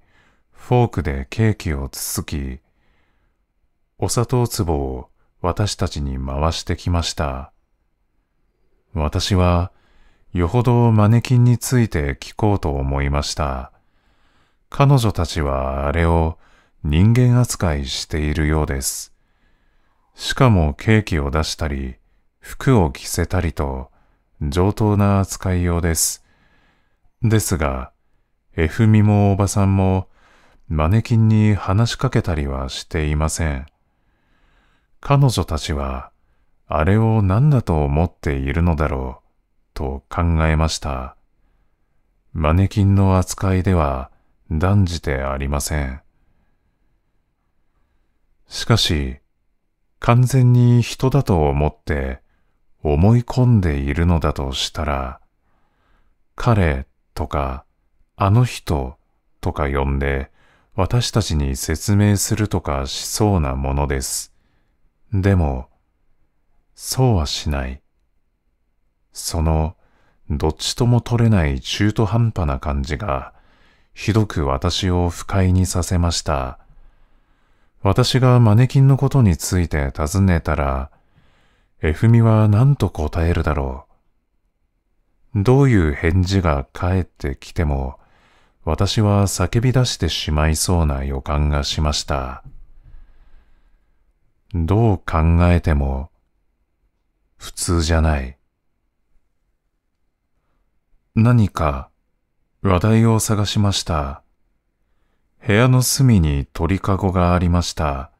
フォークでケーキをつつき、お砂糖壺を私たちに回してきました。私はよほどマネキンについて聞こうと思いました。彼女たちはあれを人間扱いしているようです。しかもケーキを出したり、服を着せたりと上等な扱いようです。ですが、エフミもおばさんもマネキンに話しかけたりはしていません。彼女たちはあれを何だと思っているのだろうと考えました。マネキンの扱いでは断じてありません。しかし、完全に人だと思って思い込んでいるのだとしたら、彼とかあの人とか呼んで私たちに説明するとかしそうなものです。でも、そうはしない。そのどっちとも取れない中途半端な感じがひどく私を不快にさせました。私がマネキンのことについて尋ねたら、エフミは何と答えるだろう。どういう返事が返ってきても、私は叫び出してしまいそうな予感がしました。どう考えても、普通じゃない。何か話題を探しました。部屋の隅に鳥かごがありました。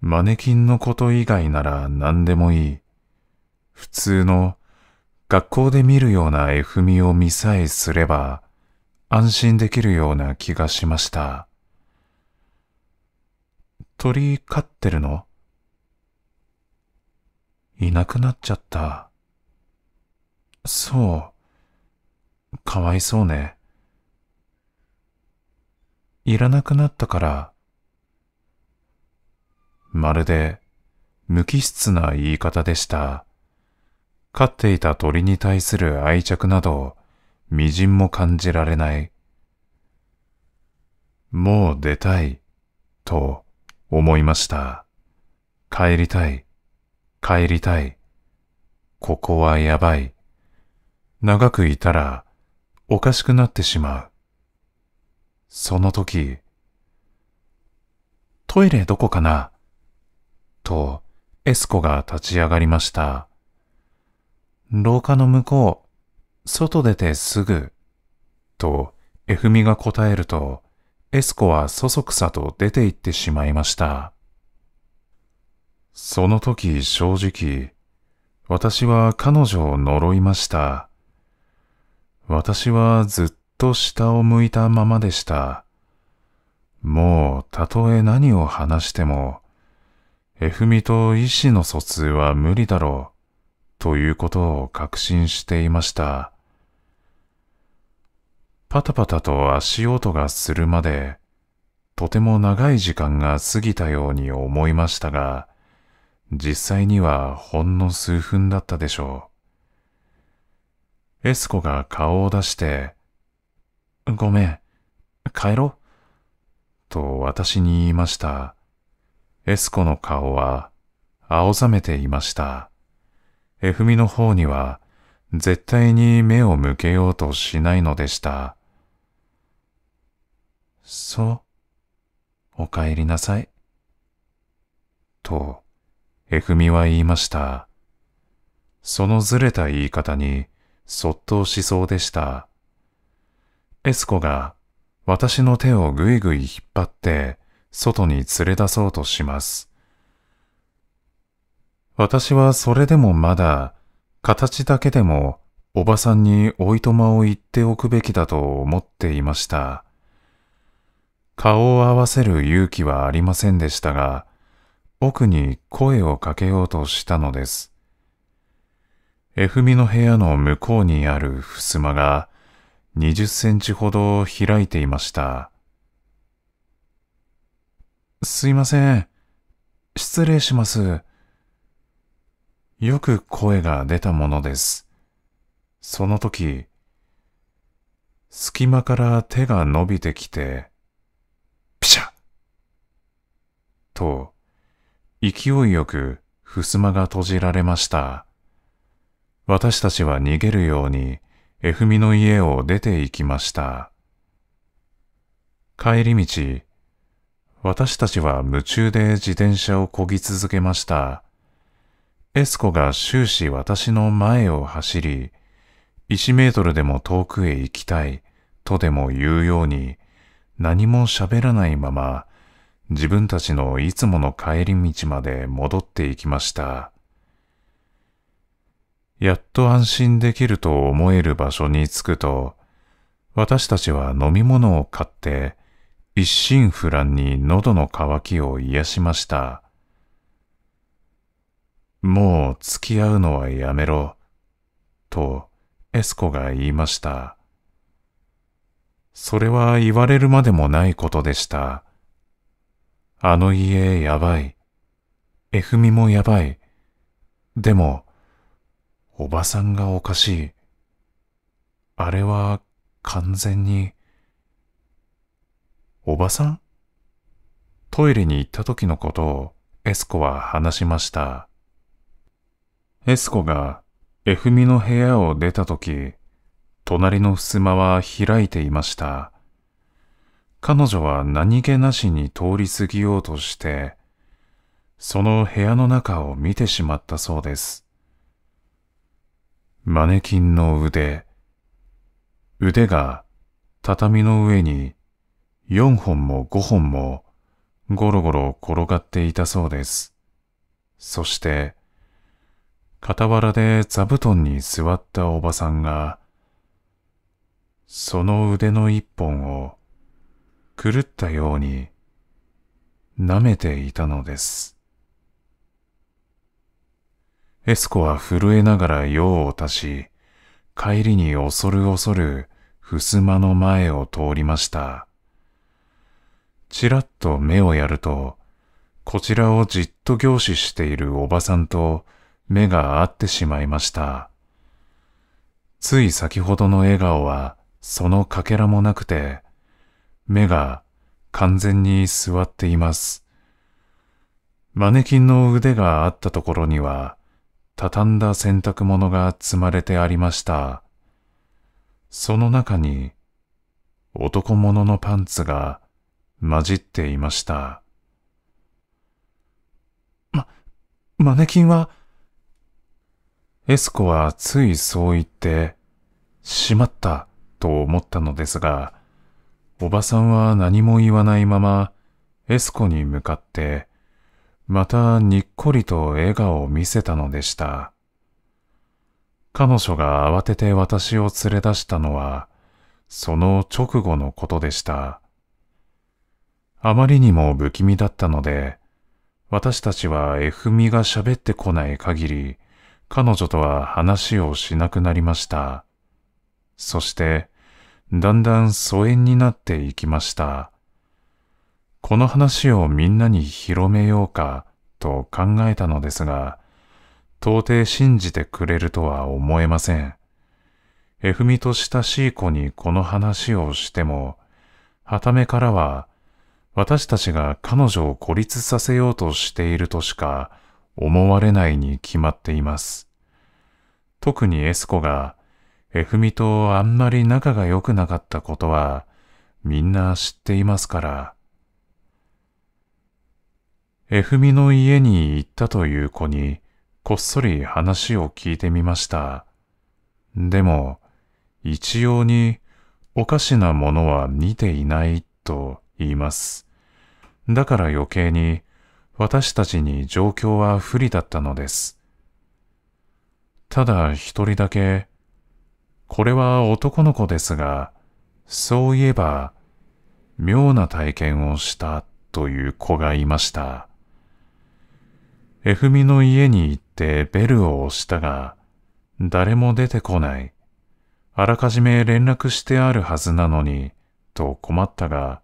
マネキンのこと以外なら何でもいい。普通の学校で見るような絵踏みを見さえすれば安心できるような気がしました。鳥飼ってるの？いなくなっちゃった。そう。かわいそうね。いらなくなったから。まるで無機質な言い方でした。飼っていた鳥に対する愛着など、微塵も感じられない。もう出たい、と思いました。帰りたい、帰りたい。ここはやばい。長くいたらおかしくなってしまう。その時、トイレどこかなとエスコが立ち上がりました。廊下の向こう、外出てすぐ、とエフミが答えると、エスコはそそくさと出て行ってしまいました。その時正直、私は彼女を呪いました。私はずっとと下を向いたままでした。もうたとえ何を話しても、エフミと意思の疎通は無理だろう、ということを確信していました。パタパタと足音がするまで、とても長い時間が過ぎたように思いましたが、実際にはほんの数分だったでしょう。エスコが顔を出して、ごめん、帰ろう、と私に言いました。エスコの顔は青ざめていました。エフミの方には絶対に目を向けようとしないのでした。そう、お帰りなさい。と、エフミは言いました。そのずれた言い方にそっとしそうでした。エスコが私の手をぐいぐい引っ張って外に連れ出そうとします。私はそれでもまだ形だけでもおばさんにおいとまを言っておくべきだと思っていました。顔を合わせる勇気はありませんでしたが、奥に声をかけようとしたのです。エフミの部屋の向こうにある襖が、二十センチほど開いていました。すいません、失礼します。よく声が出たものです。その時、隙間から手が伸びてきて、ピシャッと、勢いよく襖が閉じられました。私たちは逃げるように、えふみの家を出て行きました。帰り道、私たちは夢中で自転車を漕ぎ続けました。エスコが終始私の前を走り、いちメートルでも遠くへ行きたいとでも言うように、何も喋らないまま自分たちのいつもの帰り道まで戻っていきました。やっと安心できると思える場所に着くと、私たちは飲み物を買って一心不乱に喉の渇きを癒しました。もう付き合うのはやめろ、と、エスコが言いました。それは言われるまでもないことでした。あの家やばい。えふみもやばい。でも、おばさんがおかしい。あれは完全に。おばさん？トイレに行った時のことをエスコは話しました。エスコが、えふみの部屋を出たとき、隣の襖は開いていました。彼女は何気なしに通り過ぎようとして、その部屋の中を見てしまったそうです。マネキンの腕、腕が畳の上によんほんもごほんもゴロゴロ転がっていたそうです。そして、傍らで座布団に座ったおばさんが、その腕の一本を狂ったように舐めていたのです。エスコは震えながら用を足し、帰りに恐る恐る襖の前を通りました。ちらっと目をやると、こちらをじっと凝視しているおばさんと、目が合ってしまいました。つい先ほどの笑顔はそのかけらもなくて、目が完全に座っています。マネキンの腕があったところには、畳んだ洗濯物が積まれてありました。その中に、男物のパンツが混じっていました。ま、マネキンは、エスコはついそう言って、しまったと思ったのですが、おばさんは何も言わないまま、エスコに向かって、またにっこりと笑顔を見せたのでした。彼女が慌てて私を連れ出したのは、その直後のことでした。あまりにも不気味だったので、私たちはエフミが喋ってこない限り、彼女とは話をしなくなりました。そして、だんだん疎遠になっていきました。この話をみんなに広めようかと考えたのですが、到底信じてくれるとは思えません。えふみと親しい子にこの話をしても、傍目からは、私たちが彼女を孤立させようとしているとしか、思われないに決まっています。特にエスコが、えふみとあんまり仲が良くなかったことは、みんな知っていますから。えふみの家に行ったという子に、こっそり話を聞いてみました。でも、一様に、おかしなものは似ていないと言います。だから余計に、私たちに状況は不利だったのです。ただ一人だけ、これは男の子ですが、そういえば、妙な体験をしたという子がいました。えふみの家に行ってベルを押したが、誰も出てこない。あらかじめ連絡してあるはずなのに、と困ったが、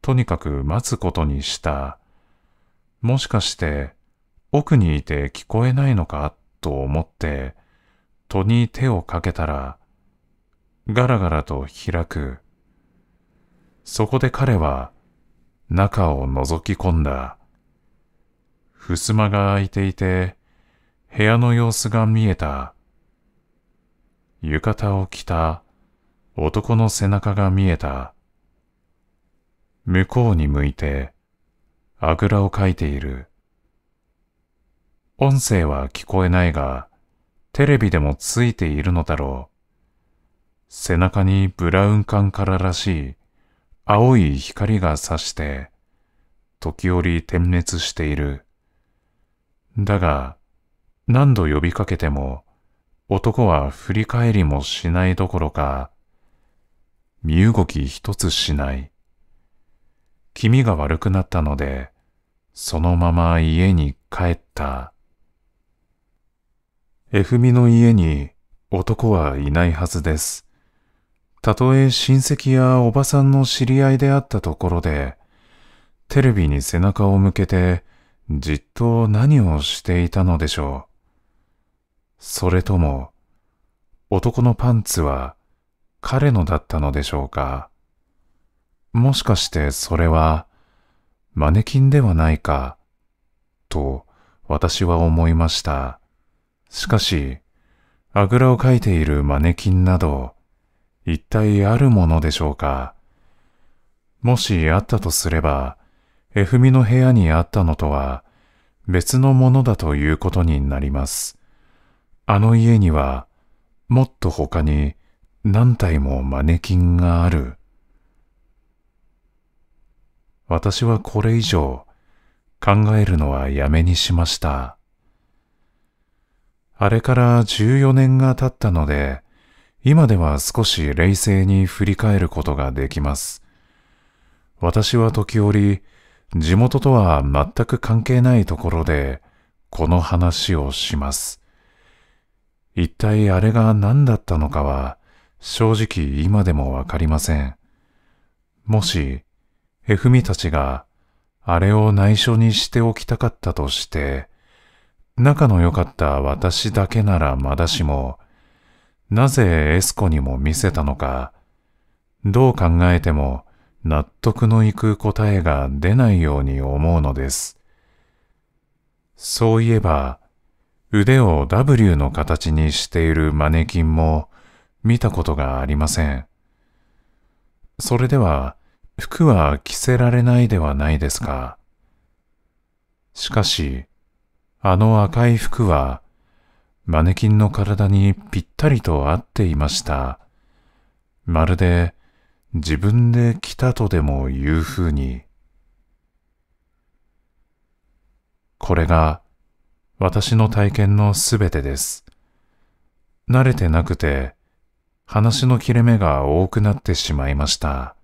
とにかく待つことにした。もしかして奥にいて聞こえないのかと思って戸に手をかけたらガラガラと開く。そこで彼は中を覗き込んだ。襖が開いていて部屋の様子が見えた。浴衣を着た男の背中が見えた。向こうに向いてあぐらをかいている。音声は聞こえないが、テレビでもついているのだろう。背中にブラウン管かららしい青い光が差して、時折点滅している。だが、何度呼びかけても、男は振り返りもしないどころか、身動き一つしない。気味が悪くなったので、そのまま家に帰った。えふみの家に男はいないはずです。たとえ親戚やおばさんの知り合いであったところで、テレビに背中を向けてじっと何をしていたのでしょう。それとも、男のパンツは彼のだったのでしょうか。もしかしてそれはマネキンではないか、と私は思いました。しかし、あぐらをかいているマネキンなど、一体あるものでしょうか。もしあったとすれば、えふみの部屋にあったのとは別のものだということになります。あの家にはもっと他に何体もマネキンがある。私はこれ以上考えるのはやめにしました。あれからじゅうよねんが経ったので、今では少し冷静に振り返ることができます。私は時折、地元とは全く関係ないところでこの話をします。一体あれが何だったのかは正直今でもわかりません。もし、えふみたちがあれを内緒にしておきたかったとして、仲の良かった私だけならまだしも、なぜエスコにも見せたのか、どう考えても納得のいく答えが出ないように思うのです。そういえば、腕を ダブリュー の形にしているマネキンも見たことがありません。それでは服は着せられないではないですか。しかし、あの赤い服はマネキンの体にぴったりと合っていました。まるで自分で着たとでも言うふうに。これが私の体験のすべてです。慣れてなくて、話の切れ目が多くなってしまいました。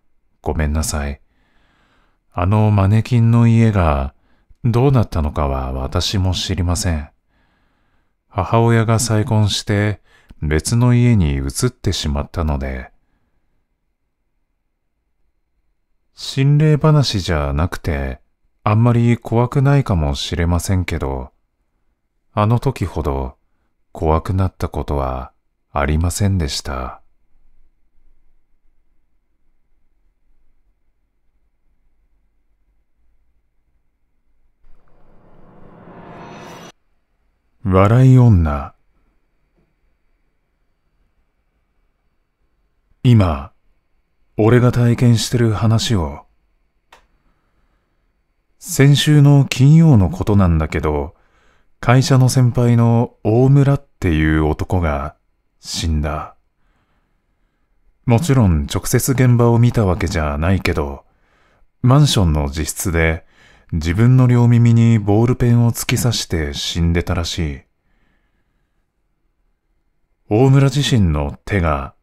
ごめんなさい。あのマネキンの家がどうなったのかは私も知りません。母親が再婚して別の家に移ってしまったので。心霊話じゃなくて、あんまり怖くないかもしれませんけど、あの時ほど怖くなったことはありませんでした。笑い女。今、俺が体験してる話を。先週の金曜のことなんだけど、会社の先輩の大村っていう男が死んだ。もちろん直接現場を見たわけじゃないけど、マンションの自室で自分の両耳にボールペンを突き刺して死んでたらしい。大村自身の手が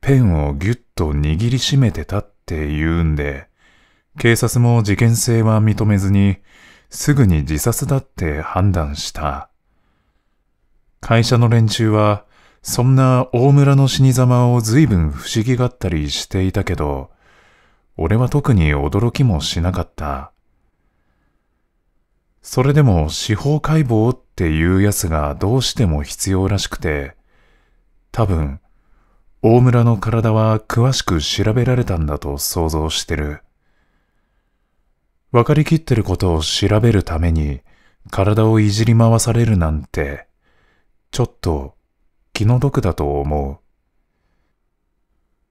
ペンをぎゅっと握りしめてたっていうんで、警察も事件性は認めずに、すぐに自殺だって判断した。会社の連中は、そんな大村の死に様を随分不思議がったりしていたけど、俺は特に驚きもしなかった。それでも司法解剖っていうやつがどうしても必要らしくて、多分、大村の体は詳しく調べられたんだと想像してる。わかりきってることを調べるために体をいじり回されるなんて、ちょっと気の毒だと思う。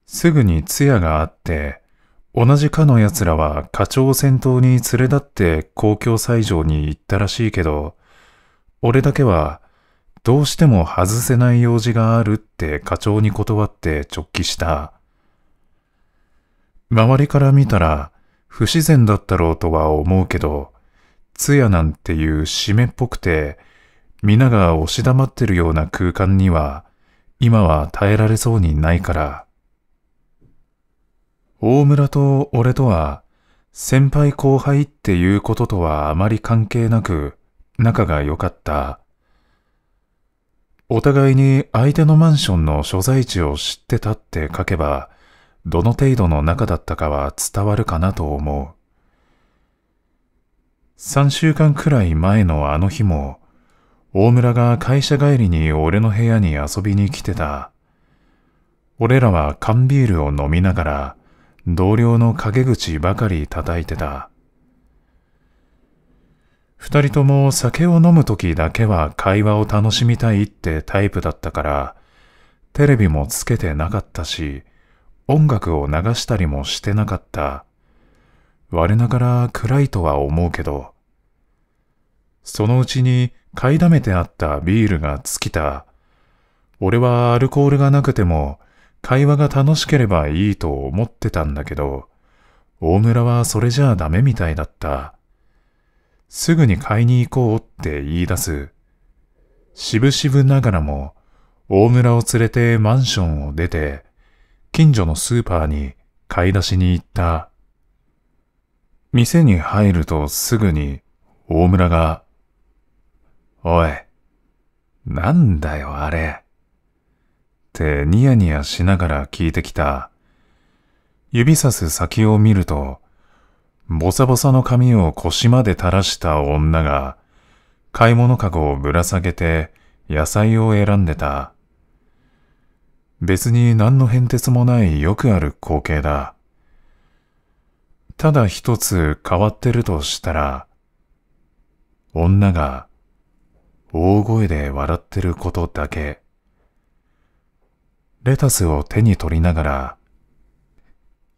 すぐに通夜があって、同じ課の奴らは課長を先頭に連れ立って公共斎場に行ったらしいけど、俺だけは、どうしても外せない用事があるって課長に断って直帰した。周りから見たら不自然だったろうとは思うけど、通夜なんていう締めっぽくて、皆が押し黙ってるような空間には、今は耐えられそうにないから。大村と俺とは、先輩後輩っていうこととはあまり関係なく、仲が良かった。お互いに相手のマンションの所在地を知ってたって書けば、どの程度の仲だったかは伝わるかなと思う。三週間くらい前のあの日も、大村が会社帰りに俺の部屋に遊びに来てた。俺らは缶ビールを飲みながら、同僚の陰口ばかり叩いてた。二人とも酒を飲む時だけは会話を楽しみたいってタイプだったから、テレビもつけてなかったし、音楽を流したりもしてなかった。我ながら暗いとは思うけど、そのうちに買いだめてあったビールが尽きた。俺はアルコールがなくても会話が楽しければいいと思ってたんだけど、大村はそれじゃダメみたいだった。すぐに買いに行こうって言い出す。しぶしぶながらも、大村を連れてマンションを出て、近所のスーパーに買い出しに行った。店に入るとすぐに、大村が、おい、なんだよあれ。ってニヤニヤしながら聞いてきた。指さす先を見ると、ボサボサの髪を腰まで垂らした女が、買い物かごをぶら下げて野菜を選んでた。別に何の変哲もないよくある光景だ。ただ一つ変わってるとしたら、女が大声で笑ってることだけ。レタスを手に取りながら、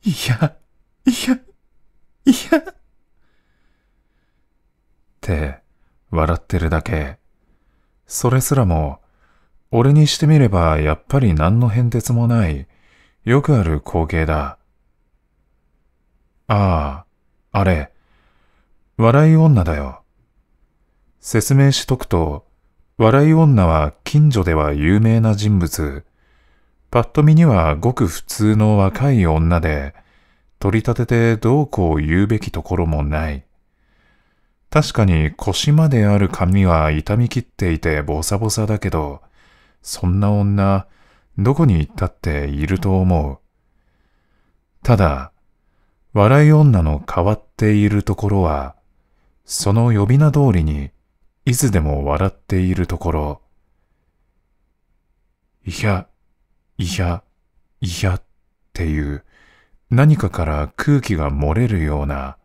いや、いや、いやって笑ってるだけ。それすらも俺にしてみればやっぱり何の変哲もないよくある光景だ。ああ、あれ笑い女だよ。説明しとくと、笑い女は近所では有名な人物。パッと見にはごく普通の若い女で、取り立ててどうこう言うべきところもない。確かに腰まである髪は傷み切っていてボサボサだけど、そんな女、どこに行ったっていると思う。ただ、笑い女の変わっているところは、その呼び名通りに、いつでも笑っているところ。いや、いや、いやっていう、何かから空気が漏れるような、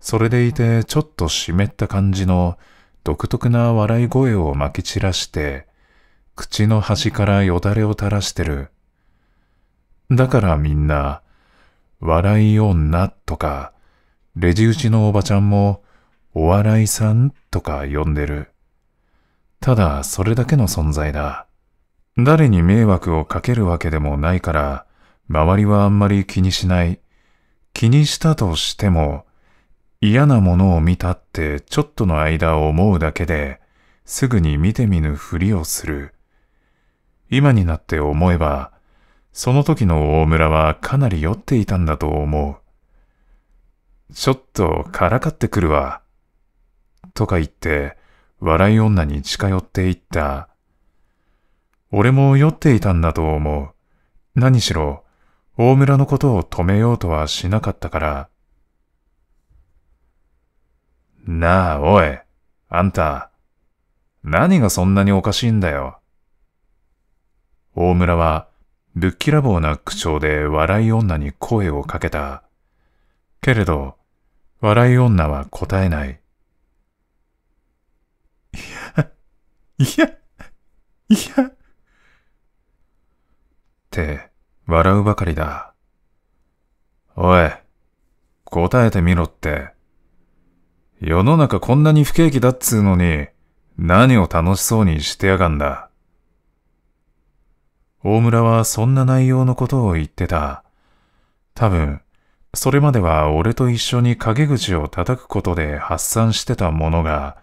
それでいてちょっと湿った感じの独特な笑い声をまき散らして、口の端からよだれを垂らしてる。だからみんな、笑い女とか、レジ打ちのおばちゃんも、お笑いさんとか呼んでる。ただそれだけの存在だ。誰に迷惑をかけるわけでもないから、周りはあんまり気にしない。気にしたとしても、嫌なものを見たってちょっとの間思うだけで、すぐに見て見ぬふりをする。今になって思えば、その時の大村はかなり酔っていたんだと思う。ちょっとからかってくるわ。とか言って、笑い女に近寄っていった。俺も酔っていたんだと思う。何しろ、大村のことを止めようとはしなかったから。なあ、おい、あんた、何がそんなにおかしいんだよ。大村は、ぶっきらぼうな口調で笑い女に声をかけた。けれど、笑い女は答えない。いや、いや、いや。って、笑うばかりだ。おい、答えてみろって。世の中こんなに不景気だっつうのに、何を楽しそうにしてやがんだ。大村はそんな内容のことを言ってた。多分、それまでは俺と一緒に陰口を叩くことで発散してたものが、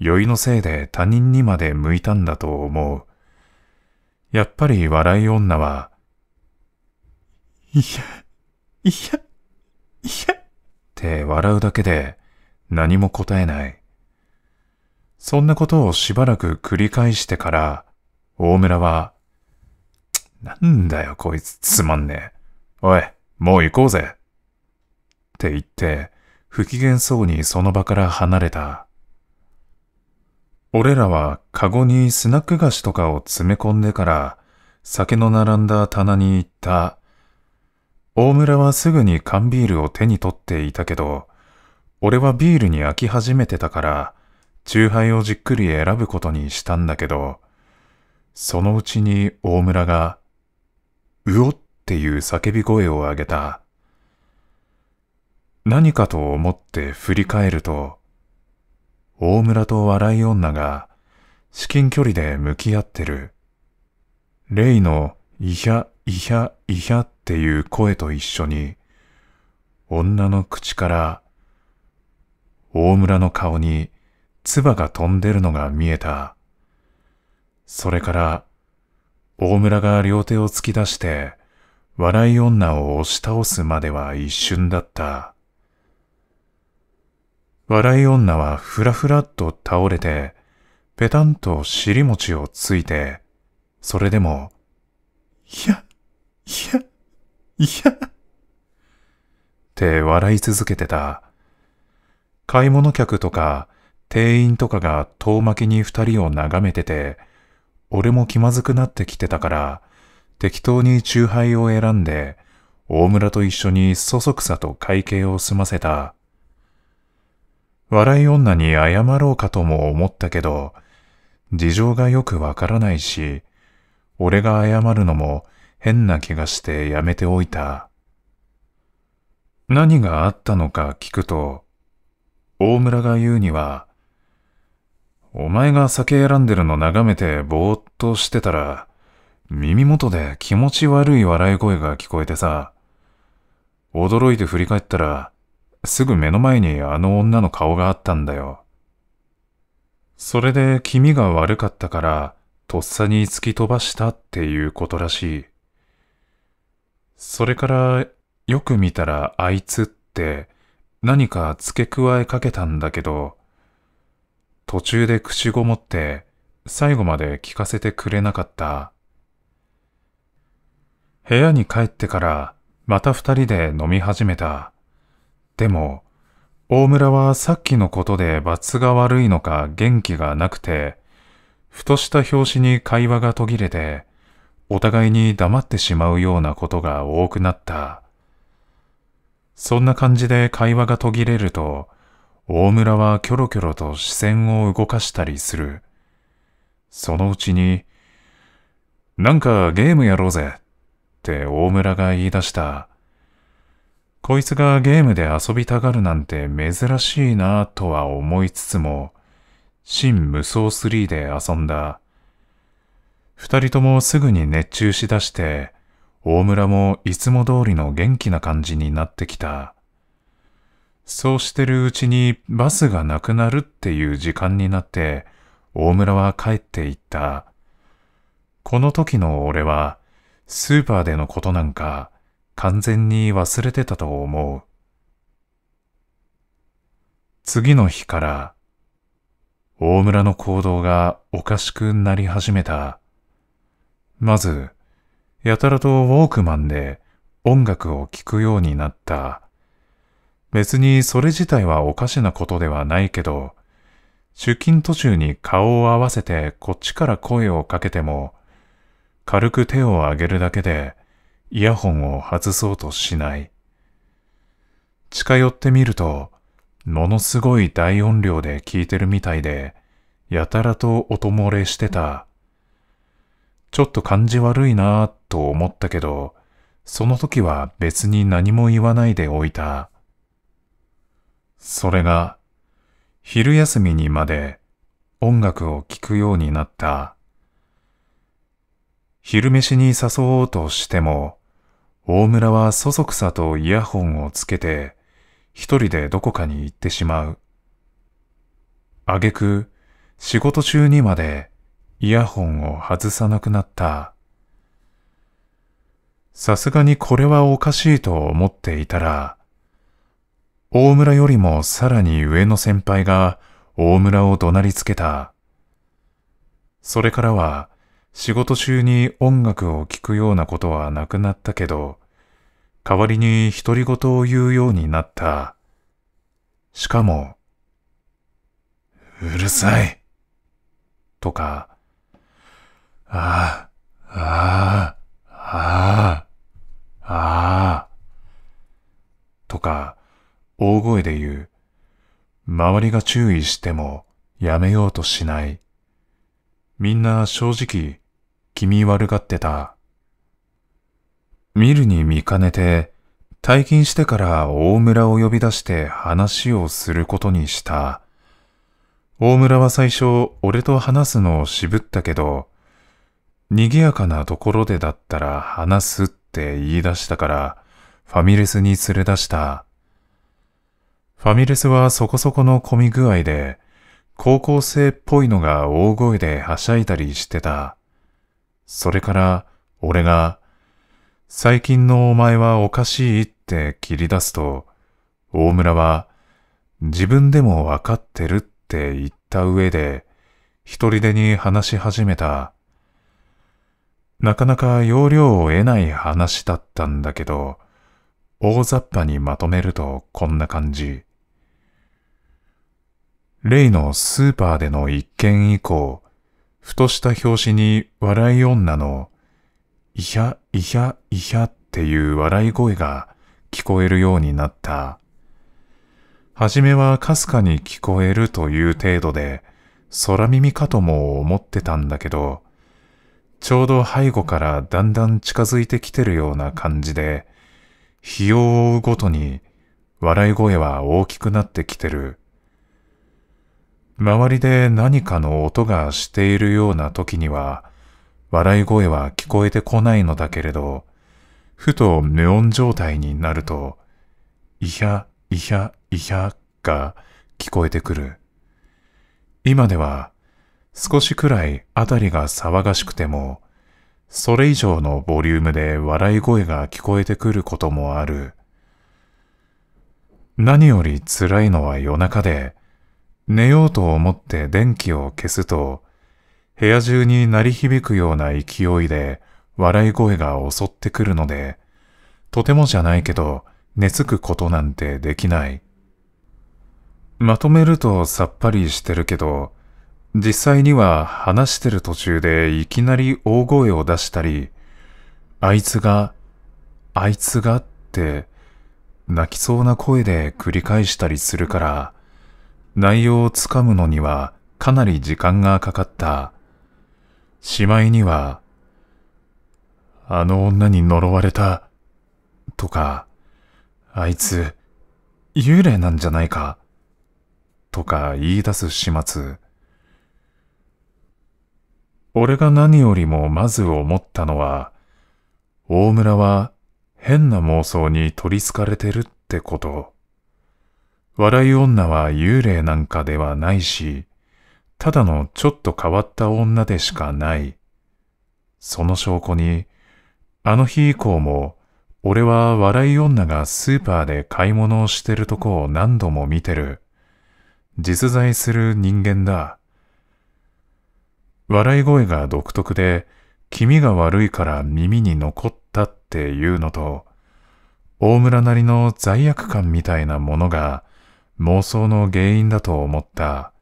酔いのせいで他人にまで向いたんだと思う。やっぱり笑い女は、いや、いや、いや、って笑うだけで何も答えない。そんなことをしばらく繰り返してから、大村は、なんだよこいつつまんねえ。おい、もう行こうぜ。って言って、不機嫌そうにその場から離れた。俺らはカゴにスナック菓子とかを詰め込んでから、酒の並んだ棚に行った。大村はすぐに缶ビールを手に取っていたけど、俺はビールに飽き始めてたから、チューハイをじっくり選ぶことにしたんだけど、そのうちに大村が、うおっていう叫び声を上げた。何かと思って振り返ると、大村と笑い女が至近距離で向き合ってる。レイのいやいやいやっていう声と一緒に、女の口から大村の顔に唾が飛んでるのが見えた。それから大村が両手を突き出して笑い女を押し倒すまでは一瞬だった。笑い女はふらふらっと倒れて、ぺたんと尻餅をついて、それでも、いや、いや、いや、って笑い続けてた。買い物客とか店員とかが遠巻きに二人を眺めてて、俺も気まずくなってきてたから、適当にチューハイを選んで、大村と一緒にそそくさと会計を済ませた。笑い女に謝ろうかとも思ったけど、事情がよくわからないし、俺が謝るのも変な気がしてやめておいた。何があったのか聞くと、大村が言うには、お前が酒選んでるの眺めてぼーっとしてたら、耳元で気持ち悪い笑い声が聞こえてさ、驚いて振り返ったら、すぐ目の前にあの女の顔があったんだよ。それで気味が悪かったから、とっさに突き飛ばしたっていうことらしい。それから、よく見たらあいつって何か付け加えかけたんだけど、途中で口ごもって最後まで聞かせてくれなかった。部屋に帰ってからまた二人で飲み始めた。でも、大村はさっきのことで罰が悪いのか元気がなくて、ふとした拍子に会話が途切れて、お互いに黙ってしまうようなことが多くなった。そんな感じで会話が途切れると、大村はキョロキョロと視線を動かしたりする。そのうちに、なんかゲームやろうぜって大村が言い出した。こいつがゲームで遊びたがるなんて珍しいなぁとは思いつつも、新無双スリーで遊んだ。二人ともすぐに熱中しだして、大村もいつも通りの元気な感じになってきた。そうしてるうちにバスがなくなるっていう時間になって、大村は帰っていった。この時の俺は、スーパーでのことなんか、完全に忘れてたと思う。次の日から、大村の行動がおかしくなり始めた。まず、やたらとウォークマンで音楽を聴くようになった。別にそれ自体はおかしなことではないけど、出勤途中に顔を合わせてこっちから声をかけても、軽く手を上げるだけでイヤホンを外そうとしない。近寄ってみると、ものすごい大音量で聞いてるみたいで、やたらと音漏れしてた。ちょっと感じ悪いなぁと思ったけど、その時は別に何も言わないでおいた。それが、昼休みにまで音楽を聴くようになった。昼飯に誘おうとしても、大村はそそくさとイヤホンをつけて、一人でどこかに行ってしまう。挙句、仕事中にまでイヤホンを外さなくなった。さすがにこれはおかしいと思っていたら、大村よりもさらに上の先輩が大村を怒鳴りつけた。それからは仕事中に音楽を聴くようなことはなくなったけど、代わりに独り言を言うようになった。しかも、うるさいとか、ああ、ああ、ああ、ああ、とか、大声で言う。周りが注意してもやめようとしない。みんな正直、気味悪がってた。見るに見かねて、退勤してから大村を呼び出して話をすることにした。大村は最初、俺と話すのを渋ったけど、賑やかなところでだったら話すって言い出したから、ファミレスに連れ出した。ファミレスはそこそこの混み具合で、高校生っぽいのが大声ではしゃいだりしてた。それから、俺が、最近のお前はおかしいって切り出すと、大村は、自分でもわかってるって言った上で、一人でに話し始めた。なかなか要領を得ない話だったんだけど、大雑把にまとめるとこんな感じ。例のスーパーでの一件以降、ふとした表紙に笑い女の、いひゃいひゃいひゃっていう笑い声が聞こえるようになった。はじめはかすかに聞こえるという程度で、空耳かとも思ってたんだけど、ちょうど背後からだんだん近づいてきてるような感じで、日を追うごとに笑い声は大きくなってきてる。周りで何かの音がしているような時には、笑い声は聞こえてこないのだけれど、ふと無音状態になると、いひゃ、いひゃ、いひゃが聞こえてくる。今では少しくらいあたりが騒がしくても、それ以上のボリュームで笑い声が聞こえてくることもある。何より辛いのは夜中で、寝ようと思って電気を消すと、部屋中に鳴り響くような勢いで笑い声が襲ってくるので、とてもじゃないけど寝つくことなんてできない。まとめるとさっぱりしてるけど、実際には話してる途中でいきなり大声を出したり、あいつが、あいつがって泣きそうな声で繰り返したりするから、内容をつかむのにはかなり時間がかかった。しまいには、あの女に呪われた、とか、あいつ、幽霊なんじゃないか、とか言い出す始末。俺が何よりもまず思ったのは、大村は変な妄想に取り憑かれてるってこと。笑い女は幽霊なんかではないし、ただのちょっと変わった女でしかない。その証拠に、あの日以降も、俺は笑い女がスーパーで買い物をしてるとこを何度も見てる。実在する人間だ。笑い声が独特で、気味が悪いから耳に残ったっていうのと、大村なりの罪悪感みたいなものが妄想の原因だと思った。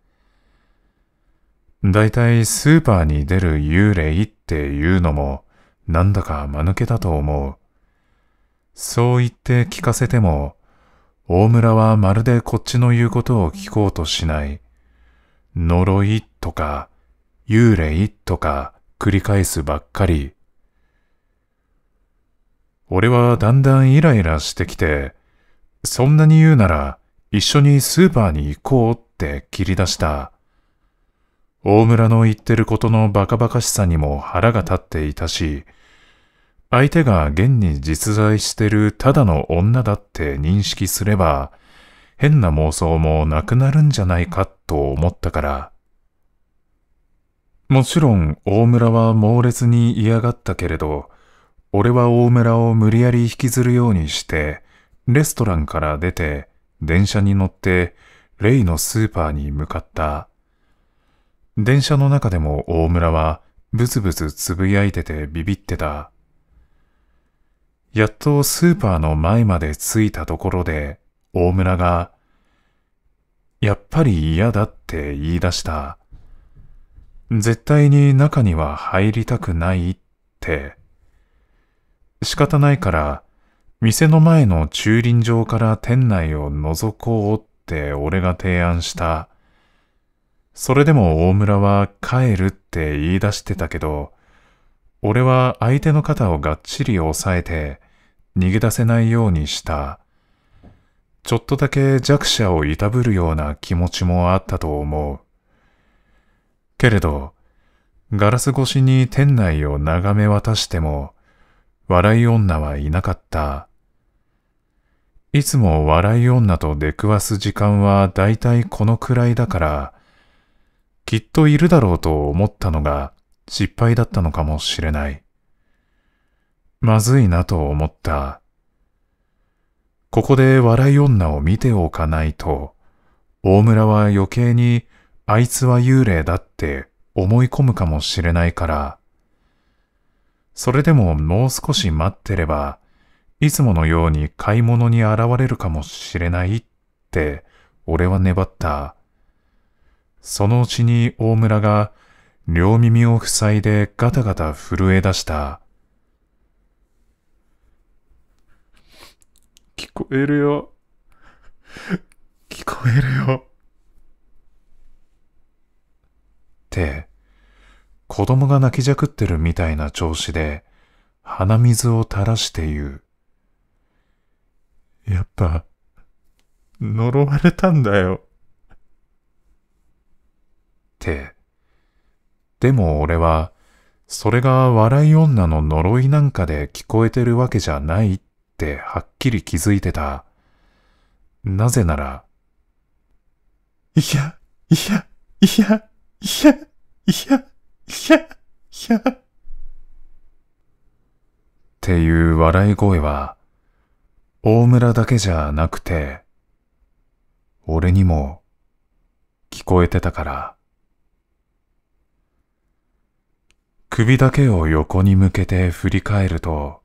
だいたいスーパーに出る幽霊っていうのもなんだか間抜けだと思う。そう言って聞かせても、大村はまるでこっちの言うことを聞こうとしない。呪いとか幽霊とか繰り返すばっかり。俺はだんだんイライラしてきて、そんなに言うなら一緒にスーパーに行こうって切り出した。大村の言ってることのバカバカしさにも腹が立っていたし、相手が現に実在してるただの女だって認識すれば、変な妄想もなくなるんじゃないかと思ったから。もちろん大村は猛烈に嫌がったけれど、俺は大村を無理やり引きずるようにして、レストランから出て電車に乗って例のスーパーに向かった。電車の中でも大村はブツブツつぶやいててビビってた。やっとスーパーの前まで着いたところで大村がやっぱり嫌だって言い出した。絶対に中には入りたくないって。仕方ないから店の前の駐輪場から店内を覗こうって俺が提案した。それでも大村は帰るって言い出してたけど、俺は相手の肩をがっちり押さえて逃げ出せないようにした。ちょっとだけ弱者をいたぶるような気持ちもあったと思う。けれど、ガラス越しに店内を眺め渡しても、笑い女はいなかった。いつも笑い女と出くわす時間はだいたいこのくらいだから、きっといるだろうと思ったのが失敗だったのかもしれない。まずいなと思った。ここで笑い女を見ておかないと、大村は余計にあいつは幽霊だって思い込むかもしれないから。それでももう少し待ってれば、いつものように買い物に現れるかもしれないって俺は粘った。そのうちに大村が両耳を塞いでガタガタ震え出した。聞こえるよ。聞こえるよ。って、子供が泣きじゃくってるみたいな調子で鼻水を垂らして言う。やっぱ、呪われたんだよ。って。でも俺は、それが笑い女の呪いなんかで聞こえてるわけじゃないってはっきり気づいてた。なぜなら、いや、いや、いや、いや、いや、いや、いや、っていう笑い声は、大村だけじゃなくて、俺にも聞こえてたから。首だけを横に向けて振り返ると、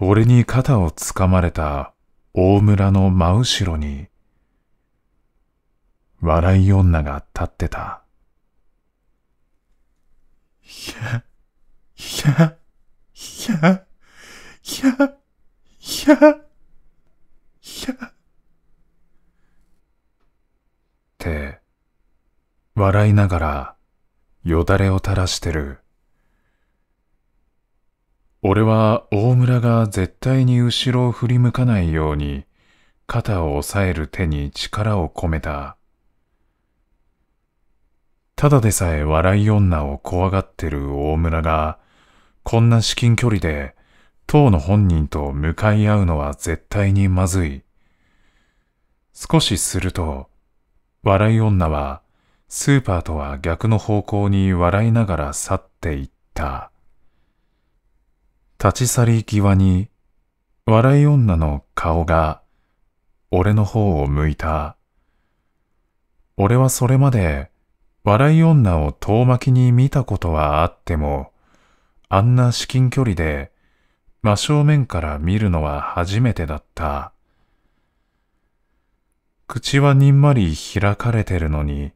俺に肩をつかまれた大村の真後ろに、笑い女が立ってた。いや、いや、いや、いや、いや、いや。って、笑いながら、よだれを垂らしてる。俺は大村が絶対に後ろを振り向かないように肩を押さえる手に力を込めた。ただでさえ笑い女を怖がってる大村がこんな至近距離で当の本人と向かい合うのは絶対にまずい。少しすると笑い女はスーパーとは逆の方向に笑いながら去っていった。立ち去り際に、笑い女の顔が、俺の方を向いた。俺はそれまで、笑い女を遠巻きに見たことはあっても、あんな至近距離で、真正面から見るのは初めてだった。口はにんまり開かれてるのに、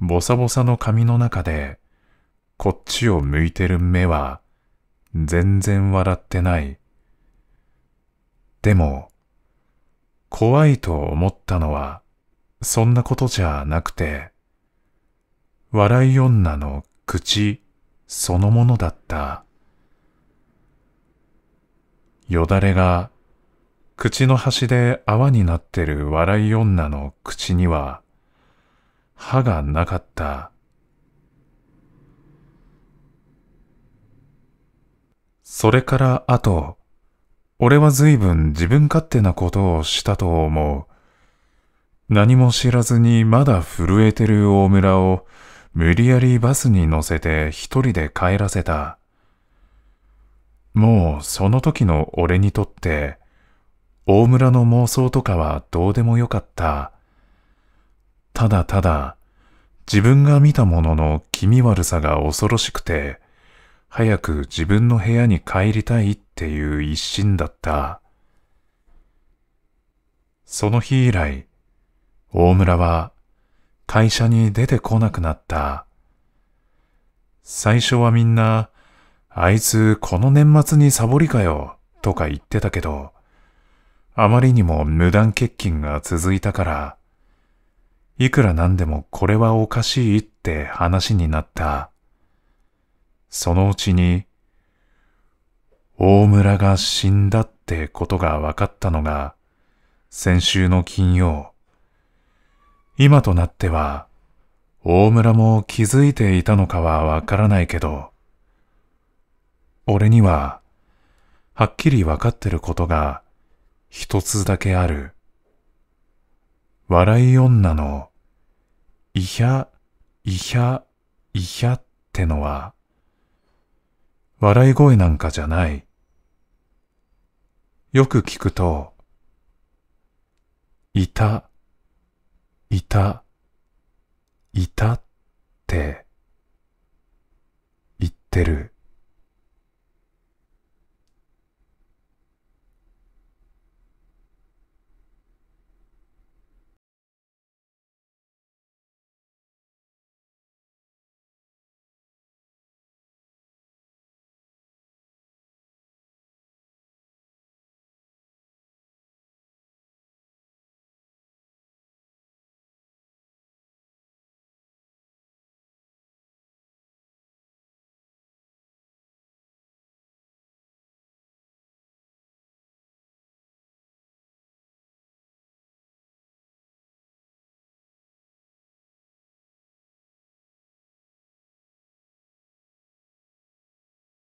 ボサボサの髪の中で、こっちを向いてる目は、全然笑ってない。でも、怖いと思ったのは、そんなことじゃなくて、笑い女の口そのものだった。よだれが、口の端で泡になってる笑い女の口には、歯がなかった。それからあと、俺は随分自分勝手なことをしたと思う。何も知らずにまだ震えてる大村を無理やりバスに乗せて一人で帰らせた。もうその時の俺にとって、大村の妄想とかはどうでもよかった。ただただ、自分が見たものの気味悪さが恐ろしくて、早く自分の部屋に帰りたいっていう一心だった。その日以来、大村は会社に出てこなくなった。最初はみんな、あいつこの年末にサボりかよとか言ってたけど、あまりにも無断欠勤が続いたから、いくらなんでもこれはおかしいって話になった。そのうちに、大村が死んだってことが分かったのが、先週の金曜。今となっては、大村も気づいていたのかはわからないけど、俺には、はっきり分かってることが、一つだけある。笑い女の、いひゃ、いひゃ、いひゃってのは、笑い声なんかじゃない。よく聞くと、いた、いた、いたって、言ってる。